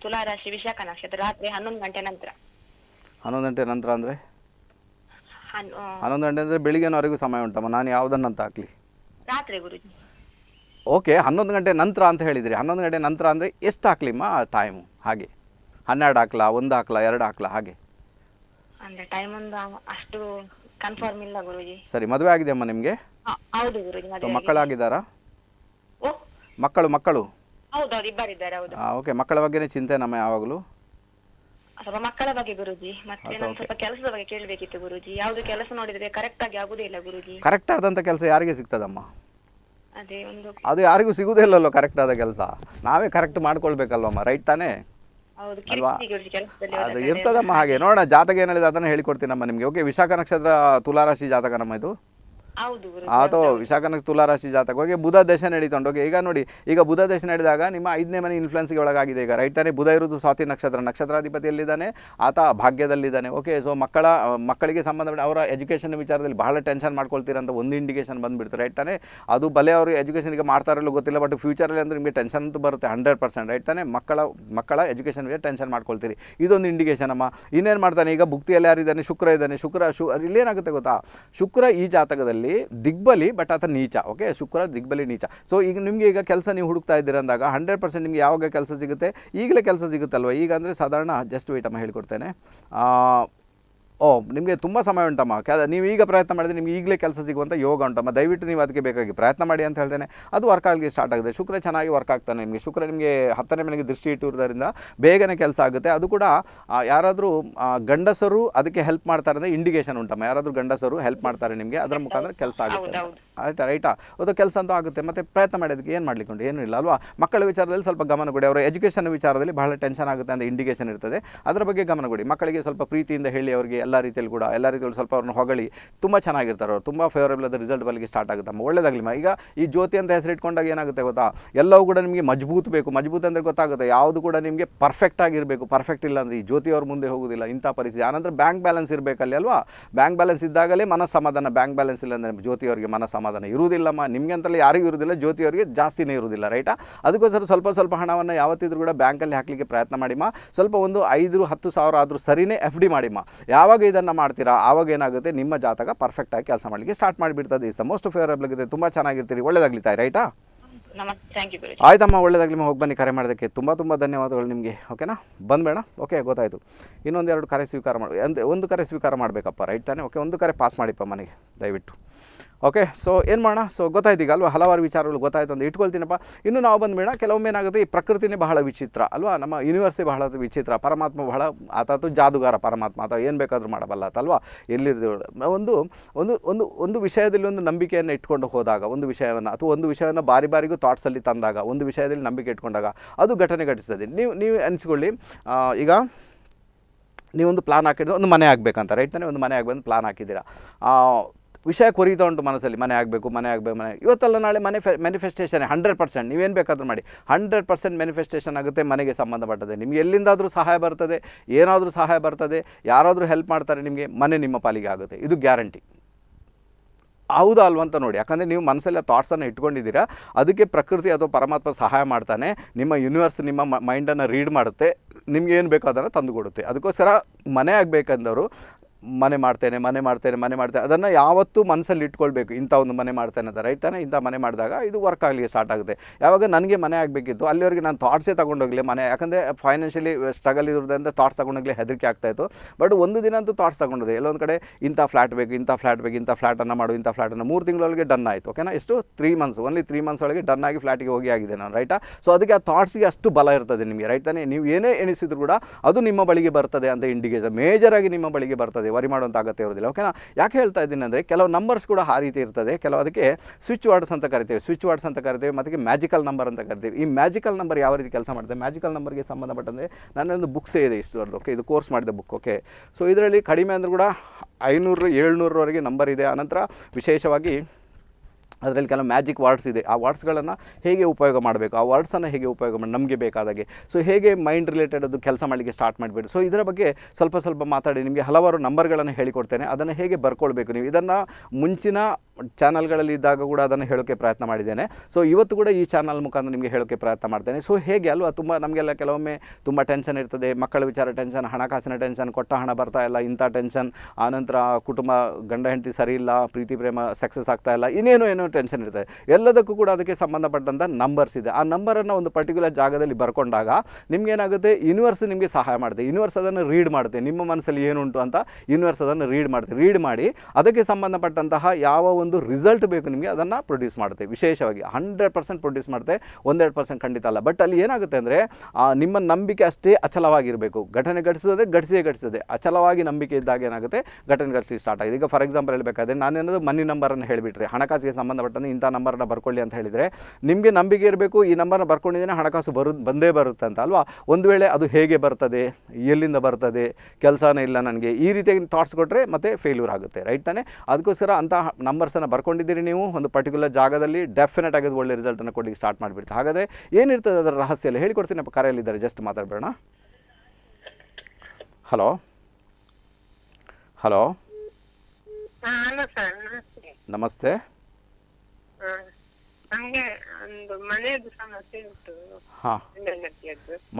ತುಲಾ ರಾಶಿ ವಿಶಾಖ ನಕ್ಷತ್ರ ರಾತ್ರಿ 11 ಗಂಟೆ ನಂತರ 11 ಗಂಟೆ ನಂತರ ಅಂದರೆ 11 ಗಂಟೆ ಅಂದರೆ ಬೆಳಿಗ್ಗೆನವರೆಗೂ ಸಮಯ ಉಂಟಮ್ಮ ನಾನು ಯಾವುದನ್ನಂತ ಹಾಕಲಿ ರಾತ್ರಿ ಗುರುಜಿ ಓಕೆ 11 ಗಂಟೆ ನಂತರ ಅಂತ ಹೇಳಿದ್ರಿ 11 ಗಂಟೆ ನಂತರ ಅಂದರೆ ಎಷ್ಟು ಹಾಕ್ಲಿಮ್ಮ ಟೈಮು ಹಾಗೆ 12 ಹಾಕ್ಲಾ 1 ಹಾಕ್ಲಾ 2 ಹಾಕ್ಲಾ ಹಾಗೆ ಅಂದರೆ ಟೈಮ್ ಒಂದು ಅಷ್ಟು ಕನ್ಫರ್ಮ್ ಇಲ್ಲ ಗುರುಜಿ ಸರಿ ಮದುವೆ ಆಗಿದೆಯಮ್ಮ ನಿಮಗೆ ಹೌದು ಗುರುಜಿ ಮದುವೆ ಮಕ್ಕಳಾಗಿದ್ದಾರಾ ಮಕ್ಕಳು ಮಕ್ಕಳು ಹೌದು ಅವರು ಇಬ್ಬರು ಇದ್ದಾರೆ ಹೌದು ಓಕೆ ಮಕ್ಕಳ ಬಗ್ಗೆನೇ ಚಿಂತೆ ನಮ್ಮ ಯಾವಾಗಲೂ ಸ್ವಲ್ಪ ಮಕ್ಕಳ ಬಗ್ಗೆ ಗುರುಜಿ ಮತ್ತೆ ನಾನು ಸ್ವಲ್ಪ ಕೆಲಸದ ಬಗ್ಗೆ ಕೇಳಬೇಕಿತ್ತು ಗುರುಜಿ ಯಾವುದು ಕೆಲಸ ನೋಡಿದ್ರೆ ಕರೆಕ್ಟ್ ಆಗಿ ಆಗುದೇ ಇಲ್ಲ ಗುರುಜಿ ಕರೆಕ್ಟ್ ಆದಂತ ಕೆಲಸ ಯಾರಿಗೆ ಸಿಗ್ತದಮ್ಮ ಅದೇ ಒಂದು ಅದು ಯಾರಿಗೂ ಸಿಗುದೇ ಇಲ್ಲಲ್ಲ ಕರೆಕ್ಟ್ ಆದ ಕೆಲಸ ನಾವೇ ಕರೆಕ್ಟ್ ಮಾಡ್ಕೊಳ್ಬೇಕಲ್ವಮ್ಮ ರೈಟ್ ತಾನೇ ಅದು ಇರ್ತದಮ್ಮ ಹಾಗೆ ನೋಡೋಣ ಜಾತಕ ಏನು ಹೇಳಿದ ಅದನ್ನು ಹೇಳಿಕೊಡ್ತೀನಮ್ಮ ನಿಮಗೆ ಓಕೆ ವಿಶಾಖ ನಕ್ಷತ್ರ ತುಲಾರಾಶಿ ಜಾತಕ ನಮ್ಮ ಇದು ಆತೋ ವಿಶಾಖ ನಕ್ಷತ್ರ ತುಲಾರಾಶಿ ಜಾತಕ ಹೋಗಿ ಬುಧ ದೇಶ ನಡೀತೊಂಡು ಓಕೆ ಈಗ ನೋಡಿ ಈಗ ಬುಧ ದೇಶ ನಡೆದಾಗ ನಿಮ್ಮ 5ನೇ ಮನೆ ಇನ್ಫ್ಲುಯೆನ್ಸ್ಗೆ ಒಳಗಾಗಿದೆ ಈಗ ರೈಟ್ ತಾನೇ ಬುಧ ಇರುವುದು ಸ್ವಾತಿ ನಕ್ಷತ್ರ ನಕ್ಷತ್ರಾಧಿಪತಿಯಲ್ಲಿದ್ದಾನೆ ಆತ ಭಾಗ್ಯದಲ್ಲಿದ್ದಾನೆ ಓಕೆ ಸೊ ಮಕ್ಕಳಿಗೆ ಸಂಬಂಧಪಟ್ಟ ಅವರ ಎಜುಕೇಷನ್ ವಿಚಾರದಲ್ಲಿ ಬಹಳ ಟೆನ್ಷನ್ ಮಾಡ್ಕೊಳ್ತೀರಂತ ಒಂದು ಇಂಡಿಕೇಷನ್ ಬಂದುಬಿಡ್ತು ರೈಟ್ ತಾನೇ ಅದು ಭಲೆ ಅವರು ಎಜುಕೇಷನ್ಗೆ ಮಾಡ್ತಾರಲ್ಲೂ ಗೊತ್ತಿಲ್ಲ ಬಟ್ ಫ್ಯೂಚರಲ್ಲಿ ಅಂದರೆ ನಿಮಗೆ ಟೆನ್ಷನ್ ಅಂತೂ ಬರುತ್ತೆ 100% ರೈಟ್ ತಾನೇ ಮಕ್ಕಳ ಎಜುಕೇಷನ್ ವಿಚಾರ ಟೆನ್ಷನ್ ಮಾಡ್ಕೊಳ್ತೀರಿ ಇದೊಂದು ಇಂಡಿಕೇಷನ್ ಅಮ್ಮ ಇನ್ನೇನು ಮಾಡ್ತಾನೆ ಈಗ ಭುಕ್ತಿಯಲ್ಲಿ ಯಾರಿದ್ದಾನೆ ಶುಕ್ರ ಇಲ್ಲೇನಾಗುತ್ತೆ ಗೊತ್ತಾ ಶುಕ್ರ ಈ ಜಾತಕದಲ್ಲಿ ದಿಗ್ಬಲಿ ಬಟ್ ಆತ ನೀಚ ಓಕೆ ಶುಕ್ರ ದಿಗ್ಬಲಿ ನೀಚ ಸೊ ಈಗ ನಿಮಗೆ ಈಗ ಕೆಲಸ ನೀವು ಹುಡುಕ್ತಾ ಇದ್ದೀರ ಅಂದಾಗ 100% ನಿಮಗೆ ಯಾವಾಗ ಕೆಲಸ ಸಿಗುತ್ತೆ ಈಗಲೇ ಕೆಲಸ ಸಿಗುತ್ತಲ್ವ ಈಗ ಅಂದರೆ ಸಾಧಾರಣ ಜಸ್ಟ್ ವೇಟ್ ಅಮ್ಮ ಹೇಳ್ಕೊಡ್ತೇನೆ ನಿಮಗೆ ತುಂಬ ಸಮಯ ಉಂಟಮ್ಮ, ನೀವು ಈಗ ಪ್ರಯತ್ನ ಮಾಡಿದರೆ ನಿಮಗೆ ಈಗಲೇ ಕೆಲಸ ಸಿಗುವಂಥ ಯೋಗ ಉಂಟಮ್ಮ. ದಯವಿಟ್ಟು ನೀವು ಅದಕ್ಕೆ ಬೇಕಾಗಿ ಪ್ರಯತ್ನ ಮಾಡಿ ಅಂತ ಹೇಳ್ತೇನೆ. ಅದು ವರ್ಕ್ ಆಗಲಿಕ್ಕೆ ಸ್ಟಾರ್ಟ್ ಆಗಿದೆ. ಶುಕ್ರ ಚೆನ್ನಾಗಿ ವರ್ಕ್ ಆಗ್ತಾನೆ ನಿಮಗೆ. ಶುಕ್ರ ನಿಮಗೆ 10ನೇ ಮನೆಗೆ ದೃಷ್ಟಿ ಇಟ್ಟಿರೋದ್ರಿಂದ ಬೇಗನೆ ಕೆಲಸ ಆಗುತ್ತೆ. ಅದು ಕೂಡ ಯಾರಾದರೂ ಗಂಡಸರು ಅದಕ್ಕೆ ಹೆಲ್ಪ್ ಮಾಡ್ತಾರೆ ಅಂದರೆ ಇಂಡಿಕೇಶನ್ ಉಂಟಮ್ಮ. ಯಾರಾದರೂ ಗಂಡಸರು ಹೆಲ್ಪ್ ಮಾಡ್ತಾರೆ ನಿಮಗೆ, ಅದರ ಮುಖಾಂತರ ಕೆಲಸ ಆಗುತ್ತೆ. ಆಯ್ತಾ, ರೈಟಾ? ಅದು ಕೆಲಸ ಅಂತೂ ಆಗುತ್ತೆ. ಮತ್ತು ಪ್ರಯತ್ನ ಮಾಡೋದಕ್ಕೆ ಏನು ಮಾಡಲಿಕ್ಕೆ ಉಂಟು, ಏನೂ ಇಲ್ಲ ಅಲ್ವಾ? ಮಕ್ಕಳ ವಿಚಾರದಲ್ಲಿ ಸ್ವಲ್ಪ ಗಮನ ಕೊಡಿ. ಅವರ ಎಜುಕೇಷನ್ ವಿಚಾರದಲ್ಲಿ ಬಹಳ ಟೆನ್ಷನ್ ಆಗುತ್ತೆ ಅಂತ ಇಂಡಿಕೇಶನ್ ಇರ್ತದೆ, ಅದರ ಬಗ್ಗೆ ಗಮನ ಕೊಡಿ. ಮಕ್ಕಳಿಗೆ ಸ್ವಲ್ಪ ಪ್ರೀತಿಯಿಂದ ಹೇಳಿ, ಅವರಿಗೆ ಎಲ್ಲ ರೀತಿಯಲ್ಲಿ ಸ್ವಲ್ಪ ಅವ್ರನ್ನ ಹೊಗಳಿ. ತುಂಬ ಚೆನ್ನಾಗಿರ್ತಾರೆ ಅವರು, ತುಂಬ ಫೇವರೇಬಲ್ ಆದ ರಿಸಲ್ಟ್ ಬರಲಿಕ್ಕೆ ಸ್ಟಾರ್ಟ್ ಆಗುತ್ತಮ್ಮ. ಒಳ್ಳೇದಾಗಲಿ. ಈಗ ಈ ಜ್ಯೋತಿ ಅಂತ ಹೆಸರಿಟ್ಕೊಂಡಾಗ ಏನಾಗುತ್ತೆ ಗೊತ್ತಾ, ಎಲ್ಲವೂ ಕೂಡ ನಿಮಗೆ ಮಜಬೂತ್ ಬೇಕು. ಮಜಬೂತ್ ಅಂದರೆ ಗೊತ್ತಾಗುತ್ತೆ, ಯಾವುದು ಕೂಡ ನಿಮಗೆ ಪರ್ಫೆಕ್ಟಾಗಿರಬೇಕು. ಪರ್ಫೆಕ್ಟ್ ಇಲ್ಲ ಅಂದರೆ ಈ ಜ್ಯೋತಿಯವ್ರ ಮುಂದೆ ಹೋಗೋದಿಲ್ಲ, ಇಂಥ ಪರಿಸ್ಥಿತಿ. ಆನಂತರ ಬ್ಯಾಂಕ್ ಬ್ಯಾಲೆನ್ಸ್ ಇರಬೇಕಲ್ಲಿ ಅಲ್ವಾ? ಬ್ಯಾಂಕ್ ಬ್ಯಾಲೆನ್ಸ್ ಇದ್ದಾಗಲೇ ಮನಸ್ಸಮಾಧಾನ. ಬ್ಯಾಂಕ್ ಬ್ಯಾಲೆನ್ಸ್ ಇಲ್ಲ ಅಂದರೆ ಜ್ಯೋತಿಯವರಿಗೆ ಮನಸ್ಸಮಾಧಾನ ಇರುವುದಿಲ್ಲಮ್ಮ. ನಿಮಗೆ ಅಂತಲೇ ಯಾರಿಗೂ ಇರುವುದಿಲ್ಲ, ಜ್ಯೋತಿಯವರಿಗೆ ಜಾಸ್ತಿನೇ ಇರುವುದಿಲ್ಲ, ರೈಟಾ? ಅದಕ್ಕೋಸ್ಕರ ಸ್ವಲ್ಪ ಹಣವನ್ನು ಯಾವತ್ತಿದ್ರೂ ಕೂಡ ಬ್ಯಾಂಕಲ್ಲಿ ಹಾಕಲಿಕ್ಕೆ ಪ್ರಯತ್ನ ಮಾಡಿಮ್ಮ. ಸ್ವಲ್ಪ ಒಂದು 5,000-10,000 ಆದರೂ ಸರಿಯೇ FD ಮಾಡಿಮ್ಮ. ಯಾವಾಗ ಇದನ್ನು ಮಾಡ್ತೀರಾ ಆವಾಗ ಏನಾಗುತ್ತೆ, ನಿಮ್ಮ ಜಾತಕ ಪರ್ಫೆಕ್ಟಾಗಿ ಕೆಲಸ ಮಾಡಲಿಕ್ಕೆ ಸ್ಟಾರ್ಟ್ ಮಾಡಿಬಿಡ್ತದೆ. ಇಸ್ ದ ಮೋಸ್ಟ್ ಫೇವರೇಬಲ್ ಆಗಿದೆ. ತುಂಬ ಚೆನ್ನಾಗಿರ್ತೀರಿ. ಒಳ್ಳೇದಾಗಲಿ ತಾಯಿ, ರೈಟಾ? ಆಯ್ತಮ್ಮ, ಒಳ್ಳೇದಾಗಲಿ. ಹೋಗಿ ಬನ್ನಿ. ಕರೆ ಮಾಡೋದಕ್ಕೆ ತುಂಬ ಧನ್ಯವಾದಗಳು ನಿಮಗೆ. ಓಕೆನಾ, ಬಂದ್ಬೇಡ. ಓಕೆ, ಗೊತ್ತಾಯಿತು. ಇನ್ನೊಂದೆರಡು ಕರೆ ಸ್ವೀಕಾರ ಮಾಡಿ, ಒಂದು ಕರೆ ಸ್ವೀಕಾರ ಮಾಡಬೇಕಪ್ಪ, ರೈಟ್ ತಾನೆ? ಓಕೆ, ಒಂದು ಕರೆ ಪಾಸ್ ಮಾಡಿಪ್ಪ ಮನೆಗೆ ದಯವಿಟ್ಟು. ಓಕೆ, ಸೊ ಏನು ಮಾಡೋಣ, ಸೊ ಗೊತ್ತಾಯ್ತು ಈಗ ಅಲ್ವಾ, ಹಲವಾರು ವಿಚಾರಗಳು ಗೊತ್ತಾಯ್ತು ಅಂತ ಇಟ್ಕೊಳ್ತೀನಪ್ಪ. ಇನ್ನು ನಾವು ಬಂದುಬೇಡ. ಕೆಲವೊಮ್ಮೆ ಏನಾಗುತ್ತೆ, ಈ ಪ್ರಕೃತಿನೇ ಬಹಳ ವಿಚಿತ್ರ ಅಲ್ವಾ, ನಮ್ಮ ಯೂನಿವರ್ಸೇ ಬಹಳ ವಿಚಿತ್ರ. ಪರಮಾತ್ಮ ಬಹಳ ಆತಾತು ಜಾದುಗಾರ ಪರಮಾತ್ಮ, ಅಥವಾ ಏನು ಬೇಕಾದರೂ ಮಾಡಬಲ್ಲ ಅಲ್ವಾ. ಎಲ್ಲಿರ್ದು ಒಂದು ಒಂದು ಒಂದು ಒಂದು ವಿಷಯದಲ್ಲಿ ಒಂದು ನಂಬಿಕೆಯನ್ನು ಇಟ್ಕೊಂಡು ಹೋದಾಗ, ಒಂದು ವಿಷಯವನ್ನು ಬಾರಿಗೂ ಥಾಟ್ಸಲ್ಲಿ ತಂದಾಗ, ಒಂದು ವಿಷಯದಲ್ಲಿ ನಂಬಿಕೆ ಇಟ್ಕೊಂಡಾಗ ಅದು ಘಟನೆ ಘಟಿಸ್ತದೆ. ನೀವು ಅನಿಸ್ಕೊಳ್ಳಿ, ಈಗ ನೀವೊಂದು ಪ್ಲಾನ್ ಹಾಕಿದ್ರೆ ಒಂದು ಮನೆ ಆಗಬೇಕಂತ, ರೈಟ್ ತಾನೆ? ಒಂದು ಮನೆ ಆಗಬೇಕು ಪ್ಲಾನ್ ಹಾಕಿದ್ದೀರಾ. ವಿಷಯ ಕೊರೀತಾ ಉಂಟು ಮನಸ್ಸಲ್ಲಿ, ಮನೆ ಆಗಬೇಕು. ಇವತ್ತಲ್ಲ ನಾಳೆ ಮನೆ ಮ್ಯಾನಿಫೆಸ್ಟೇಷನ್ 100%. ನೀವೇನು ಬೇಕಾದರೂ ಮಾಡಿ 100% ಮ್ಯಾನಿಫೆಸ್ಟೇಷನ್ ಆಗುತ್ತೆ. ಮನೆಗೆ ಸಂಬಂಧಪಟ್ಟದೆ ನಿಮಗೆ ಎಲ್ಲಿಂದಾದರೂ ಸಹಾಯ ಬರ್ತದೆ, ಏನಾದರೂ ಸಹಾಯ ಬರ್ತದೆ, ಯಾರಾದರೂ ಹೆಲ್ಪ್ ಮಾಡ್ತಾರೆ ನಿಮಗೆ, ಮನೆ ನಿಮ್ಮ ಪಾಲಿಗೆ ಆಗುತ್ತೆ. ಇದು ಗ್ಯಾರಂಟಿ, ಹೌದಾ ಅಲ್ವಂತ ನೋಡಿ. ಯಾಕಂದರೆ ನೀವು ಮನಸ್ಸಲ್ಲಿ ಆ ಥಾಟ್ಸನ್ನು ಇಟ್ಕೊಂಡಿದ್ದೀರಾ, ಅದಕ್ಕೆ ಪ್ರಕೃತಿ ಅಥವಾ ಪರಮಾತ್ಮ ಸಹಾಯ ಮಾಡ್ತಾನೆ. ನಿಮ್ಮ ಯೂನಿವರ್ಸ್ ನಿಮ್ಮ ಮೈಂಡನ್ನು ರೀಡ್ ಮಾಡುತ್ತೆ, ನಿಮ್ಗೆ ಏನು ಬೇಕೋ ಅದನ್ನು ತಂದು ಕೊಡುತ್ತೆ. ಅದಕ್ಕೋಸ್ಕರ ಮನೆ ಆಗಬೇಕಂದವರು ಮನೆ ಮಾಡ್ತೇನೆ ಅದನ್ನು ಯಾವತ್ತೂ ಮನಸ್ಸಲ್ಲಿ ಇಟ್ಕೊಳ್ಬೇಕು. ಇಂಥ ಒಂದು ಮನೆ ಮಾಡ್ತೇನೆ ಅಂತ, ರೈಟ್ ತಾನೆ? ಇಂಥ ಮನೆ ಮಾಡಿದಾಗ ಇದು ವರ್ಕ್ ಆಗಲಿಕ್ಕೆ ಸ್ಟಾರ್ಟ್ ಆಗುತ್ತೆ. ಯಾವಾಗ ನನಗೆ ಮನೆ ಆಗಬೇಕಿತ್ತು ಅಲ್ಲಿವರೆಗೆ ನಾನು ಥಾಟ್ಸೇ ತೊಗೊಂಡೋಗಲಿ ಮನೆ, ಯಾಕಂದರೆ ಫೈನಾನ್ಷಿಯಲಿ ಸ್ಟ್ರಗಲ್ ಇರೋದ್ರಿಂದ ಥಾಟ್ಸ್ ತೊಗೊಂಡೋಗ್ಲಿ ಹೆದರಿಕೆ ಆಗ್ತಾಯಿತ್ತು. ಬಟ್ ಒಂದು ದಿನ ಅಂತೂ ಥಾಟ್ಸ್ ತೊಗೊಂಡೋದೆ, ಎಲ್ಲೊಂದು ಕಡೆ ಇಂಥ ಫ್ಲ್ಯಾಟ್ ಬೇಕು, ಇಂಥ ಫ್ಲ್ಯಾಟನ್ನು ಮಾಡು, ಇಂಥ ಫ್ಲ್ಯಾಟನ್ನು 3 ತಿಂಗಳೊಳಗೆ ಡನ್ ಆಯಿತು. ಓಕೆನಾ, ಎಷ್ಟು 3 ಮಂತ್ಸ್, ಓನ್ಲಿ 3 ಮಂತ್ಸ್ ಒಳಗೆ ಡನ್ ಆಗಿ ಫ್ಲ್ಯಾಟಿಗೆ ಹೋಗಿ ಆಗಿದೆ ನಾನು, ರೈಟಾ? ಸೊ ಅದಕ್ಕೆ ಆ ಥಾಟ್ಸ್ಗೆ ಅಷ್ಟು ಬಲ ಇರ್ತದೆ ನಿಮಗೆ, ರೈಟ್ ತಾನೆ? ನೀವು ಏನೇ ಎಣಿಸಿದ್ರು ಕೂಡ ಅದು ನಿಮ್ಮ ಬಳಿಗೆ ಬರ್ತದೆ ಅಂತ ಇಂಡಿಕೇಶನ್, ಮೇಜರಾಗಿ ನಿಮ್ಮ ಬಳಿಗೆ ಬರ್ತದೆ. ವರಿ ಮಾಡುವಂಥ ಅಗತ್ಯ ಇರೋದಿಲ್ಲ. ಓಕೆನಾ, ಯಾಕೆ ಹೇಳ್ತಾ ಇದ್ದೀನಿ ಅಂದರೆ ಕೆಲವು ನಂಬರ್ಸ್ ಕೂಡ ಆ ರೀತಿ ಇರ್ತದೆ. ಕೆಲವು ಅದಕ್ಕೆ ಸ್ವಿಚ್ ವರ್ಡ್ಸ್ ಅಂತ ಕರಿತೇವೆ, ಮತ್ತು ಮ್ಯಾಜಿಕಲ್ ನಂಬರ್ ಅಂತ ಕರಿತೀವಿ. ಈ ಮ್ಯಾಜಿಕಲ್ ನಂಬರ್ ಯಾವ ರೀತಿ ಕೆಲಸ ಮಾಡುತ್ತೆ, ಮ್ಯಾಜಿಕಲ್ ನಂಬರ್ಗೆ ಸಂಬಂಧಪಟ್ಟಂತೆ ನನ್ನೊಂದು ಬುಕ್ಸೇ ಇದೆ ಇಷ್ಟು ವರ್ದು. ಓಕೆ, ಇದು ಕೋರ್ಸ್ ಮಾಡಿದ ಬುಕ್. ಓಕೆ, ಸೊ ಇದರಲ್ಲಿ ಕಡಿಮೆ ಅಂದರೂ ಕೂಡ 500-700 ನಂಬರ್ ಇದೆ. ಆನಂತರ ವಿಶೇಷವಾಗಿ ಅದರಲ್ಲಿ ಕೆಲವು ಮ್ಯಾಜಿಕ್ ವರ್ಡ್ಸ್ ಇದೆ. ಆ ವರ್ಡ್ಸ್ಗಳನ್ನು ಹೇಗೆ ಉಪಯೋಗ ಮಾಡಬೇಕು, ಆ ವರ್ಡ್ಸನ್ನು ಹೇಗೆ ಉಪಯೋಗ ಮಾಡಿ ನಮಗೆ ಬೇಕಾದಾಗೆ, ಸೊ ಹೇಗೆ ಮೈಂಡ್ ರಿಲೇಟೆಡ್ ಅದು ಕೆಲಸ ಮಾಡಲಿಕ್ಕೆ ಸ್ಟಾರ್ಟ್ ಮಾಡಿಬಿಡಿ. ಸೊ ಇದರ ಬಗ್ಗೆ ಸ್ವಲ್ಪ ಮಾತಾಡಿ ನಿಮಗೆ ಹಲವಾರು ನಂಬರ್ಗಳನ್ನು ಹೇಳಿಕೊಡ್ತೇನೆ. ಅದನ್ನು ಹೇಗೆ ಬರ್ಕೊಳ್ಬೇಕು, ನೀವು ಇದನ್ನು ಮುಂಚಿನ ಚಾನಲ್ಗಳಲ್ಲಿ ಇದ್ದಾಗ ಕೂಡ ಅದನ್ನು ಹೇಳೋಕ್ಕೆ ಪ್ರಯತ್ನ ಮಾಡಿದ್ದೇನೆ. ಸೊ ಇವತ್ತು ಕೂಡ ಈ ಚಾನಲ್ ಮುಖಾಂತರ ನಿಮಗೆ ಹೇಳೋಕ್ಕೆ ಪ್ರಯತ್ನ ಮಾಡ್ತೇನೆ. ಸೊ ಹೇಗೆ ಅಲ್ವಾ, ತುಂಬ ನಮಗೆಲ್ಲ ಕೆಲವೊಮ್ಮೆ ತುಂಬ ಟೆನ್ಷನ್ ಇರ್ತದೆ. ಮಕ್ಕಳ ವಿಚಾರ ಟೆನ್ಷನ್, ಹಣಕಾಸಿನ ಟೆನ್ಷನ್, ಕೊಟ್ಟ ಹಣ ಬರ್ತಾ ಇಲ್ಲ, ಇಂಥ ಟೆನ್ಷನ್. ಆನಂತರ ಕುಟುಂಬ, ಗಂಡ ಹೆಂಡತಿ ಸರಿ ಇಲ್ಲ, ಪ್ರೀತಿ ಪ್ರೇಮ ಸಕ್ಸಸ್ ಆಗ್ತಾ ಇಲ್ಲ, ಇನ್ನೇನೋ ಟೆನ್ಷನ್ ಇರ್ತದೆ. ಎಲ್ಲದಕ್ಕೂ ಕೂಡ ಅದಕ್ಕೆ ಸಂಬಂಧಪಟ್ಟಂಥ ನಂಬರ್ಸ್ ಇದೆ. ಆ ನಂಬರನ್ನು ಒಂದು ಪರ್ಟಿಕ್ಯುಲರ್ ಜಾಗದಲ್ಲಿ ಬರ್ಕೊಂಡಾಗ ನಿಮಗೇನಾಗುತ್ತೆ, ಯೂನಿವರ್ಸ್ ನಿಮಗೆ ಸಹಾಯ ಮಾಡುತ್ತೆ. ಯೂನಿವರ್ಸ್ ಅದನ್ನು ರೀಡ್ ಮಾಡುತ್ತೆ, ನಿಮ್ಮ ಮನಸ್ಸಲ್ಲಿ ಏನುಂಟು ಅಂತ ಯೂನಿವರ್ಸ್ ಅದನ್ನು ರೀಡ್ ಮಾಡಿ ಅದಕ್ಕೆ ಸಂಬಂಧಪಟ್ಟಂತಹ ಯಾವ ಒಂದು ರಿಸಲ್ಟ್ ಬೇಕು ನಿಮಗೆ ಅದನ್ನು ಪ್ರೊಡ್ಯೂಸ್ ಮಾಡುತ್ತೆ. ವಿಶೇಷವಾಗಿ 100% ಪ್ರೊಡ್ಯೂಸ್ ಮಾಡುತ್ತೆ, 1% ಖಂಡಿತ ಅಲ್ಲ. ಬಟ್ ಅಲ್ಲಿ ಏನಾಗುತ್ತೆ ಅಂದರೆ ನಿಮ್ಮ ನಂಬಿಕೆ ಅಷ್ಟೇ ಅಚಲವಾಗಿರಬೇಕು. ಘಟನೆ ಘಟಿಸೋದ್ರೆ ಘಟಿಸದೆ ಅಚಲವಾಗಿ ನಂಬಿಕೆ ಇದ್ದಾಗ ಏನಾಗುತ್ತೆ, ಘಟನೆ ಘಟಿಸಿ ಸ್ಟಾರ್ಟ್ ಆಗಿದೆ. ಈಗ ಫಾರ್ ಎಕ್ಸಾಂಪಲ್ ಹೇಳಬೇಕಾದ್ರೆ ನಾನೇನದು ಮನಿ ನಂಬರನ್ನು ಹೇಳಿಬಿಟ್ರೆ, ಹಣಕಾಸಿಗೆ ಸಂಬಂಧಪಟ್ಟಂತೆ ಇಂಥ ನಂಬರನ್ನು ಬರ್ಕೊಳ್ಳಿ ಅಂತ ಹೇಳಿದರೆ, ನಿಮಗೆ ನಂಬಿಕೆ ಇರಬೇಕು ಈ ನಂಬರನ್ನ ಬರ್ಕೊಂಡಿದ್ದೇನೆ ಹಣಕಾಸು ಬಂದೇ ಬರುತ್ತೆ ಅಂತ ಅಲ್ವಾ. ಒಂದು ವೇಳೆ ಅದು ಹೇಗೆ ಬರ್ತದೆ, ಎಲ್ಲಿಂದ ಬರ್ತದೆ, ಕೆಲಸನೇ ಇಲ್ಲ ನನಗೆ, ಈ ರೀತಿಯಾಗಿ ಥಾಟ್ಸ್ ಕೊಟ್ಟರೆ ಮತ್ತೆ ಫೇಲ್ಯೂರ್ ಆಗುತ್ತೆ, ರೈಟ್ ತಾನೆ? ಅದಕ್ಕೋಸ್ಕರ ಅಂಥ ನಂಬರ್ಸನ್ನು ಬರ್ಕೊಂಡಿದ್ದೀರಿ ನೀವು ಒಂದು ಪರ್ಟಿಕ್ಯುಲರ್ ಜಾಗದಲ್ಲಿ, ಡೆಫಿನೆಟ್ ಆಗಿ ಒಳ್ಳೆ ರಿಸಲ್ಟನ್ನು ಕೊಡಲಿಕ್ಕೆ ಸ್ಟಾರ್ಟ್ ಮಾಡಿಬಿಡ್ತೀವಿ. ಹಾಗಾದರೆ ಏನಿರ್ತದೆ ಅದರ ರಹಸ್ಯ ಹೇಳಿಕೊಡ್ತೀನಿ. ಕರೆಯಲ್ಲಿದ್ದಾರೆ, ಜಸ್ಟ್ ಮಾತಾಡಬೇಡ. ಹಲೋ ನಮಸ್ತೆ.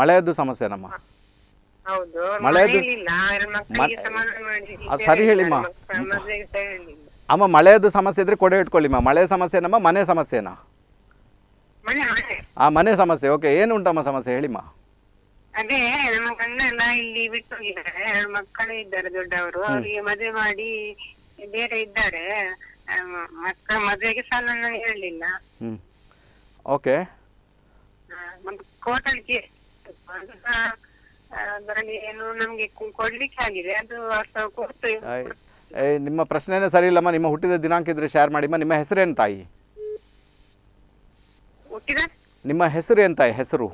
ಮಳೆಯದ್ದು ಸಮಸ್ಯೆ ನಮ್ಮ ಸರಿ ಹೇಳಿಮ್ಮ ಅಮ್ಮ. ಮಳೆಯದು ಸಮಸ್ಯೆ ಇದ್ರೆ ಕೊಡೆ ಇಟ್ಕೊಳ್ಳಿಮ್ಮ. ಮಳೆ ಸಮಸ್ಯೆ ನಮ್ಮ ಮನೆ ಸಮಸ್ಯೆನಾ? ಮನೆ ಸಮಸ್ಯೆ. ಓಕೆ, ಏನು ಉಂಟಮ್ಮ ಸಮಸ್ಯೆ ಹೇಳಿಮ್ಮ. ಅದೇ ನಮ್ಮ ಗಂಡನ ಇಲ್ಲಿ ಬಿಟ್ಟು ಹೋಗಿದ್ದಾರೆ, ಎರಡು ಮಕ್ಕಳು ಇದ್ದಾರೆ ದೊಡ್ಡವರು, ಅವರಿಗೆ ಮದುವೆ ಮಾಡಿ ಬೇರೆ ಇದ್ದಾರೆ, ಮಕ್ಕಳ ಮದುವೆಗೆ ಸಾಲ ನಾನು ಹೇಳಲಿಲ್ಲ. ಓಕೆ, ಒಂದು ಕೋಟಳಿಗೆ ಅದರಲ್ಲಿ ಏನು ನಮಗೆ ಕೊಡ್ಲಿಕ್ಕೆ ಆಗಿದೆ ಅದು ಅರ್ಥ ಕೊಡ್ತೀವಿ. ನಿಮ್ಮ ಪ್ರಶ್ನೆನೇ ಸರಿ ಇಲ್ಲಮ್ಮ. ನಿಮ್ಮ ಹುಟ್ಟಿದ ದಿನಾಂಕ ಇದ್ರೆ ಶೇರ್ ಮಾಡಿಮ್ಮ. ನಿಮ್ಮ ಹೆಸರೇನು ತಾಯಿ? ಹುಟ್ಟಿದ ನಿಮ್ಮ ಹೆಸರು ಏನು ತಾಯಿ? ಹೆಸರು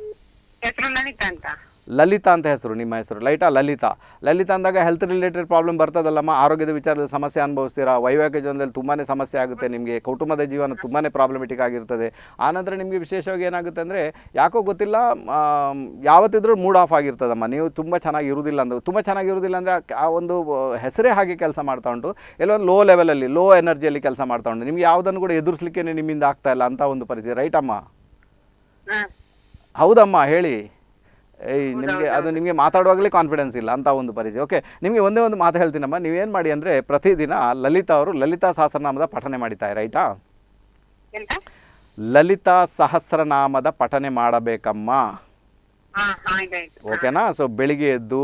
ಲಲಿತಾ ಅಂತ ಹೆಸರು. ನಿಮ್ಮ ಹೆಸರು ಲೈಟಾ ಲಲಿತಾ. ಲಲಿತಾ ಅಂದಾಗ ಹೆಲ್ತ್ ರಿಲೇಟೆಡ್ ಪ್ರಾಬ್ಲಮ್ ಬರ್ತದಲ್ಲಮ್ಮ, ಆರೋಗ್ಯದ ವಿಚಾರದಲ್ಲಿ ಸಮಸ್ಯೆ ಅನುಭವಿಸ್ತೀರಾ, ವೈವಾಹಿಕ ಜೀವನದಲ್ಲಿ ತುಂಬಾ ಸಮಸ್ಯೆ ಆಗುತ್ತೆ, ನಿಮಗೆ ಕುಟುಂಬದ ಜೀವನ ತುಂಬಾ ಪ್ರಾಬ್ಲಮೆಟಿಕ್ ಆಗಿರ್ತದೆ. ಆನಂತರ ನಿಮಗೆ ವಿಶೇಷವಾಗಿ ಏನಾಗುತ್ತೆ ಅಂದರೆ ಯಾಕೋ ಗೊತ್ತಿಲ್ಲ ಯಾವತ್ತಿದ್ರೂ ಮೂಡ್ ಆಫ್ ಆಗಿರ್ತದಮ್ಮ. ನೀವು ತುಂಬ ಚೆನ್ನಾಗಿರೋದಿಲ್ಲ ಅಂದ, ತುಂಬ ಚೆನ್ನಾಗಿರೋದಿಲ್ಲ ಅಂದರೆ ಆ ಒಂದು ಹೆಸರೇ ಹಾಗೆ ಕೆಲಸ ಮಾಡ್ತಾ ಉಂಟು, ಎಲ್ಲೊಂದು ಲೋ ಲೆವೆಲಲ್ಲಿ ಲೋ ಎನರ್ಜಿಯಲ್ಲಿ ಕೆಲಸ ಮಾಡ್ತಾ ಉಂಟು, ನಿಮಗೆ ಯಾವುದನ್ನು ಕೂಡ ಎದುರಿಸಲಿಕ್ಕೆ ನಿಮ್ಮಿಂದ ಆಗ್ತಾ ಇಲ್ಲ ಅಂತ ಒಂದು ಪರಿಸ್ಥಿತಿ. ರೈಟ್ ಅಮ್ಮ? ಹೌದಮ್ಮ ಹೇಳಿ. ನಿಮಗೆ ಅದು ನಿಮಗೆ ಮಾತಾಡುವಾಗಲೇ ಕಾನ್ಫಿಡೆನ್ಸ್ ಇಲ್ಲ ಅಂತ ಒಂದು ಪರಿಸ್ಥಿತಿ. ಓಕೆ, ನಿಮಗೆ ಒಂದೇ ಒಂದು ಮಾತು ಹೇಳ್ತೀನಮ್ಮ, ನೀವೇನು ಮಾಡಿ ಅಂದರೆ ಪ್ರತಿದಿನ ಲಲಿತಾ ಅವರು ಲಲಿತಾ ಸಹಸ್ರನಾಮದ ಪಠನೆ ಮಾಡಿದ್ದಾರೆ. ರೈಟಾ? ಲಲಿತಾ ಸಹಸ್ರನಾಮದ ಪಠನೆ ಮಾಡಬೇಕಮ್ಮ. ಓಕೆನಾ? ಸೊ ಬೆಳಿಗ್ಗೆ ಎದ್ದು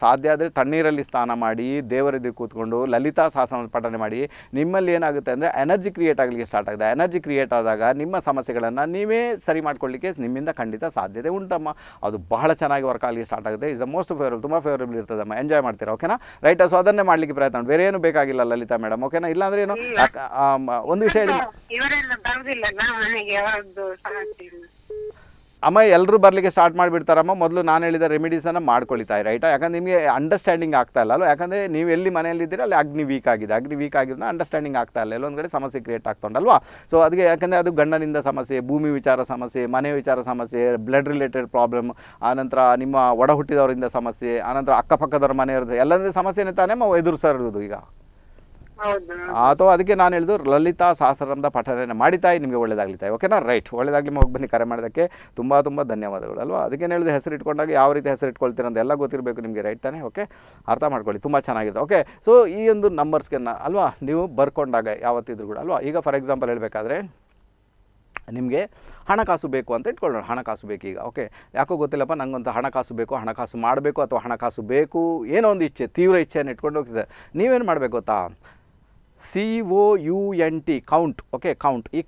ಸಾಧ್ಯ ಆದರೆ ತಣ್ಣೀರಲ್ಲಿ ಸ್ನಾನ ಮಾಡಿ, ದೇವರೆದ್ದು ಕೂತ್ಕೊಂಡು ಲಲಿತಾ ಸಹಸ್ರನಾಮ ಪಠನೆ ಮಾಡಿ. ನಿಮ್ಮಲ್ಲಿ ಏನಾಗುತ್ತೆ ಅಂದರೆ ಎನರ್ಜಿ ಕ್ರಿಯೇಟ್ ಆಗಲಿಕ್ಕೆ ಸ್ಟಾರ್ಟ್ ಆಗಿದೆ. ಎನರ್ಜಿ ಕ್ರಿಯೇಟ್ ಆದಾಗ ನಿಮ್ಮ ಸಮಸ್ಯೆಗಳನ್ನು ನೀವೇ ಸರಿ ಮಾಡ್ಕೊಳ್ಳಿಕ್ಕೆ ನಿಮ್ಮಿಂದ ಖಂಡಿತ ಸಾಧ್ಯತೆ ಉಂಟಮ್ಮ. ಅದು ಬಹಳ ಚೆನ್ನಾಗಿ ವರ್ಕ್ ಆಗಲಿಕ್ಕೆ ಸ್ಟಾರ್ಟ್ ಆಗುತ್ತೆ. ಇಸ್ ದ ಮೋಸ್ಟ್ ಫೇವರಬಲ್, ತುಂಬ ಫೇವರಬಲ್ ಇರ್ತದಮ್ಮ. ಎಂಜಾಯ್ ಮಾಡ್ತೀರಾ. ಓಕೆನಾ? ರೈಟ್? ಸೊ ಅದನ್ನೇ ಮಾಡಲಿಕ್ಕೆ ಪ್ರಯತ್ನ ಮಾಡಿ, ಬೇರೆ ಏನು ಬೇಕಾಗಿಲ್ಲ ಲಲಿತಾ ಮೇಡಮ್. ಓಕೆನಾ? ಇಲ್ಲಾಂದರೆ ಏನು ಒಂದು ವಿಷಯ ಅಮ್ಮ, ಎಲ್ಲರೂ ಬರಲಿಕ್ಕೆ ಸ್ಟಾರ್ಟ್ ಮಾಡಿಬಿಡ್ತಾರಮ್ಮ. ಮೊದಲು ನಾನು ಹೇಳಿದ ರೆಮಿಡೀಸನ್ನು ಮಾಡ್ಕೊಳ್ತಾ ಇರಿ. ರೈಟಾ? ಯಾಕಂದರೆ ನಿಮಗೆ ಅಂಡರ್ಸ್ಟ್ಯಾಂಡಿಂಗ್ ಆಗ್ತಾ ಇಲ್ಲ ಅಲ್ವ? ಯಾಕಂದರೆ ನೀವು ಎಲ್ಲಿ ಮನೆಯಲ್ಲಿದ್ದೀರ ಅಲ್ಲಿ ಅಗ್ನಿ ವೀಕ್ ಆಗಿದೆ. ಅಗ್ನಿ ವೀಕ್ ಆಗಿರೋದ್ರಿಂದ ಅಂಡರ್ಸ್ಟ್ಯಾಂಡಿಂಗ್ ಆಗ್ತಾ ಇಲ್ಲ, ಎಲ್ಲೊಂದು ಕಡೆ ಸಮಸ್ಯೆ ಕ್ರಿಯೇಟ್ ಆಗ್ತಾ ಉಂಟಲ್ವಾ? ಸೊ ಅದಕ್ಕೆ ಯಾಕಂದರೆ ಅದು ಗಂಡನಿಂದ ಸಮಸ್ಯೆ, ಭೂಮಿ ವಿಚಾರ ಸಮಸ್ಯೆ, ಮನೆ ವಿಚಾರ ಸಮಸ್ಯೆ, ಬ್ಲಡ್ ರಿಲೇಟೆಡ್ ಪ್ರಾಬ್ಲಮ್, ಆನಂತರ ನಿಮ್ಮ ಒಡ ಹುಟ್ಟಿದವರಿಂದ ಸಮಸ್ಯೆ, ಆನಂತರ ಅಕ್ಕಪಕ್ಕದವ್ರ ಮನೆಯವ್ರದ್ದು ಎಲ್ಲಂದ್ರೆ ಸಮಸ್ಯೆನೇ ತಾನೇ ಎದುರಿಸಿರೋದು ಈಗ. ಅಥವಾ ಅದಕ್ಕೆ ನಾನು ಹೇಳಿದ್ರು ಲಲಿತಾ ಸಹಸ್ರನಾಮದ ಪಠನೆ ಮಾಡಿತಾಯಿ, ನಿಮಗೆ ಒಳ್ಳೇದಾಗ್ಲಿತಾಯಿ. ಓಕೆನಾ? ರೈಟ್, ಒಳ್ಳೇದಾಗಲಿ. ಹೋಗಿ ಬನ್ನಿ. ಕರೆ ಮಾಡೋದಕ್ಕೆ ತುಂಬ ತುಂಬ ಧನ್ಯವಾದಗಳು ಅಲ್ವಾ? ಅದಕ್ಕೆ ಹೇಳಿದ ಹೆಸರು ಇಟ್ಕೊಂಡಾಗ ಯಾವ ರೀತಿ ಹೆಸರು ಇಟ್ಕೊಳ್ತೀರ ಅಂತ ಎಲ್ಲ ಗೊತ್ತಿರಬೇಕು ನಿಮಗೆ. ರೈಟ್ ತಾನೆ? ಓಕೆ, ಅರ್ಥ ಮಾಡ್ಕೊಳ್ಳಿ. ತುಂಬ ಚೆನ್ನಾಗಿದೆ. ಓಕೆ, ಸೊ ಈ ಒಂದು ನಂಬರ್ಸ್ಗೆ ಅಲ್ವಾ ನೀವು ಬರ್ಕೊಂಡಾಗ ಯಾವತ್ತಿದ್ರು ಕೂಡ ಅಲ್ವಾ, ಈಗ ಫಾರ್ ಎಕ್ಸಾಂಪಲ್ ಹೇಳಬೇಕಾದ್ರೆ ನಿಮಗೆ ಹಣಕಾಸು ಬೇಕು ಅಂತ ಇಟ್ಕೊಳ್ಳೋಣ. ಹಣಕಾಸು ಬೇಕೀಗ. ಓಕೆ, ಯಾಕೋ ಗೊತ್ತಿಲ್ಲಪ್ಪ ನನಗಂತ ಹಣಕಾಸು ಬೇಕು, ಹಣಕಾಸು ಮಾಡಬೇಕು ಅಥವಾ ಹಣಕಾಸು ಬೇಕು, ಏನೋ ಒಂದು ಇಚ್ಛೆ, ತೀವ್ರ ಇಚ್ಛೆಯನ್ನು ಇಟ್ಕೊಂಡು ಹೋಗ್ತಿದ್ದಾರೆ. ನೀವೇನು ಮಾಡಬೇಕು ಗೊತ್ತಾ? COUNT count. Okay, count. ಈ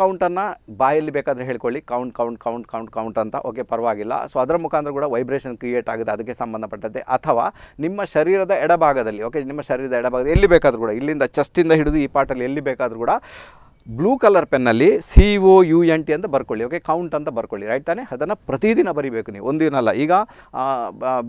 ಕೌಂಟನ್ನು ಬಾಯಲ್ಲಿ ಬೇಕಾದರೆ ಹೇಳ್ಕೊಳ್ಳಿ, count count count count count ಅಂತ. ಓಕೆ, ಪರವಾಗಿಲ್ಲ. ಸೊ ಅದರ ಮುಖಾಂತರ ಕೂಡ ವೈಬ್ರೇಷನ್ ಕ್ರಿಯೇಟ್ ಆಗುತ್ತೆ ಅದಕ್ಕೆ ಸಂಬಂಧಪಟ್ಟಂತೆ. ಅಥವಾ ನಿಮ್ಮ ಶರೀರದ ಎಡಭಾಗದಲ್ಲಿ, ಓಕೆ, ನಿಮ್ಮ ಶರೀರದ ಎಡಭಾಗದಲ್ಲಿ ಎಲ್ಲಿ ಬೇಕಾದರೂ ಕೂಡ, ಇಲ್ಲಿಂದ ಚೆಸ್ಟಿಂದ ಹಿಡಿದು ಈ ಪಾರ್ಟಲ್ಲಿ ಎಲ್ಲಿ ಬೇಕಾದರೂ ಕೂಡ ಬ್ಲೂ ಕಲರ್ ಪೆನ್ನಲ್ಲಿ COUNT ಅಂತ ಬರ್ಕೊಳ್ಳಿ. ಓಕೆ, ಕೌಂಟ್ ಅಂತ ಬರ್ಕೊಳ್ಳಿ. ರೈಟ್ ತಾನೆ? ಅದನ್ನು ಪ್ರತಿದಿನ ಬರೀಬೇಕು ನೀವು, ಒಂದಿನಲ್ಲ. ಈಗ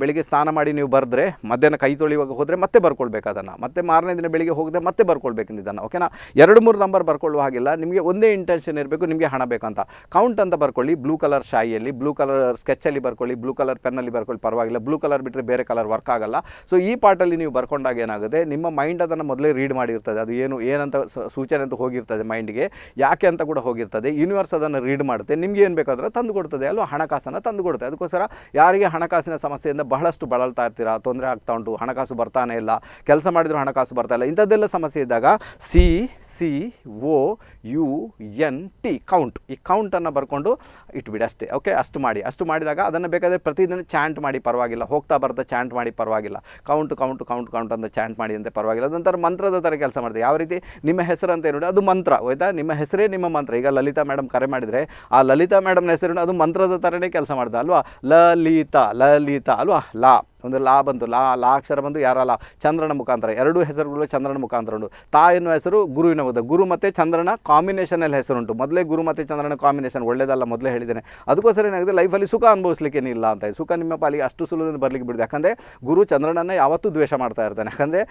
ಬೆಳಿಗ್ಗೆ ಸ್ನಾನ ಮಾಡಿ ನೀವು ಬರೆದ್ರೆ ಮಧ್ಯಾಹ್ನ ಕೈ ತೊಳೆಯುವಾಗ ಹೋದರೆ ಮತ್ತೆ ಬರ್ಕೊಳ್ಬೇಕು ಅದನ್ನು, ಮತ್ತೆ ಮಾರನೇ ದಿನ ಬೆಳಿಗ್ಗೆ ಹೋಗದೆ ಮತ್ತೆ ಬರ್ಕೊಳ್ಬೇಕು ಇದನ್ನು. ಓಕೆನಾ? 2-3 ನಂಬರ್ ಬರ್ಕೊಳ್ಳುವ ಹಾಗಿಲ್ಲ, ನಿಮಗೆ ಒಂದೇ ಇಂಟೆನ್ಷನ್ ಇರಬೇಕು, ನಿಮಗೆ ಹಣ ಬೇಕಂತ. ಕೌಂಟ್ ಅಂತ ಬರ್ಕೊಳ್ಳಿ, ಬ್ಲೂ ಕಲರ್ ಶಾಯಿಯಲ್ಲಿ, ಬ್ಲೂ ಕಲರ್ ಸ್ಕೆಚಲ್ಲಿ ಬರ್ಕೊಳ್ಳಿ, ಬ್ಲೂ ಕಲರ್ ಪೆನ್ನಲ್ಲಿ ಬರ್ಕೊಳ್ಳಿ, ಪರವಾಗಿಲ್ಲ. ಬ್ಲೂ ಕಲರ್ ಬಿಟ್ಟರೆ ಬೇರೆ ಕಲರ್ ವರ್ಕ್ ಆಗಲ್ಲ. ಸೊ ಈ ಪಾರ್ಟಲ್ಲಿ ನೀವು ಬರ್ಕೊಂಡಾಗ ಏನಾಗುತ್ತೆ, ನಿಮ್ಮ ಮೈಂಡ್ ಅದನ್ನು ಮೊದಲೇ ರೀಡ್ ಮಾಡಿರ್ತದೆ, ಅದು ಏನು ಏನಂತ ಸೂಚನೆ ಅಂತ ಹೋಗಿರ್ತದೆ ಮೈಂಡ್, ಯಾಕೆ ಅಂತ ಕೂಡ ಹೋಗಿರ್ತದೆ. ಯೂನಿವರ್ಸ್ ಅದನ್ನು ರೀಡ್ ಮಾಡುತ್ತೆ, ನಿಮ್ಗೆ ಏನು ಬೇಕಾದರೂ ತಂದು ಕೊಡ್ತದೆ ಅಲ್ವಾ, ಹಣಕಾಸನ್ನು ತಂದು ಕೊಡುತ್ತೆ. ಅದಕ್ಕೋಸ್ಕರ ಯಾರಿಗೆ ಹಣಕಾಸಿನ ಸಮಸ್ಯೆಯಿಂದ ಬಹಳಷ್ಟು ಬಳಲ್ತಾ ಇರ್ತೀರಾ, ತೊಂದರೆ ಆಗ್ತಾ ಉಂಟು, ಹಣಕಾಸು ಬರ್ತಾನೆ ಇಲ್ಲ, ಕೆಲಸ ಮಾಡಿದರೂ ಹಣಕಾಸು ಬರ್ತಾ ಇಲ್ಲ, ಇಂಥದ್ದೆಲ್ಲ ಸಮಸ್ಯೆ ಇದ್ದಾಗ COUNT ಕೌಂಟ್, ಈ ಕೌಂಟನ್ನು ಬರ್ಕೊಂಡು ಇಟ್ಬಿಡಿ ಅಷ್ಟೇ. ಓಕೆ, ಅಷ್ಟು ಮಾಡಿ. ಅಷ್ಟು ಮಾಡಿದಾಗ ಅದನ್ನು ಬೇಕಾದರೆ ಪ್ರತಿದಿನ ಚಾಂಟ್ ಮಾಡಿ, ಪರವಾಗಿಲ್ಲ. ಹೋಗ್ತಾ ಬರ್ತಾ ಚಾಂಟ್ ಮಾಡಿ, ಪರವಾಗಿಲ್ಲ. ಕೌಂಟ್ ಕೌಂಟ್ ಕೌಂಟ್ ಕೌಂಟ್ ಅಂತ ಚಾಂಟ್ ಮಾಡಿ ಅಂತ, ಪರವಾಗಿಲ್ಲ. ಅದೊಂಥರ ಮಂತ್ರದ ಥರ ಕೆಲಸ ಮಾಡ್ತೀವಿ. ಯಾವ ರೀತಿ ನಿಮ್ಮ ಹೆಸರು ಅಂತ ನೋಡಿ, ಅದು ಮಂತ್ರ. ಆಯಿತಾ? ನಿಮ್ಮ ಹೆಸರೇ ನಿಮ್ಮ ಮಂತ್ರ. ಈಗ ಲಲಿತಾ ಮೇಡಮ್ ಕರೆ ಮಾಡಿದರೆ ಆ ಲಲಿತಾ ಮೇಡಮ್ನ ಹೆಸರು ಅದು ಮಂತ್ರದ ಥರನೇ ಕೆಲಸ ಮಾಡ್ದೆ ಅಲ್ವಾ? ಲಲಿತಾ ಲಲಿತಾ ಅಲ್ವಾ? ಲಾ ಒಂದು ಲಾ ಬಂತು, ಲಾ ಲಾ ಅಕ್ಷರ ಬಂದು ಯಾರಲ್ಲ, ಚಂದ್ರನ ಮುಖಾಂತರ. ಎರಡೂ ಹೆಸರುಗಳು ಚಂದ್ರನ ಮುಖಾಂತರ ಉಂಟು. ತಾ ಎನ್ನುವ ಹೆಸರು ಗುರುವಿನ ಹೋದ, ಗುರು ಮತ್ತು ಚಂದ್ರನ ಕಾಂಬಿನೇಷನಲ್ಲಿ ಹೆಸರು ಉಂಟು. ಮೊದಲೇ ಗುರು ಮತ್ತು ಚಂದ್ರನ ಕಾಂಬಿನೇಷನ್ ಒಳ್ಳೆಯದಲ್ಲ, ಮೊದಲೇ ಹೇಳಿದ್ದೇನೆ. ಅದಕ್ಕೋಸ್ಕರ ಏನಾಗುತ್ತೆ, ಲೈಫಲ್ಲಿ ಸುಖ ಅನುಭವಿಸಲಿಕ್ಕೆ ಇಲ್ಲ ಅಂತ. ಸುಖ ನಿಮ್ಮ ಪಾಲಿಗೆ ಅಷ್ಟು ಸುಲಭದಲ್ಲಿ ಬರಲಿಕ್ಕೆ ಬಿಡುತ್ತೆ. ಯಾಕಂದರೆ ಗುರು ಚಂದ್ರನನ್ನು ಯಾವತ್ತೂ ದ್ವೇಷ ಮಾಡ್ತಾ ಇರ್ತಾನೆ. ಯಾಕಂದರೆ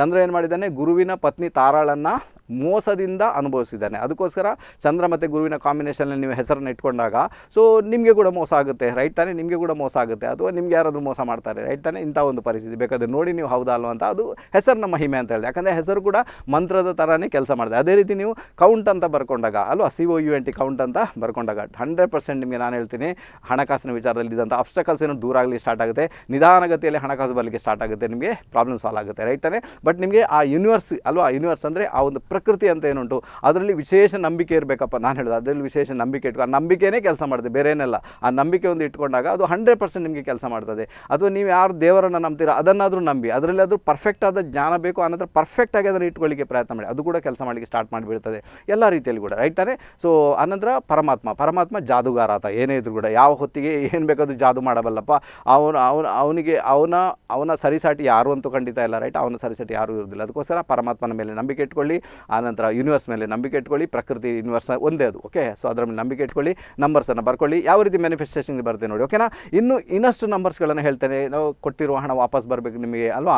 ಚಂದ್ರ ಏನು ಮಾಡಿದ್ದಾನೆ, ಗುರುವಿನ ಪತ್ನಿ ತಾರಾಳನ್ನು ಮೋಸದಿಂದ ಅನುಭವಿಸಿದ್ದಾನೆ. ಅದಕ್ಕೋಸ್ಕರ ಚಂದ್ರ ಮತ್ತು ಗುರುವಿನ ಕಾಂಬಿನೇಷನಲ್ಲಿ ನೀವು ಹೆಸರನ್ನು ಇಟ್ಕೊಂಡಾಗ ಸೊ ನಿಮಗೆ ಕೂಡ ಮೋಸ ಆಗುತ್ತೆ. ರೈಟ್ ತಾನೆ? ನಿಮಗೆ ಕೂಡ ಮೋಸ ಆಗುತ್ತೆ, ಅಥವಾ ನಿಮ್ಗೆ ಯಾರಾದರೂ ಮೋಸ ಮಾಡ್ತಾರೆ. ರೈಟ್ ತಾನೆ? ಇಂಥ ಒಂದು ಪರಿಸ್ಥಿತಿ ಬೇಕಾದರೆ ನೋಡಿ ನೀವು ಹೌದಾ ಅಲ್ವ ಅಂತ. ಅದು ಹೆಸರು ನಮ್ಮ ಹಿಮೆ ಅಂತ ಹೇಳಿದೆ. ಯಾಕಂದರೆ ಹೆಸರು ಕೂಡ ಮಂತ್ರದ ಥರನೇ ಕೆಲಸ ಮಾಡಿದೆ. ಅದೇ ರೀತಿ ನೀವು ಕೌಂಟ್ ಅಂತ ಬರ್ಕೊಂಡಾಗ ಅಲ್ವಾ, COUNT ಕೌಂಟ್ ಅಂತ ಬರ್ಕೊಂಡಾಗ 100% ನಿಮಗೆ ನಾನು ಹೇಳ್ತೀನಿ, ಹಣಕಾಸಿನ ವಿಚಾರದಲ್ಲಿ ಇದ್ದಂಥ ಅಬ್ಸ್ಟಕಲ್ಸ್ ಏನೋ ದೂರ ಆಗಲಿ ಸ್ಟಾರ್ಟ್ ಆಗುತ್ತೆ. ನಿಧಾನಗತಿಯಲ್ಲಿ ಹಣಕಾಸು ಬರಲಿಕ್ಕೆ ಸ್ಟಾರ್ಟ್ ಆಗುತ್ತೆ, ನಿಮಗೆ ಪ್ರಾಬ್ಲಮ್ ಸಾಲ್ವ್ ಆಗುತ್ತೆ. ರೈಟ್ ತಾನೆ? ಬಟ್ ನಿಮಗೆ ಆ ಯೂನಿವರ್ಸ್ ಅಲ್ವಾ, ಯೂನಿವರ್ಸ್ ಅಂದರೆ ಆ ಒಂದು प्रकृति अंत ಏನುಂಟು ಅದರಲ್ಲಿ ವಿಶೇಷ ನಂಬಿಕೆ ಇರಬೇಕಪ್ಪ ನಾನು ಹೇಳಿದ ಅದರಲ್ಲಿ ವಿಶೇಷ ನಂಬಿಕೆ ಇಟ್ಕೋ ಆ ನಂಬಿಕೆನೇ ಕೆಲಸ ಮಾಡುತ್ತೆ ಬೇರೆನೆಲ್ಲ ಆ ನಂಬಿಕೆ ಒಂದು ಇಟ್ಕೊಂಡಾಗ ಅದು 100% ನಿಮಗೆ ಕೆಲಸ ಮಾಡುತ್ತದೆ ಅಥವಾ ನೀವು ಯಾರು ದೇವರನ್ನ ನಂಬ್ತೀರಾ ಅದನ್ನಾದರೂ ನಂಬಿ ಅದರಲ್ಲಿ ಅದು ಪರ್ಫೆಕ್ಟ್ ಆದ ಜ್ಞಾನ ಬೇಕು ಅನಂತರ ಪರ್ಫೆಕ್ಟ್ ಆಗಿ ಅದನ್ನ ಇಟ್ಕೊಳ್ಳಿಕ್ಕೆ ಪ್ರಯತ್ನ ಮಾಡಿ ಅದು ಕೂಡ ಕೆಲಸ ಮಾಡಲಿಕ್ಕೆ ಸ್ಟಾರ್ಟ್ ಮಾಡಿಬಿಡುತ್ತದೆ ಎಲ್ಲ ರೀತಿಯಲ್ಲಿ ಕೂಡ ರೈಟ್ ತಾನೆ ಸೋ ಅನಂತರ ಪರಮಾತ್ಮ ಜಾದುಗಾರ ಆತ ಏನೇ ಇದ್ರೂ ಕೂಡ ಯಾವ ಹೊತ್ತಿಗೆ ಏನು ಬೇಕಾದರೂ ಜಾದು ಮಾಡಬಲ್ಲಪ್ಪ ಅವನಿಗೆ ಅವನ ಸರಿಸಾಟಿ ಯಾರು ಅಂತ ಖಂಡಿತ ಇಲ್ಲ ರೈಟ್ ಅವನ ಸರಿಸಾಟಿ ಯಾರು ಇರೋದಿಲ್ಲ ಅದಕ್ಕೋಸ್ಕರ ಪರಮಾತ್ಮನ ಮೇಲೆ ನಂಬಿಕೆ ಇಟ್ಕೊಳ್ಳಿ ಆನಂತರ ಯೂನಿವರ್ಸ್ ಮೇಲೆ ನಂಬಿಕೆ ಇಟ್ಕೊಳ್ಳಿ ಪ್ರಕೃತಿ ಯೂನಿವರ್ಸ್ ಒಂದೇ ಅದು ಓಕೆ ಸೊ ಅದರ ಮೇಲೆ ನಂಬಿಕೆ ಇಟ್ಕೊಳ್ಳಿ ನಂಬರ್ಸನ್ನು ಬರ್ಕೊಳ್ಳಿ ಯಾವ ರೀತಿ ಮ್ಯಾನಿಫೆಸ್ಟೇಷನ್ಗೆ ಬರುತ್ತೆ ನೋಡಿ ಓಕೆನಾ ಇನ್ನು ಇನ್ನಷ್ಟು ನಂಬರ್ಸ್ಗಳನ್ನು ಹೇಳ್ತೇನೆ ನಾವು ಕೊಟ್ಟಿರುವ ಹಣ ವಾಪಸ್ ಬರಬೇಕು ನಿಮಗೆ ಅಲ್ವಾ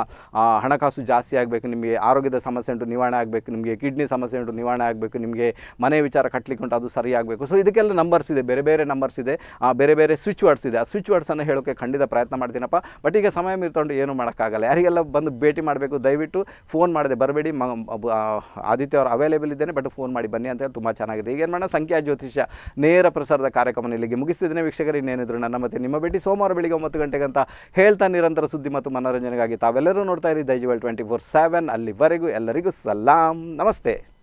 ಹಣಕಾಸು ಜಾಸ್ತಿ ಆಗಬೇಕು ನಿಮಗೆ ಆರೋಗ್ಯದ ಸಮಸ್ಯೆ ಉಂಟು ನಿವಾರಣೆ ಆಗಬೇಕು ನಿಮಗೆ ಕಿಡ್ನಿ ಸಮಸ್ಯೆ ಉಂಟು ನಿವಾರಣೆ ಆಗಬೇಕು ನಿಮಗೆ ಮನೆ ವಿಚಾರ ಕಟ್ಟಲಿಕ್ಕೆ ಉಂಟು ಅದು ಸರಿ ಆಗಬೇಕು ಸೊ ಇದಕ್ಕೆಲ್ಲ ನಂಬರ್ಸ್ ಇದೆ ಬೇರೆ ಬೇರೆ ನಂಬರ್ಸ್ ಇದೆ ಬೇರೆ ಬೇರೆ ಸ್ವಿಚ್ ವರ್ಡ್ಸ್ ಇದೆ ಆ ಸ್ವಿಚ್ ವರ್ಡ್ಸನ್ನು ಹೇಳೋಕ್ಕೆ ಖಂಡಿತ ಪ್ರಯತ್ನ ಮಾಡ್ತೀನಪ್ಪ ಬಟ್ ಈಗ ಸಮಯ ಮೀರ್ಕೊಂಡು ಏನೂ ಮಾಡೋಕ್ಕಾಗಲ್ಲ ಯಾರಿಗೆಲ್ಲ ಬಂದು ಭೇಟಿ ಮಾಡಬೇಕು ದಯವಿಟ್ಟು ಫೋನ್ ಮಾಡದೆ ಬರಬೇಡಿ ಆದಿತ್ಯ ಅವರು ಅವೈಲೇಬಲ್ ಇದ್ದೇನೆ ಬಟ್ ಫೋನ್ ಮಾಡಿ ಬನ್ನಿ ಅಂತ ಹೇಳಿ ತುಂಬ ಚೆನ್ನಾಗಿದೆ ಈಗೇನು ಮಾಡೋಣ ಸಂಖ್ಯಾ ಜ್ಯೋತಿಷ್ಯ ನೇರ ಪ್ರಸಾರದ ಕಾರ್ಯಕ್ರಮ ಇಲ್ಲಿಗೆ ಮುಗಿಸ್ತಿದ್ದೇನೆ ವೀಕ್ಷಕರು ಇನ್ನೇನಿದ್ರು ನನ್ನ ಮತ್ತೆ ನಿಮ್ಮ ಭೇಟಿ ಸೋಮವಾರ ಬೆಳಿಗ್ಗೆ 9 ಗಂಟೆಗೆ ಅಂತ ಹೇಳ್ತಾ ನಿರಂತರ ಸುದ್ದಿ ಮತ್ತು ಮನೋರಂಜನೆಗಾಗಿ ತಾವೆಲ್ಲರೂ ನೋಡ್ತಾ ಇರಿ ದೈಜವಲ್ 24/7 ಅಲ್ಲಿವರೆಗೂ ಎಲ್ಲರಿಗೂ ಸಲಾಂ ನಮಸ್ತೆ.